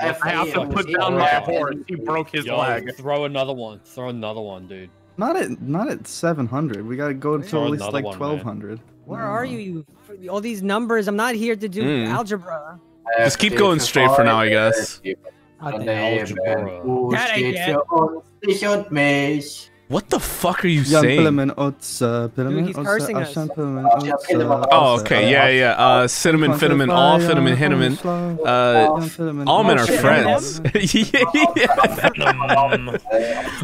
I have to put down my horse. He broke his leg. Throw another one. Throw another one, dude. Not at 700. We gotta go to at least like 1200. Where are you? All these numbers. I'm not here to do algebra. Just keep going straight for now, I guess. What the fuck are you saying? Dude, he's cursing us. Oh, okay, yeah. Cinnamon, Finnamin, all Finnamin, Hinnamin. All men are friends.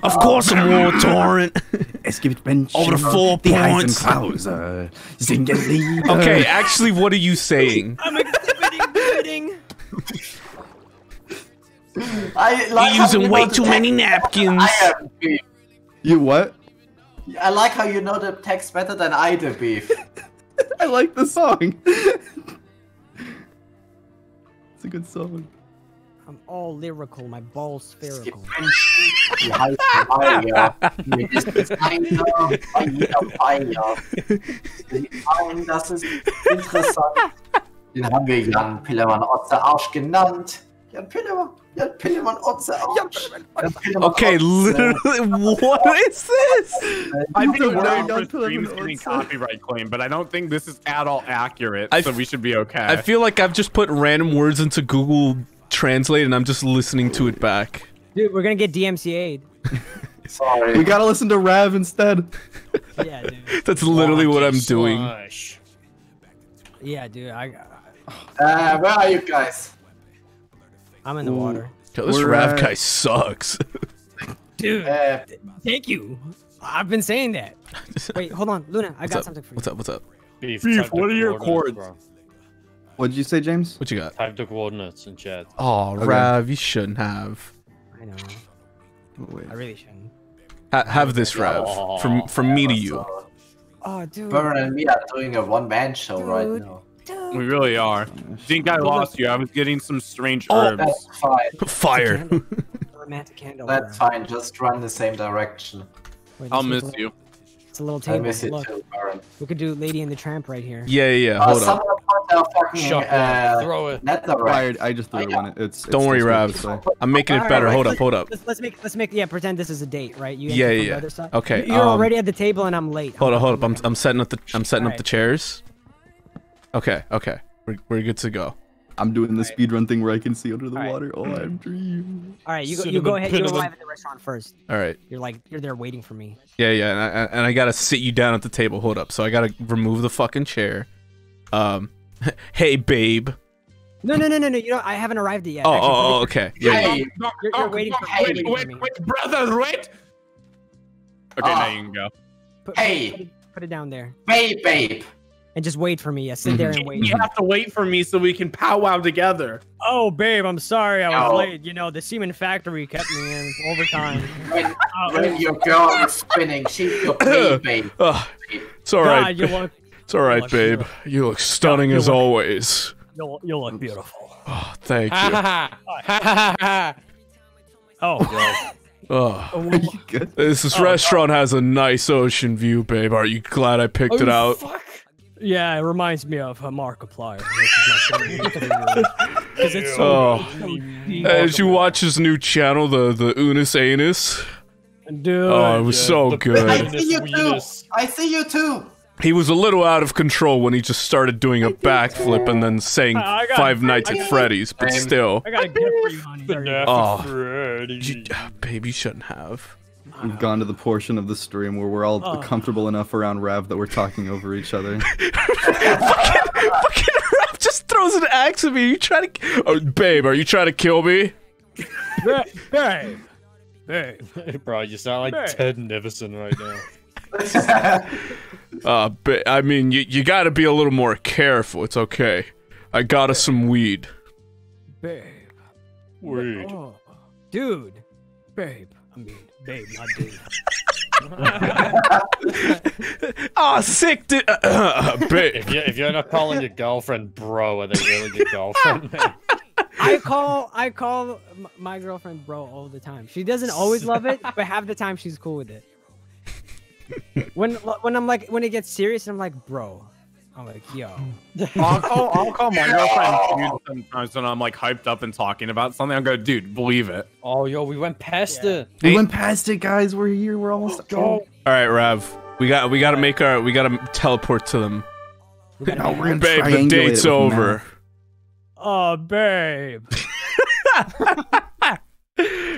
Of course, I'm War Torrent. Over 4 points. Okay, actually, what are you saying? You're using way too many napkins. You what? I like how you know the text better than I do, Beef. I like the song. It's a good song. I'm all lyrical, my balls spherical. Okay, literally, what is this? I've been worried about Dream's getting copyright claim, but I don't think this is at all accurate, so we should be okay. I feel like I've just put random words into Google Translate, and I'm just listening to it back. Dude, we're gonna get DMCA'd. Sorry. We gotta listen to Rav instead. Yeah, dude. That's literally what I'm doing. Yeah, dude, where are you guys? I'm in the water. Yo, this Rav guy sucks. Dude, thank you. I've been saying that. Wait, hold on. Luna, I got something for you. What's up? What's up? Beef, what are your chords? What did you say, James? What you got? Type the coordinates in chat. Oh, okay. Rav, you shouldn't have. I know. Wait. I really shouldn't. Have this, Rav. Oh, from me to you. Oh, dude. Burn and me are doing a one-man show right now. Dude. We really are. Dink, I lost you. I was getting some strange herbs. That's fine. Fire. Romantic candle. That's fine. Just run the same direction. Wait, I'll miss you. It's a little table. I miss it too, Baron. We could do Lady and the Tramp right here. Yeah, yeah. Hold on. Throw it. I just threw it on it. It's don't worry, Rav. So. I'm making it better. Right, hold up. Let's make. Yeah, pretend this is a date, right? You yeah. The other side. Okay. You're already at the table, and I'm late. Hold up. I'm setting up the chairs. Okay. We're good to go. I'm doing the speedrun thing where I can see under the water. Oh, I'm dreaming. All right, you go ahead. You arrive at the restaurant first. All right. You're there waiting for me. Yeah. And I gotta sit you down at the table. Hold up. So I gotta remove the fucking chair. Hey, babe. No. You know I haven't arrived yet. Oh, okay. Yeah. You're waiting for me. Wait, brother, wait. Okay, now you can go. Put it down there. Hey, babe. And just wait for me. Yeah, sit there and wait. You have to wait for me so we can powwow together. Oh, babe, I'm sorry I was late. You know, the semen factory kept me in overtime. When your girl is spinning, she's your babe. It's all right. It's all right, babe. You look stunning as always. You look beautiful. Oh, thank you. This restaurant has a nice ocean view, babe. Are you glad I picked it out? Fuck. Yeah, it reminds me of Markiplier. Did you watch his new channel, the Unus Anus? Dude, it was so good. I see you too. He was a little out of control when he just started doing a backflip and then saying Five Nights at Freddy's, but still. I got a gift for you, honey. Babe, you shouldn't have. We've gone to the portion of the stream where we're all comfortable enough around Rav that we're talking over each other. fucking Rav just throws an axe at me. You trying to? Oh, babe, are you trying to kill me? Hey, bro, you sound like Ted Nivison right now. But I mean, you gotta be a little more careful. It's okay. I got us some weed. Babe, weed. Oh, dude, babe. I mean. Babe, my dude. Oh, sick dude. Babe. If you're not calling your girlfriend bro, are they really your girlfriend? I call my girlfriend bro all the time. She doesn't always love it, but half the time she's cool with it. When I'm like, when it gets serious, I'm like, bro. I'm like, yo. I'll call my girlfriend dude sometimes when I'm like hyped up and talking about something. I'll go, dude, believe it. Oh, yo, we went past it. We went past it, guys. We're here. We're almost done. All right, Rav. We gotta make our. We gotta teleport to them. We're babe, the date's over. Oh, babe. All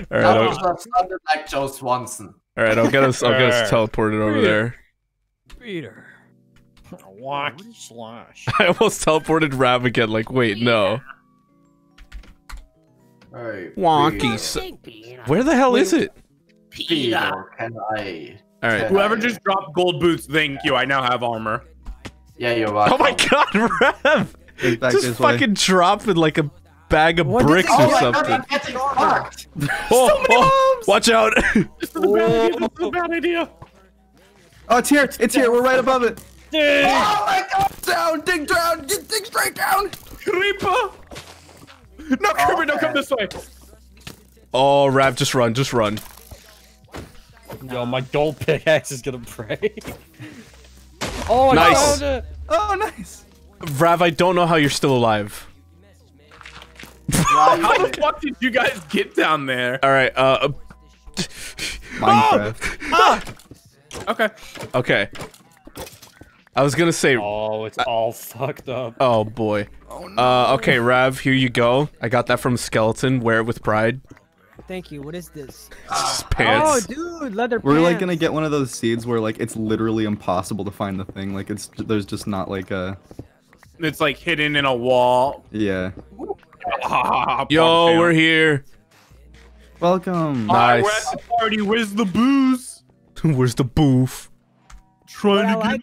right. Sounded like Joe Swanson. All right, I'll get us teleported over there. Peter. Walk slash. I almost teleported Rav again. Like, wait, no. Right, wonky. Where the hell is it? Peter, can I? All right. Whoever just dropped gold boots, thank you. I now have armor. Yeah, you're welcome. Oh my God, Rav! Just fucking dropped with like a bag of bricks or something. God, oh, watch out! This is a bad idea. Oh, it's here! It's here! We're right above it. Dig. Oh my God! Down, dig down, just dig straight down. Creeper! No, creeper! Don't come this way. Oh, Rav, just run. Yo, my gold pickaxe is gonna break. Oh, nice. Oh, nice. Rav, I don't know how you're still alive. How the fuck did you guys get down there? All right. Minecraft. Oh! Ah! Okay. Okay. I was gonna say. Oh, it's all fucked up. Oh boy. Oh, no. Okay, Rav, here you go. I got that from Skeleton. Wear it with pride. Thank you. What is this? Pants. Oh, dude, leather pants. We're like gonna get one of those seeds where like it's literally impossible to find the thing. Like it's there's just not like a. It's like hidden in a wall. Yeah. Yo, we're here. Welcome. Nice. We're at the party. Where's the booze? Where's the boof? What I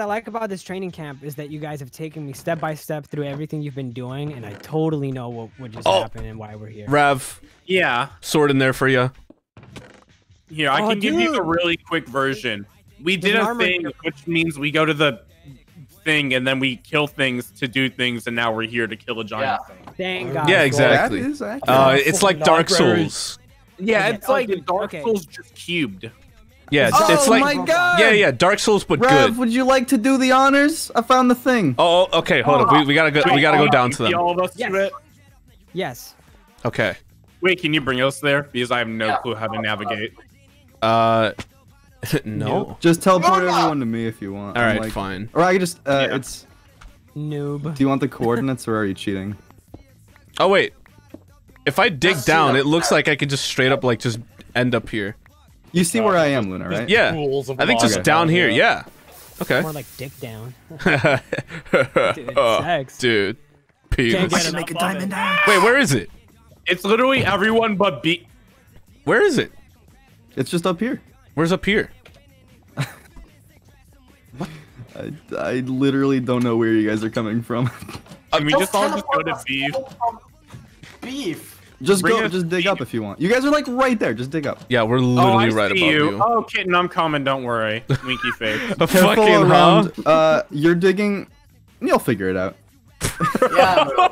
like about this training camp is that you guys have taken me step by step through everything you've been doing, and I totally know what just happened and why we're here. Rav, yeah, sword in there for you. Here, I can give you a really quick version. We did a thing, which means we go to the thing and then we kill things to do things, and now we're here to kill a giant thing. Thank God. Yeah, exactly. It's like Dark Souls. Yeah, it's like Dark Souls just cubed. Yeah, it's like yeah, Dark Souls, but Rev, good. Would you like to do the honors? I found the thing. Oh, okay, hold up. We gotta go. We gotta go down to them. All of us do it? Yes. Okay. Wait, can you bring us there? Because I have no clue how to navigate. No. Just teleport everyone to me if you want. All right, like, fine. Or I can just it's noob. Do you want the coordinates or are you cheating? Oh wait. If I dig down, it looks like I could just straight up like just end up here. You see where I am, Luna, right? Yeah. I think just down here. Yeah. Okay. More like dick down. Dude, sex. Dude. Penis. I should make a diamond eye. Wait, where is it? It's literally everyone but B. Where is it? It's just up here. Where's up here? What? I literally don't know where you guys are coming from. Can we just all just go to beef? Beef. Just go, just dig up if you want. You guys are like right there, just dig up. Yeah, we're literally right above you. Oh, kitten, I'm coming, don't worry. Winky face. A fucking round. You're digging, you'll figure it out. Yeah.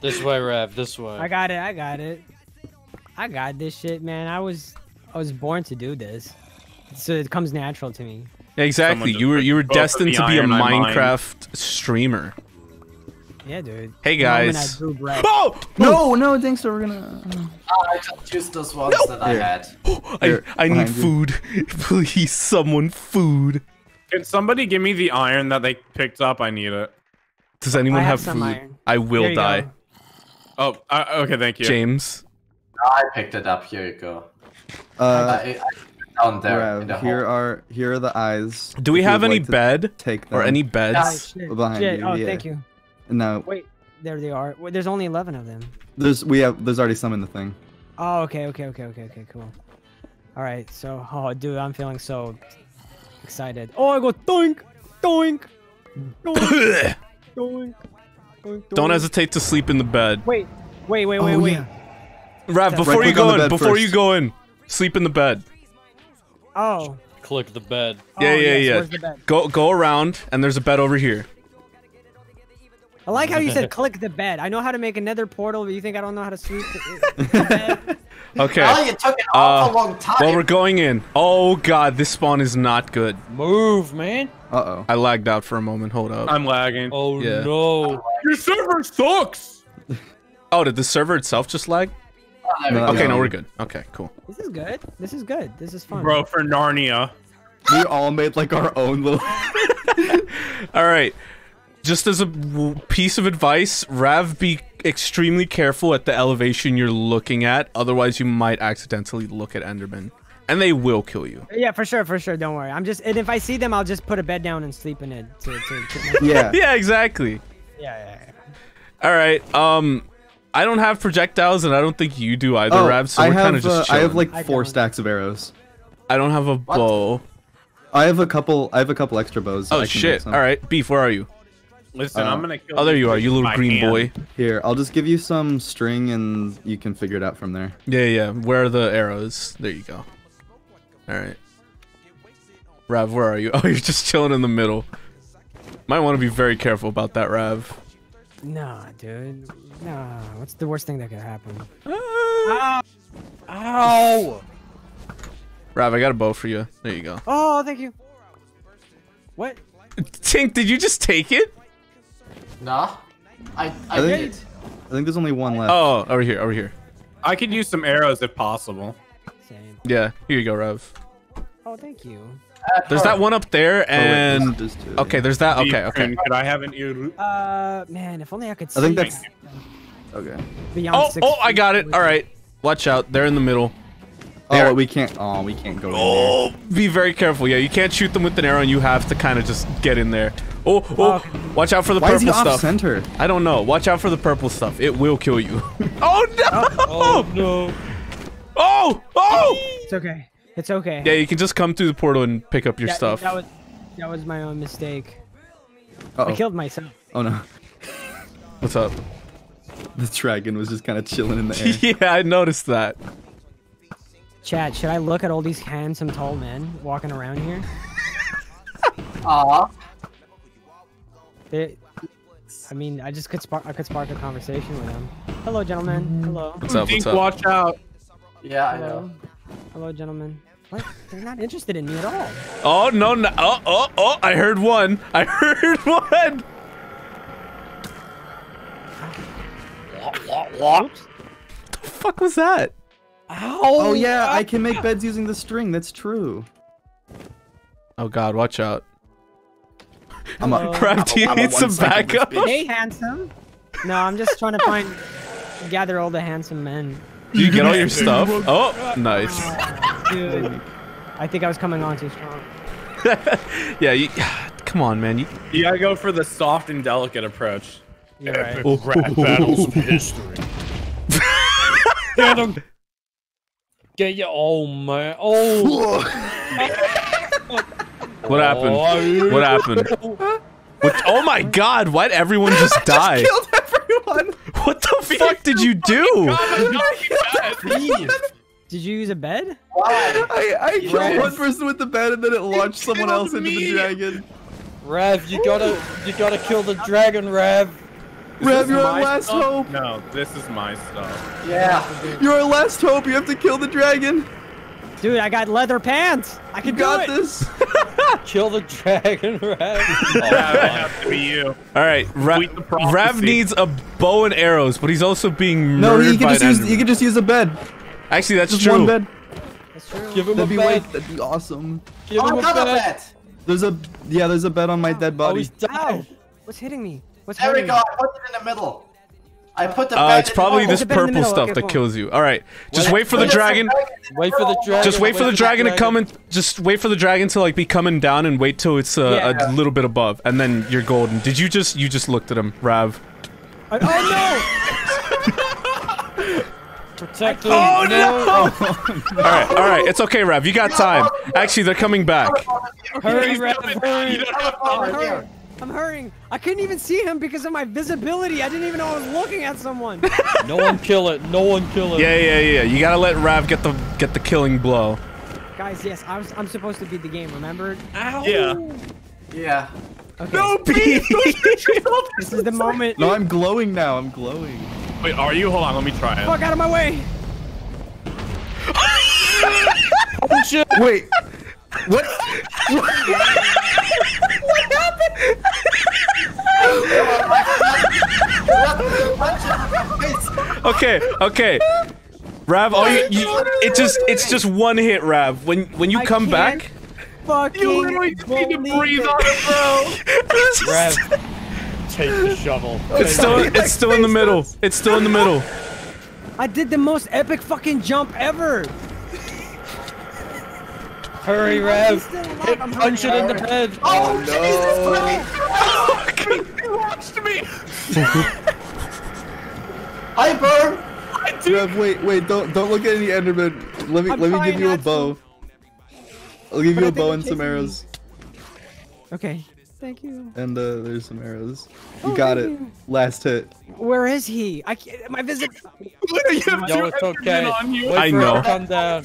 This way, Rev, this way. I got it, I got it. I got this shit, man. I was born to do this. So it comes natural to me. Exactly, you were destined to be a Minecraft streamer. Yeah, dude. Hey guys. Oh! No, Dinkster, we're gonna. I just used those ones that I had. I need food. Please, someone, food. Can somebody give me the iron that they picked up? I need it. Does anyone have food? Iron. I will die. Go. Oh, okay, thank you. James. I picked it up. Here you go. Down there. Here are the eyes. Do we have any bed? Take them. Or any beds? Oh, behind you. Oh, thank you. No. Wait, there they are. Wait, there's only 11 of them. There's already some in the thing. Oh, okay, cool. All right, so, oh, dude, I'm feeling so excited. Oh, I go doink, doink, doink, doink, doink. Don't hesitate to sleep in the bed. Wait. Yeah. Rav, before you go in, sleep in the bed. Oh. Click the bed. Yeah. Go around, and there's a bed over here. I like how you said click the bed. I know how to make another portal, but you think I don't know how to sleep the bed? Okay. Well, you took an awful long time. Well, we're going in. Oh, God, this spawn is not good. Move, man. Uh-oh. I lagged out for a moment. Hold up. I'm lagging. Oh, no. Your server sucks. Oh, did the server itself just lag? No, okay, no, we're good. Okay, cool. This is good. This is good. This is fun. Bro, for Narnia. We all made, like, our own little... All right. Just as a piece of advice, Rav, be extremely careful at the elevation you're looking at. Otherwise, you might accidentally look at Enderman. And they will kill you. Yeah, for sure. Don't worry. I'm just... And if I see them, I'll just put a bed down and sleep in it. Yeah. Yeah, exactly. Yeah. All right. I don't have projectiles, and I don't think you do either, Rav. So we're kind of just chilling. I have, like, 4 stacks of arrows. I don't have a bow. I have a couple extra bows. Oh, shit. All right. Beef, where are you? Listen, I'm gonna kill you. Oh, there you are, you little green boy. Here, I'll just give you some string and you can figure it out from there. Yeah. Where are the arrows? There you go. Alright. Rav, where are you? Oh, you're just chilling in the middle. Might want to be very careful about that, Rav. Nah, dude. Nah. What's the worst thing that could happen? Ow! Rav, I got a bow for you. There you go. Oh, thank you. What? Tink, did you just take it? Nah, I did. I think there's only one left. Oh, over here, over here. I could use some arrows if possible. Same. Yeah, here you go, Rev. Oh, thank you. There's that one up there, and okay, there's that. Okay, okay. Could I have an ear root? Man, if only I could see. I think that's okay. Oh, oh, I got it. All right, watch out. They're in the middle. Oh, we can't. Oh, we can't go in there. Oh, be very careful. Yeah, you can't shoot them with an arrow, and you have to kind of just get in there. Oh, oh, watch out for the purple stuff. Center? I don't know. Watch out for the purple stuff. It will kill you. Oh no! Oh no! Oh! Oh! It's okay. It's okay. Yeah, you can just come through the portal and pick up your stuff. That was my own mistake. Uh-oh. I killed myself. Oh no. What's up? The dragon was just kind of chilling in the air. Yeah, I noticed that. Chat, should I look at all these handsome tall men walking around here? Aw. I mean, I could spark a conversation with them. Hello, gentlemen. Hello. What's up? What's up? Watch out. Yeah, I know. Hello, gentlemen. What? They're not interested in me at all. Oh, no, no. Oh, oh, oh. I heard one. I heard one. What the fuck was that? Ow. Oh, yeah. I can make beds using the string. That's true. Oh, God. Watch out. I'm up. Crap, do you need some backup? Hey, handsome. No, I'm just trying to find... gather all the handsome men. Did you get all your stuff? Oh, nice. Dude, I think I was coming on too strong. Yeah, you, come on, man. You gotta go for the soft and delicate approach. Yeah, right. Rap battles from history. Get him. Get your old man. Oh. What happened? What happened? What, oh my God! Why'd everyone just die? Just killed everyone. What the fuck did you do? God, did you use a bed? I killed one person with the bed, and then it launched someone else into the dragon. Rev, you gotta kill the dragon, Rev. Rev, you're our last hope. No, this is my stuff. Yeah, you're our last hope. You have to kill the dragon. Dude, I got leather pants. I can do this. Kill the dragon, Rev. Oh, have to be you. All right, Rev needs a bow and arrows, but he's also being murdered you can just use a bed. Actually, that's just true. One bed. That's true. Give him a bed. That'd be awesome. Give him a bed. There's a bed on my dead body. Oh, he's dead. What's hitting me? What's there hitting me? There we go. I put it in the middle. I put the it's probably this purple stuff that kills you. All right, just wait for the dragon. Wait for the dragon. Just wait for the dragon to come and just wait for the dragon to like be coming down and wait till it's a little bit above, and then you're golden. Did you just looked at him, Rav? Oh no! Protect him! Oh no! All right, all right, it's okay, Rav. You got time. Actually, they're coming back. Hurry, Rav! Hurry! Hurry! I'm hurrying. I couldn't even see him because of my visibility. I didn't even know I was looking at someone. No one kill it. No one kill it. Yeah, yeah, yeah. You gotta let Rav get the killing blow. Guys, yes, I'm supposed to beat the game. Remember? Ow. Yeah. Yeah. Okay. No, Pete. This is the moment. No, I'm glowing now. I'm glowing. Wait, are you? Hold on. Let me try it. Fuck out of my way. Oh shit! Wait. What? What happened? Okay, okay. Rav, all it's just one hit, Rav. When you come back, you literally just need to breathe on it, bro. Rav, take the shovel. It's still in the middle. It's still in the middle. I did the most epic fucking jump ever. Hurry, Rev! Punch it in the head! Oh, no. Jesus Christ! You watched me! I burn! I do. Rev, wait, don't look at any Enderman. Let me give you a bow. I'll give you a bow and some arrows. Okay. Thank you. And there's some arrows. You got it. Last hit. Where is he? I can't. My visit. You have two Endermen on you. I know. Come down.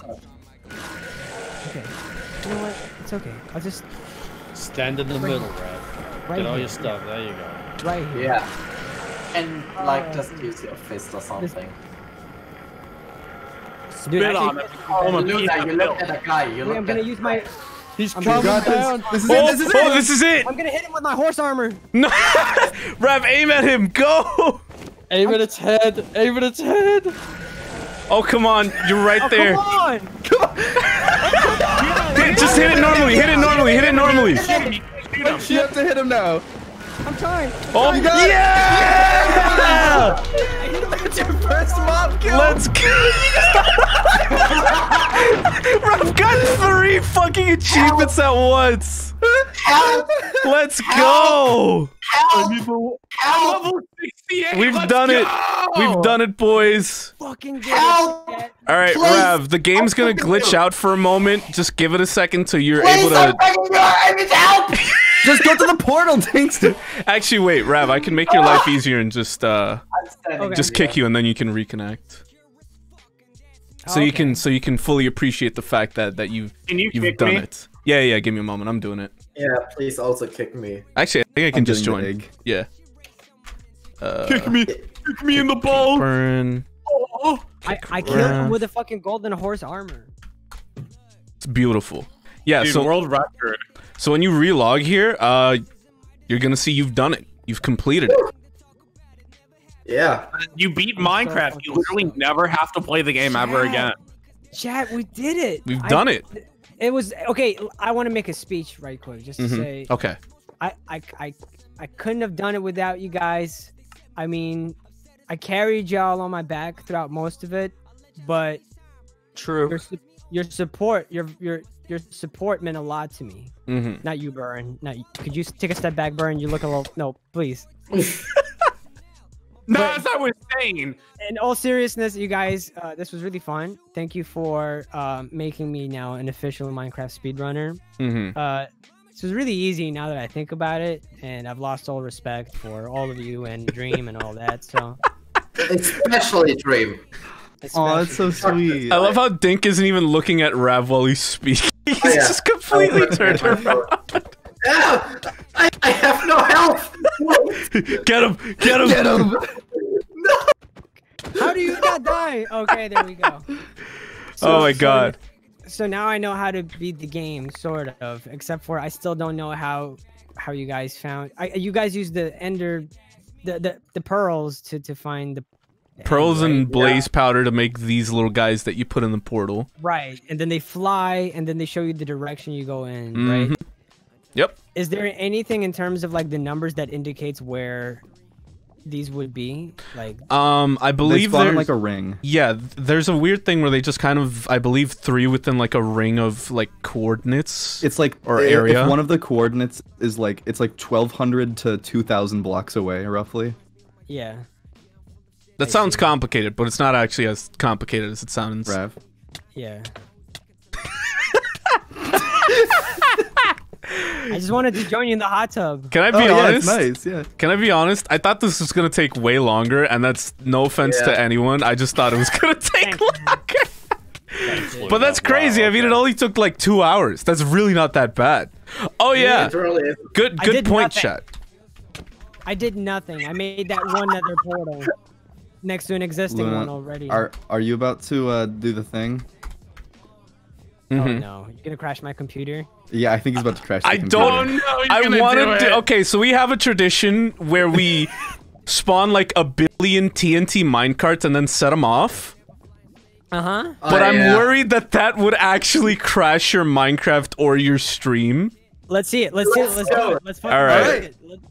Okay. You know what? It's okay. I'll just stand in the middle, Rev. Right. Get all your stuff. There you go. Right here. Yeah. And like, just use your fist or something. Dude, actually, on him. You look at a guy. You look. I'm gonna use my. He's coming down. This is it. I'm gonna hit him with my horse armor. No, Rev, aim at him. Go. Aim at its head! Aim at its head! Oh, come on! You're right there! Come on! Come on! Just hit it normally! Hit it normally! Hit it normally! You have to hit him now! I'm trying! Oh, my God! Yeah! I hit him with your first mob kill! Let's go! Rob got 3 fucking achievements at once! Help! Let's go! Help! Help! Level 68! We've done it! We've done it, boys! Fucking help! Alright, Rav, the game's gonna glitch out for a moment. Just give it a second till you're able to. Help! Just go to the portal, Dinkster! Actually, wait, Rav, I can make your life easier and just kick you, and then you can reconnect. So you can fully appreciate the fact that you've done it. Yeah, yeah. Give me a moment. I'm doing it. Yeah, please also kick me. Actually, I think I can just join. Yeah. Kick me in the ball. Burn. Oh, I killed him with a fucking golden horse armor. It's beautiful. Yeah. Dude, so world record. So when you relog here, you're gonna see you've done it. You've completed it. Yeah. You beat Minecraft. You literally never have to play the game ever again. Chat, we did it. We've done it. It was okay. I want to make a speech right quick, just to say. Okay. I couldn't have done it without you guys. I mean, I carried y'all on my back throughout most of it, but true. Your support, your support meant a lot to me. Not you, Burren. Not you. Could you take a step back, Burren? You look a little. No, please. No, as I was saying. In all seriousness, you guys, this was really fun. Thank you for making me now an official Minecraft speedrunner. This was really easy now that I think about it, and I've lost all respect for all of you and Dream and all that. So, especially Dream. Oh, that's so sweet. I love how Dink isn't even looking at Rav while he's speaking. He's just completely turned around. Yeah, I have no health. Get him! Get him! Get him! No! How do you not die? Okay, there we go. So, oh my God! So now I know how to beat the game, sort of. Except for I still don't know how you guys found. You guys used the Ender, the pearls to find the. Pearls and blaze powder to make these little guys that you put in the portal. Right, and then they fly, and then they show you the direction you go in. Right. Yep. Is there anything in terms of like the numbers that indicates where these would be? Like, I believe there's like a ring. Yeah, there's a weird thing where they just kind of, I believe, 3 within like a ring of like coordinates. It's like area. If one of the coordinates is like it's like 1,200 to 2,000 blocks away, roughly. Yeah. That sounds complicated, but it's not actually as complicated as it sounds. Rav. Yeah. I just wanted to join you in the hot tub. Can I be honest? Yeah, nice, yeah. Can I be honest? I thought this was gonna take way longer, and that's no offense to anyone. I just thought it was gonna take longer. But that's crazy. Wow, I mean, it only took like 2 hours. That's really not that bad. Oh yeah. Really good point, chat. I did nothing. I made that one other portal next to an existing one already. Are you about to do the thing? Oh no! You're gonna crash my computer. Yeah, I think he's about to crash. I don't know. I wanted to. Okay, so we have a tradition where we spawn like a billion TNT minecarts and then set them off. But I'm worried that that would actually crash your Minecraft or your stream. Let's see it. Let's see it. Let's do it. Let's fucking do it. Let's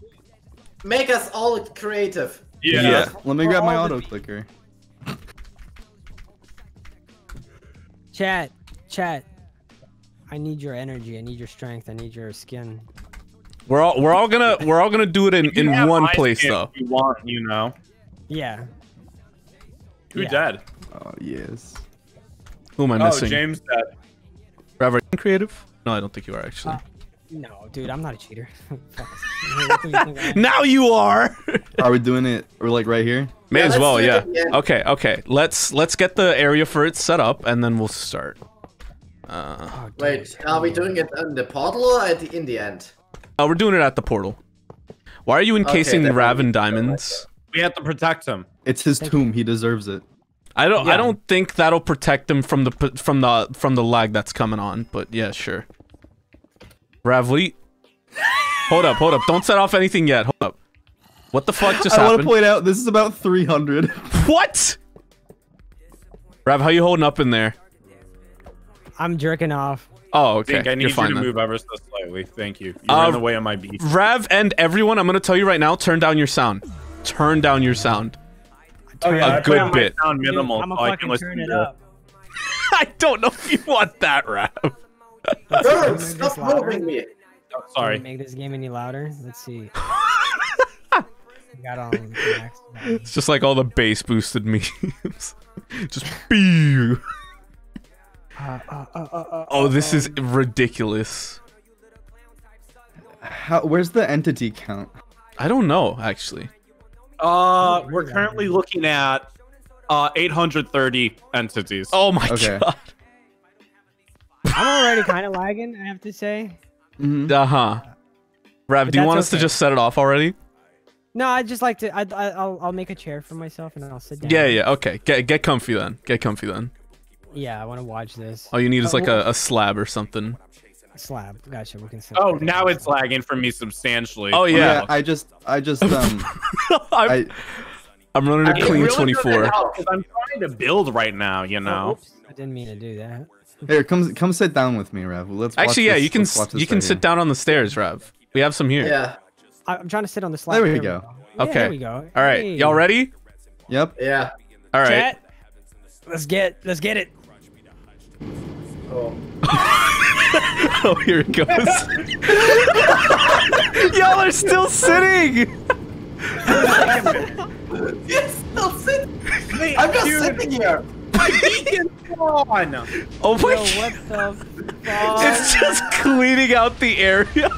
make us all creative. Yeah. Let me grab my auto clicker. Chat. I need your energy. I need your strength. I need your skin. We're all gonna do it in one place though. If you want, you know. Yeah. Who's dead? Oh yes. Who am I missing? Oh, James dead. Rav, are you creative? No, I don't think you are actually. No, dude, I'm not a cheater. Now you are. Are we doing it? We're like right here. May as well, yeah. Okay, okay. Let's get the area for it set up, and then we'll start. Wait, are we doing it on the portal or in the end? Oh, we're doing it at the portal. Why are you encasing Rav in diamonds? We have to protect him. It's his tomb. He deserves it. I don't think that'll protect him from the lag that's coming on. But yeah, sure. Rav, hold up, hold up. Don't set off anything yet. Hold up. What the fuck just happened? I want to point out, this is about 300. What? Rav, how you holding up in there? I'm jerking off. Oh, okay. Dink, I need you to move ever so slightly. Thank you. You're in the way of my beat. Rav and everyone, I'm going to tell you right now, turn down your sound. Turn down your sound. Oh, yeah, a good bit. Sound minimal. Dude, I'm going to turn it up. I don't know if you want that, Rav. Bro, stop moving me. Oh, sorry. Make this game any louder? Let's see. Got all it's just like all the bass boosted memes. Just oh, this is ridiculous. How, where's the entity count? I don't know, actually. We're currently looking at 830 entities. Oh my god. I'm already kind of lagging, I have to say. Rav, do you want us to just set it off already? No, I just like to. I'll make a chair for myself and I'll sit down. Yeah, yeah. Okay, get comfy then. Get comfy then. Yeah, I want to watch this. All you need is like a slab or something. A slab. Gotcha. We can. Oh, now it's lagging for me substantially. Oh yeah. I just. I'm running a clean really 24. I'm trying to build right now. You know. Oops, I didn't mean to do that. Here, come sit down with me, Rav. Let's. Actually, watch this, you can sit down on the stairs, Rav. We have some here. Yeah. I'm trying to sit on the slide. There we go. Yeah, okay. There we go. All right. Y'all ready? Yep. Yeah. All right. Chat, let's get it. Oh. Oh, here it goes. Y'all are still sitting. You're still sitting. Wait, I'm just sitting here. My beacon's on. Oh my. What the fuck? It's just cleaning out the area.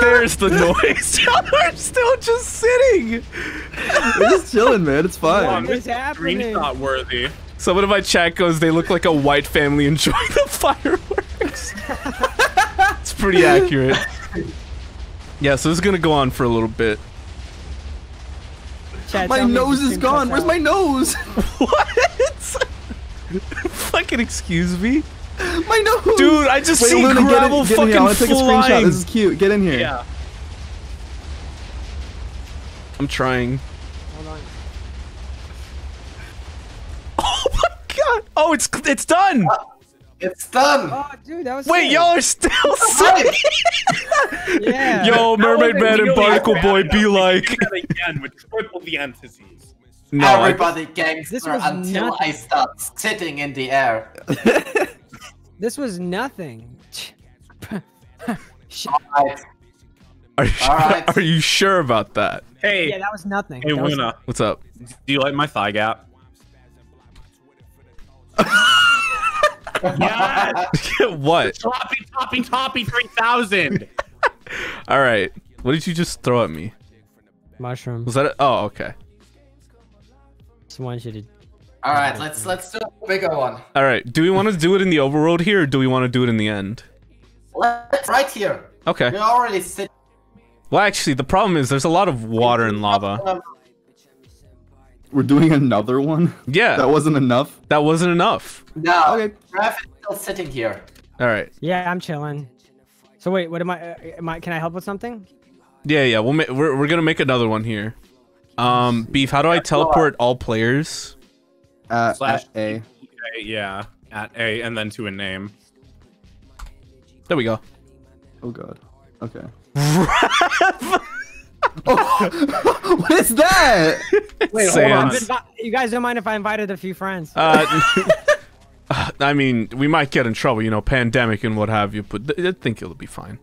There's the noise. Y'all are still just sitting. We're just chilling, man. It's fine. What is happening? Dream's not worthy. Someone in my chat goes, they look like a white family enjoying the fireworks. It's pretty accurate. Yeah, so this is going to go on for a little bit. Chat, my nose is gone. Where's my nose? What? Fucking excuse me? My nose! Dude, I just see Luna, gravel fucking flying! I want to take a screenshot, this is cute, get in here. Yeah. I'm trying. Hold on. Oh my god! Oh, it's done! It's done! Oh, dude, that was Wait, y'all are still sitting! Yeah. Yo, Mermaid Man and Barnacle Boy, be like... again with triple the entities. No, everybody gangs until nothing. I start sitting in the air. This was nothing. Are you sure about that? Hey, yeah, that was nothing. Hey, Wuna, what's up? Do you like my thigh gap? Yes. What? Toppy 3000. All right. What did you just throw at me? Mushroom. Was that? Oh, okay. Just want you to. All right, let's do a bigger one. All right, do we want to do it in the overworld here, or do we want to do it in the end? Let's right here. Okay. We're already sitting. Well, actually, the problem is there's a lot of water and lava. We're doing another one. Yeah. That wasn't enough. That wasn't enough. No. Okay. Raph is still sitting here. All right. Yeah, I'm chilling. So wait, what am I? Can I help with something? Yeah, yeah. We're gonna make another one here. Beef. How do I teleport all players? /A. Yeah, @A, and then to a name. There we go. Oh god. Okay. Oh, what is that? Wait, hold on. You guys don't mind if I invited a few friends? I mean, we might get in trouble, you know, pandemic and what have you, but I think it'll be fine.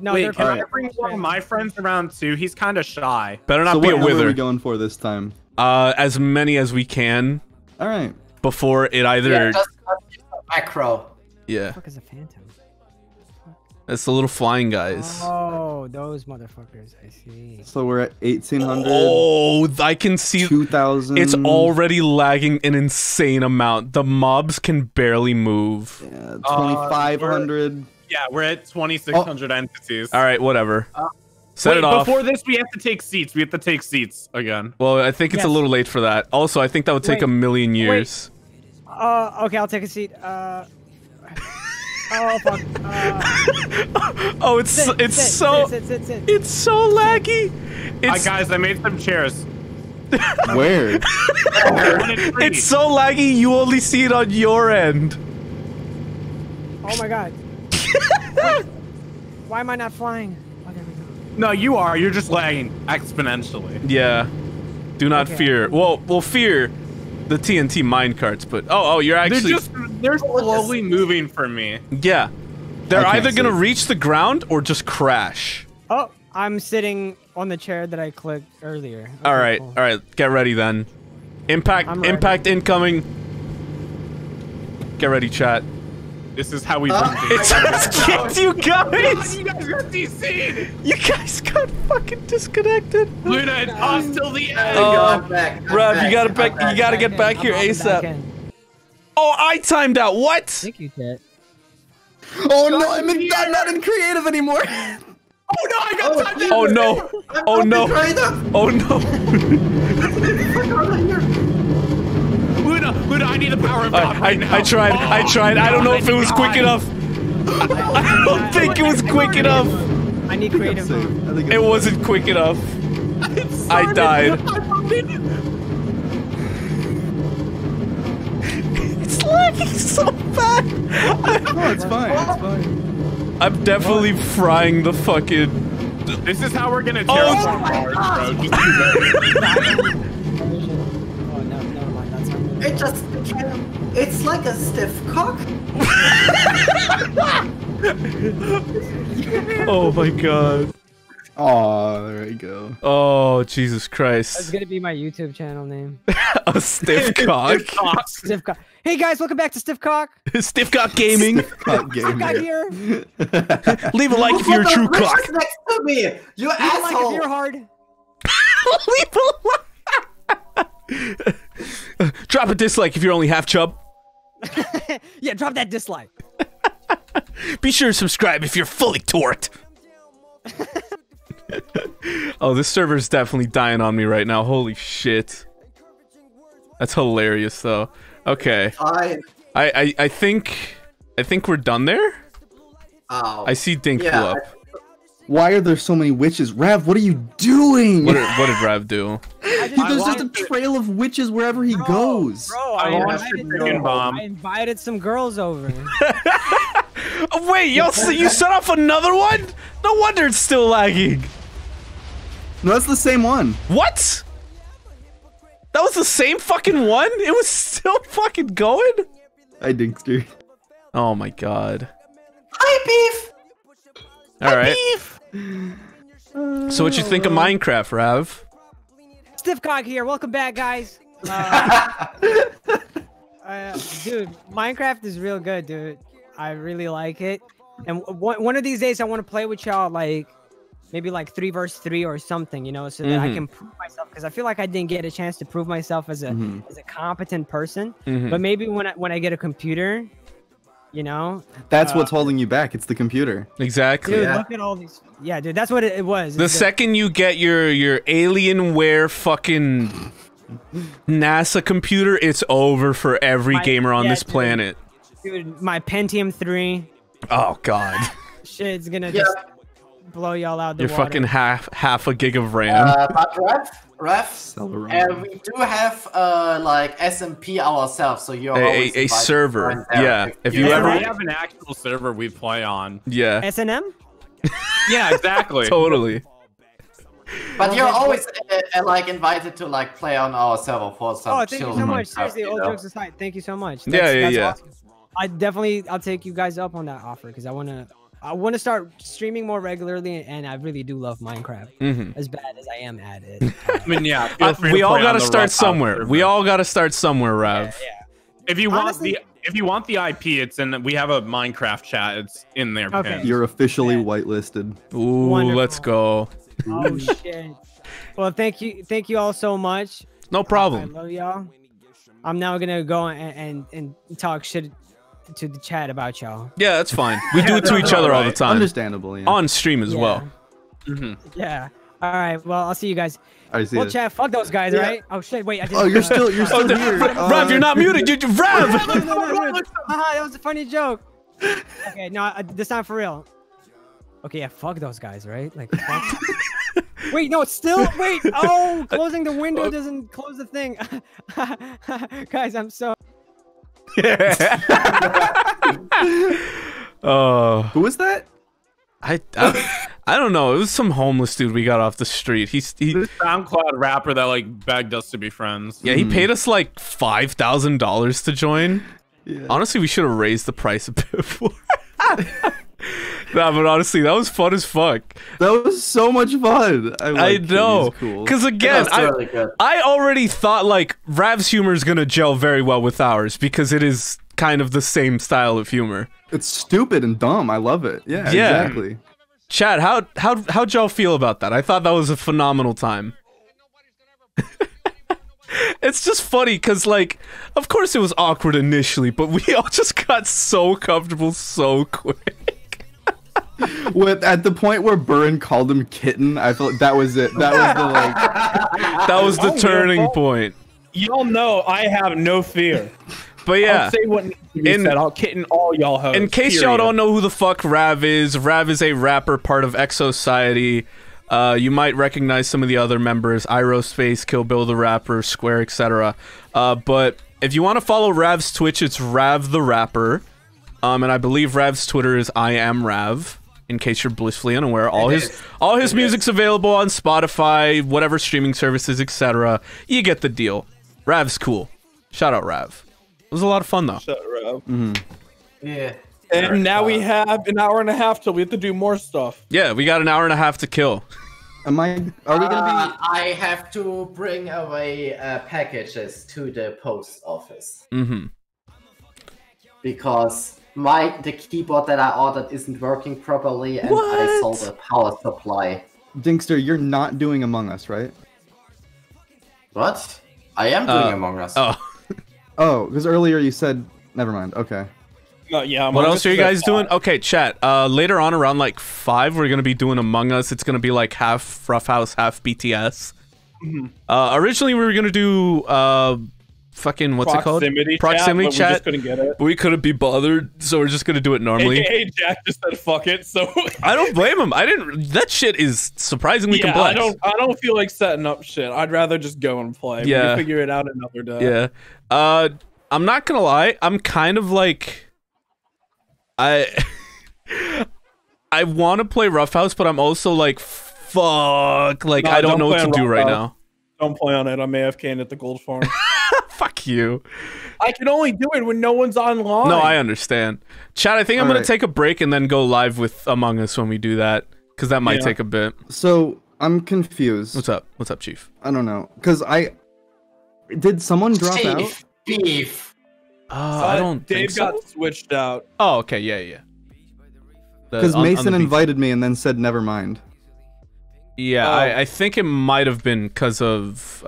No, wait, can I bring one of my friends around too? He's kind of shy. Better not be a wither. So what are we going for this time? As many as we can. All right. Before it either. Yeah, just a macro. Yeah. What the fuck is a phantom? That's the little flying guys. Oh, those motherfuckers! I see. So we're at 1800. Oh, I can see. 2000. It's already lagging an insane amount. The mobs can barely move. Yeah, 2500. Yeah, we're at 2600 entities. All right, whatever. Set it off. Before this, we have to take seats. We have to take seats again. Well, I think it's a little late for that. Also, I think that would take a million years. Okay, I'll take a seat. Oh fuck! Oh, it's so laggy. It's... Guys, I made some chairs. Where? It's so laggy. You only see it on your end. Oh my god! Why am I not flying? Oh, there we go. No, you are. You're just lagging exponentially. Yeah. Do not fear. Well, fear the TNT minecarts, but oh, you're actually they're slowly moving for me. Yeah, they're either gonna reach the ground or just crash. Oh, I'm sitting on the chair that I clicked earlier. Okay, all right, cool. All right, get ready then. Impact incoming. Get ready, chat. This is how we win. It just kicked you guys! You guys got DC'd! You guys got fucking disconnected! Luna, it's us till the end! Rav, you gotta get back here ASAP. Oh, I timed out, what? Thank you, Cat. Oh no, I'm not in creative anymore! Oh no, I got timed out! Oh no! Oh no! Oh no! Luna, I need the power of God right now. I tried. I don't know if it was quick enough. I don't think it was quick enough. I need creative. It wasn't quick enough. I died. It's lagging so bad. No, it's fine. It's fine. I'm definitely frying the fucking... This is how we're gonna tear apart, bro. Just do it just became, it's like a stiff cock. Oh my god. Oh, there we go. Oh, Jesus Christ. That's gonna be my YouTube channel name. A stiff cock. Stiff cock. Stiff cock. Hey guys, welcome back to Stiff Cock. Stiff Cock Gaming. Stiff Cock Gaming. Got here. Leave a like if you're a true cock. Next to me, you asshole. Leave a like if you're hard. Leave a like. Drop a dislike if you're only half chub. Yeah, drop that dislike. Be sure to subscribe if you're fully torqued. Oh, this server's definitely dying on me right now. Holy shit. That's hilarious, though. Okay. I think we're done there. Oh. I see Dink up. Why are there so many witches? Rav, what are you doing? What did Rav do? There's just a trail of witches wherever he goes. Bro, I invited some girls over. Oh, wait, you set off another one? No wonder it's still lagging. No, that's the same one. What? That was the same fucking one? It was still fucking going? Hi, Dinkster. Oh my god. Hi, Beef! Alright. So what you think of Minecraft, Rav? Stiff Cock here. Welcome back, guys. Dude, Minecraft is real good, dude. I really like it. And one of these days, I want to play with y'all, like, maybe like 3v3 or something, you know, so that I can prove myself. Because I feel like I didn't get a chance to prove myself as a competent person. But maybe when I get a computer... You know, that's what's holding you back. It's the computer. Exactly. Dude, look at all these. Yeah, dude, that's what it was. The second you get your Alienware fucking NASA computer, it's over for every gamer on this planet. Dude, my Pentium 3. Oh god. Shit's gonna just blow y'all out the water. Your fucking half a gig of RAM. But Ref, we do have like SMP ourselves, so you're a server. Yeah, if you ever have an actual server we play on. Yeah. SNM. Yeah, exactly. Totally. But you're always like invited to like play on our server for some. Oh, thank you so much. Seriously, all jokes aside, thank you so much. That's awesome. I'll take you guys up on that offer because I want to start streaming more regularly, and I really do love Minecraft. As bad as I am at it. I mean, yeah. We all got to start somewhere. We all got to start somewhere, Rav. Yeah. If you want the IP, it's in. We have a Minecraft chat. It's in there. Okay. You're officially whitelisted. Ooh, wonderful. Let's go. Oh shit. Well, thank you all so much. No problem. I love y'all. I'm now gonna go and talk shit to the chat about y'all. Yeah, that's fine. We do it to each other all the time. Understandable, yeah. On stream as well. Yeah. All right. Well, I'll see you guys. Well, chat, fuck those guys, right? Oh shit, wait. Oh, you're still here. Rav, you're not muted. Rav. That was a funny joke. Okay, no, this time for real. Okay, yeah, fuck those guys, right? Like, fuck. Wait, no, it's still, wait. Oh, closing the window doesn't close the thing. Guys, I'm so. Who was that? I don't know. It was some homeless dude we got off the street. He this SoundCloud rapper that like begged us to be friends. Yeah, he paid us like $5,000 to join. Yeah. Honestly, we should have raised the price a bit for it. Nah, but honestly, that was fun as fuck. That was so much fun. I know. Because again, I already thought like Rav's humor is going to gel very well with ours because it is kind of the same style of humor. It's stupid and dumb. I love it. Yeah, yeah. Exactly. Chad, how'd y'all feel about that? I thought that was a phenomenal time. It's just funny because, like, of course it was awkward initially, but we all just got so comfortable so quick. With at the point where Burren called him kitten, I felt that was it. That was the like. That was the turning point. Y'all know I have no fear. But yeah, I'll say what needs to be said. I'll kitten all y'all hoes. In case y'all don't know who the fuck Rav is a rapper, part of Exosciety. You might recognize some of the other members, Irospace, Kill Bill the Rapper, Square, etc. But if you want to follow Rav's Twitch, it's Rav the Rapper. And I believe Rav's Twitter is I Am Rav, in case you're blissfully unaware. All his music's available on Spotify, whatever streaming services, etc. You get the deal. Rav's cool. Shout out Rav. It was a lot of fun, though. Shut up. Mm-hmm. Yeah. And now we have an hour and a half till we have to do more stuff. Yeah, we got an hour and a half to kill. Are we gonna be? I have to bring away packages to the post office. Mm-hmm. Because the keyboard that I ordered isn't working properly, and I sold the power supply. Dinkster, you're not doing Among Us, right? What? I am doing Among Us. Oh. Oh, because earlier you said... Never mind, okay. Yeah, what else are you guys doing? Okay, chat. Later on, around like 5, we're going to be doing Among Us. It's going to be like half Roughhouse, half BTS. Mm-hmm. Originally, we were going to do... fucking, what's it called? Proximity chat. We just couldn't get it. We couldn't be bothered, so we're just going to do it normally. AKA Jack just said fuck it, so... I don't blame him. I didn't... That shit is surprisingly complex. I don't feel like setting up shit. I'd rather just go and play. Yeah. We can figure it out another day. Yeah. I'm not gonna lie, I'm kind of like, I want to play Roughhouse, but I'm also like, fuck, like, I don't know what to do right now. Don't play on it, I'm AFKing at the gold farm. Fuck you. I can only do it when no one's online. No, I understand. Chad, I think I'm gonna take a break and then go live with Among Us when we do that, because that might take a bit. So, I'm confused. What's up? What's up, Chief? I don't know, because did someone drop out? Beef. I don't think so. Dave got switched out. Oh, okay, yeah. Because Mason invited me and then said never mind. Yeah, I think it might have been because of,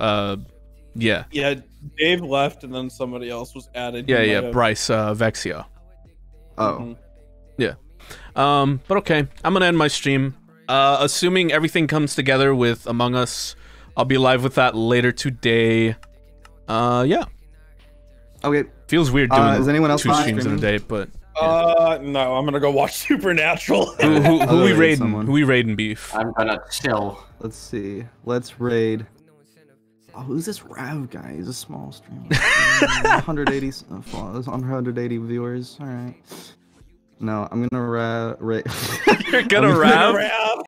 yeah. Yeah, Dave left and then somebody else was added. Yeah, Bryce Vexio. Oh. Yeah. But okay, I'm gonna end my stream. Assuming everything comes together with Among Us, I'll be live with that later today. Yeah. Okay. Feels weird doing is anyone else 2 streams in a day, but... Yeah. No, I'm gonna go watch Supernatural. who we raiding? Someone. Who we raiding, Beef? I'm gonna chill. Let's see. Let's raid... Oh, who's this Rav guy? He's a small streamer. 180... 180 viewers. Alright. No, I'm gonna raid... You're gonna Rav?